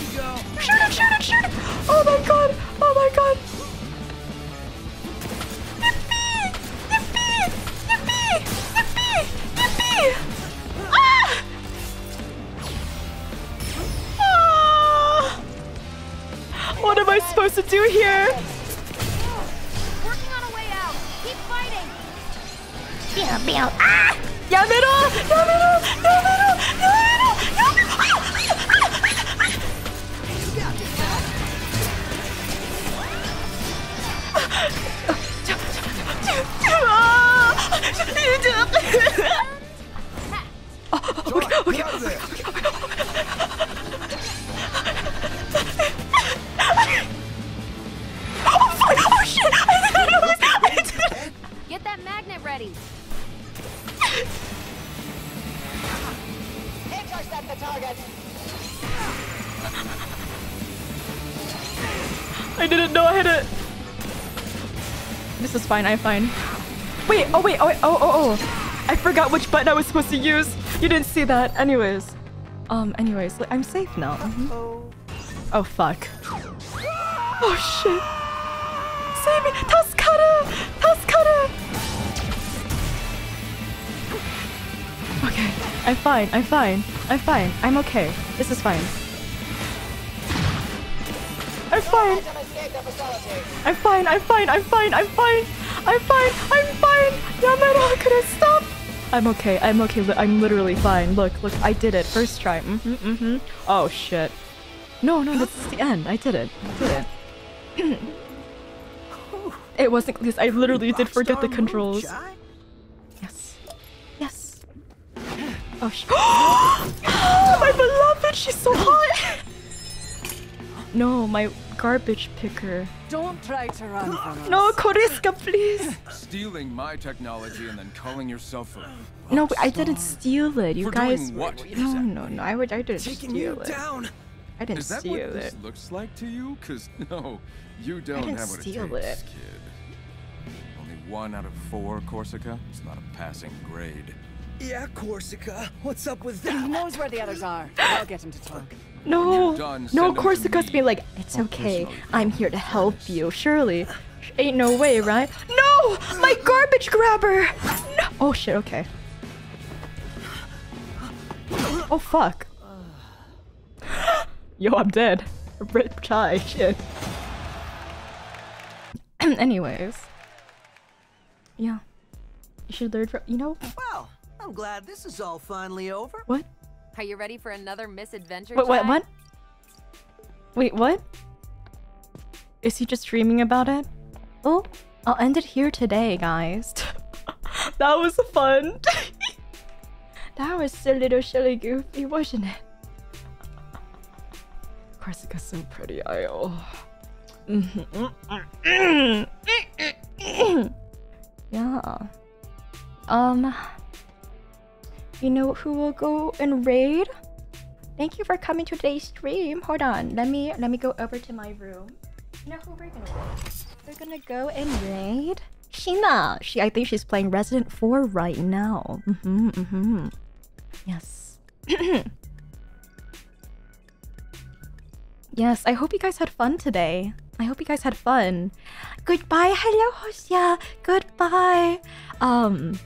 we go. Shoot him, shoot him, shoot him. Oh, my God. Oh, my God. Yippee! Yippee! Ah! Ah! What am I supposed to do here? Working on a way out. Keep fighting. Yeah, yeah. Ah! Yamero! Yamero! Yamero! Yamero! Yamero! Oh, okay, okay, okay, okay. Oh, fuck. Oh shit! I didn't know it. I didn't. Get that magnet ready. Intercept the target. I didn't know I hit it. This is fine, I'm fine. Wait, oh wait, oh wait, oh, oh, oh. I forgot which button I was supposed to use. You didn't see that. Anyways. Um, anyways, I'm safe now. Mm-hmm. Oh, fuck. Oh, shit. Save me! Tasukare! Tasukare! Okay, I'm fine, I'm fine, I'm fine, I'm okay. This is fine. I'm fine! I'm fine, I'm fine, I'm fine, I'm fine! I'm fine. I'm fine. Yamato, couldn't stop. I'm okay. I'm okay. I'm literally fine. Look, look. I did it. First try. Mm-hmm. Mm-hmm. Oh shit. No, no. This is the end. I did it. I did it. It wasn't this. I literally did forget the controls. Yes. Yes. Oh shit. Oh, my beloved. She's so hot. No, my garbage picker. Don't try to run from us. No, Korsica, please. Stealing my technology and then calling yourself a no, I didn't steal it. You guys. What? No, no, no. I would. I didn't Taking steal you it. Down. I didn't Is that steal what it. This looks like to you? Cause no, you don't I didn't have what steal it takes, it. Kid. Only one out of four, Korsica. It's not a passing grade. Yeah, Korsica. What's up with that? He knows where the others are. I'll get him to talk. No, done, no, Korsica's being like, it's okay, I'm here to help you, surely. Ain't no way, right? No! My garbage grabber! No! Oh shit, okay. Oh fuck. Yo, I'm dead. Rip Chai, shit. Anyways. Yeah. You should learn from, you know? Well, I'm glad this is all finally over. What? Are you ready for another misadventure? What? What? What? Wait, what? Is he just dreaming about it? Oh, I'll end it here today, guys. That was fun. That was so little silly goofy, wasn't it? Korsica's so pretty. I oh. Yeah. Um. You know who will go and raid? Thank you for coming to today's stream. Hold on, let me let me go over to my room. You know who we're gonna raid? We're gonna go and raid Shima. She, I think she's playing Resident four right now. Mm-hmm, mm-hmm. Yes. Yes, I hope you guys had fun today. I hope you guys had fun. Goodbye, hello Hoshia. Goodbye. Um.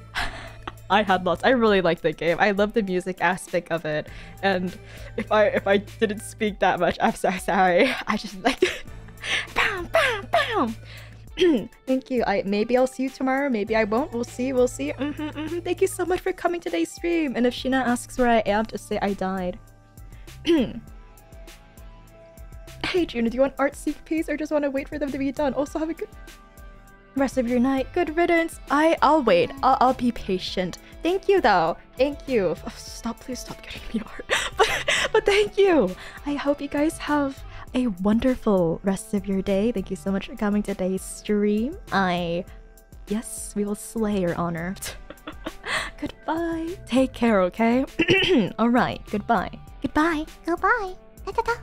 I had lots. I really liked the game. I love the music aspect of it. And if I if I didn't speak that much, I'm so sorry. I just liked it. Bam, bam, bam. Thank you. I maybe I'll see you tomorrow. Maybe I won't. We'll see. We'll see. Mm-hmm, mm-hmm. Thank you so much for coming to today's stream. And if Shina asks where I am, just say I died. Hey, Juna, do you want art seek piece or just want to wait for them to be done? Also, have a good rest of your night. Good riddance. I, I'll wait. I'll, I'll be patient. Thank you, though. Thank you. Oh, stop. Please stop getting me art. but, but thank you. I hope you guys have a wonderful rest of your day. Thank you so much for coming to today's stream. I... Yes, we will slay your honor. Goodbye. Take care, okay? All right. Goodbye. Goodbye. Goodbye. Da-da-da.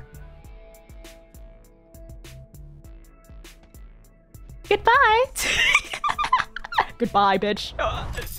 Goodbye. Goodbye, bitch.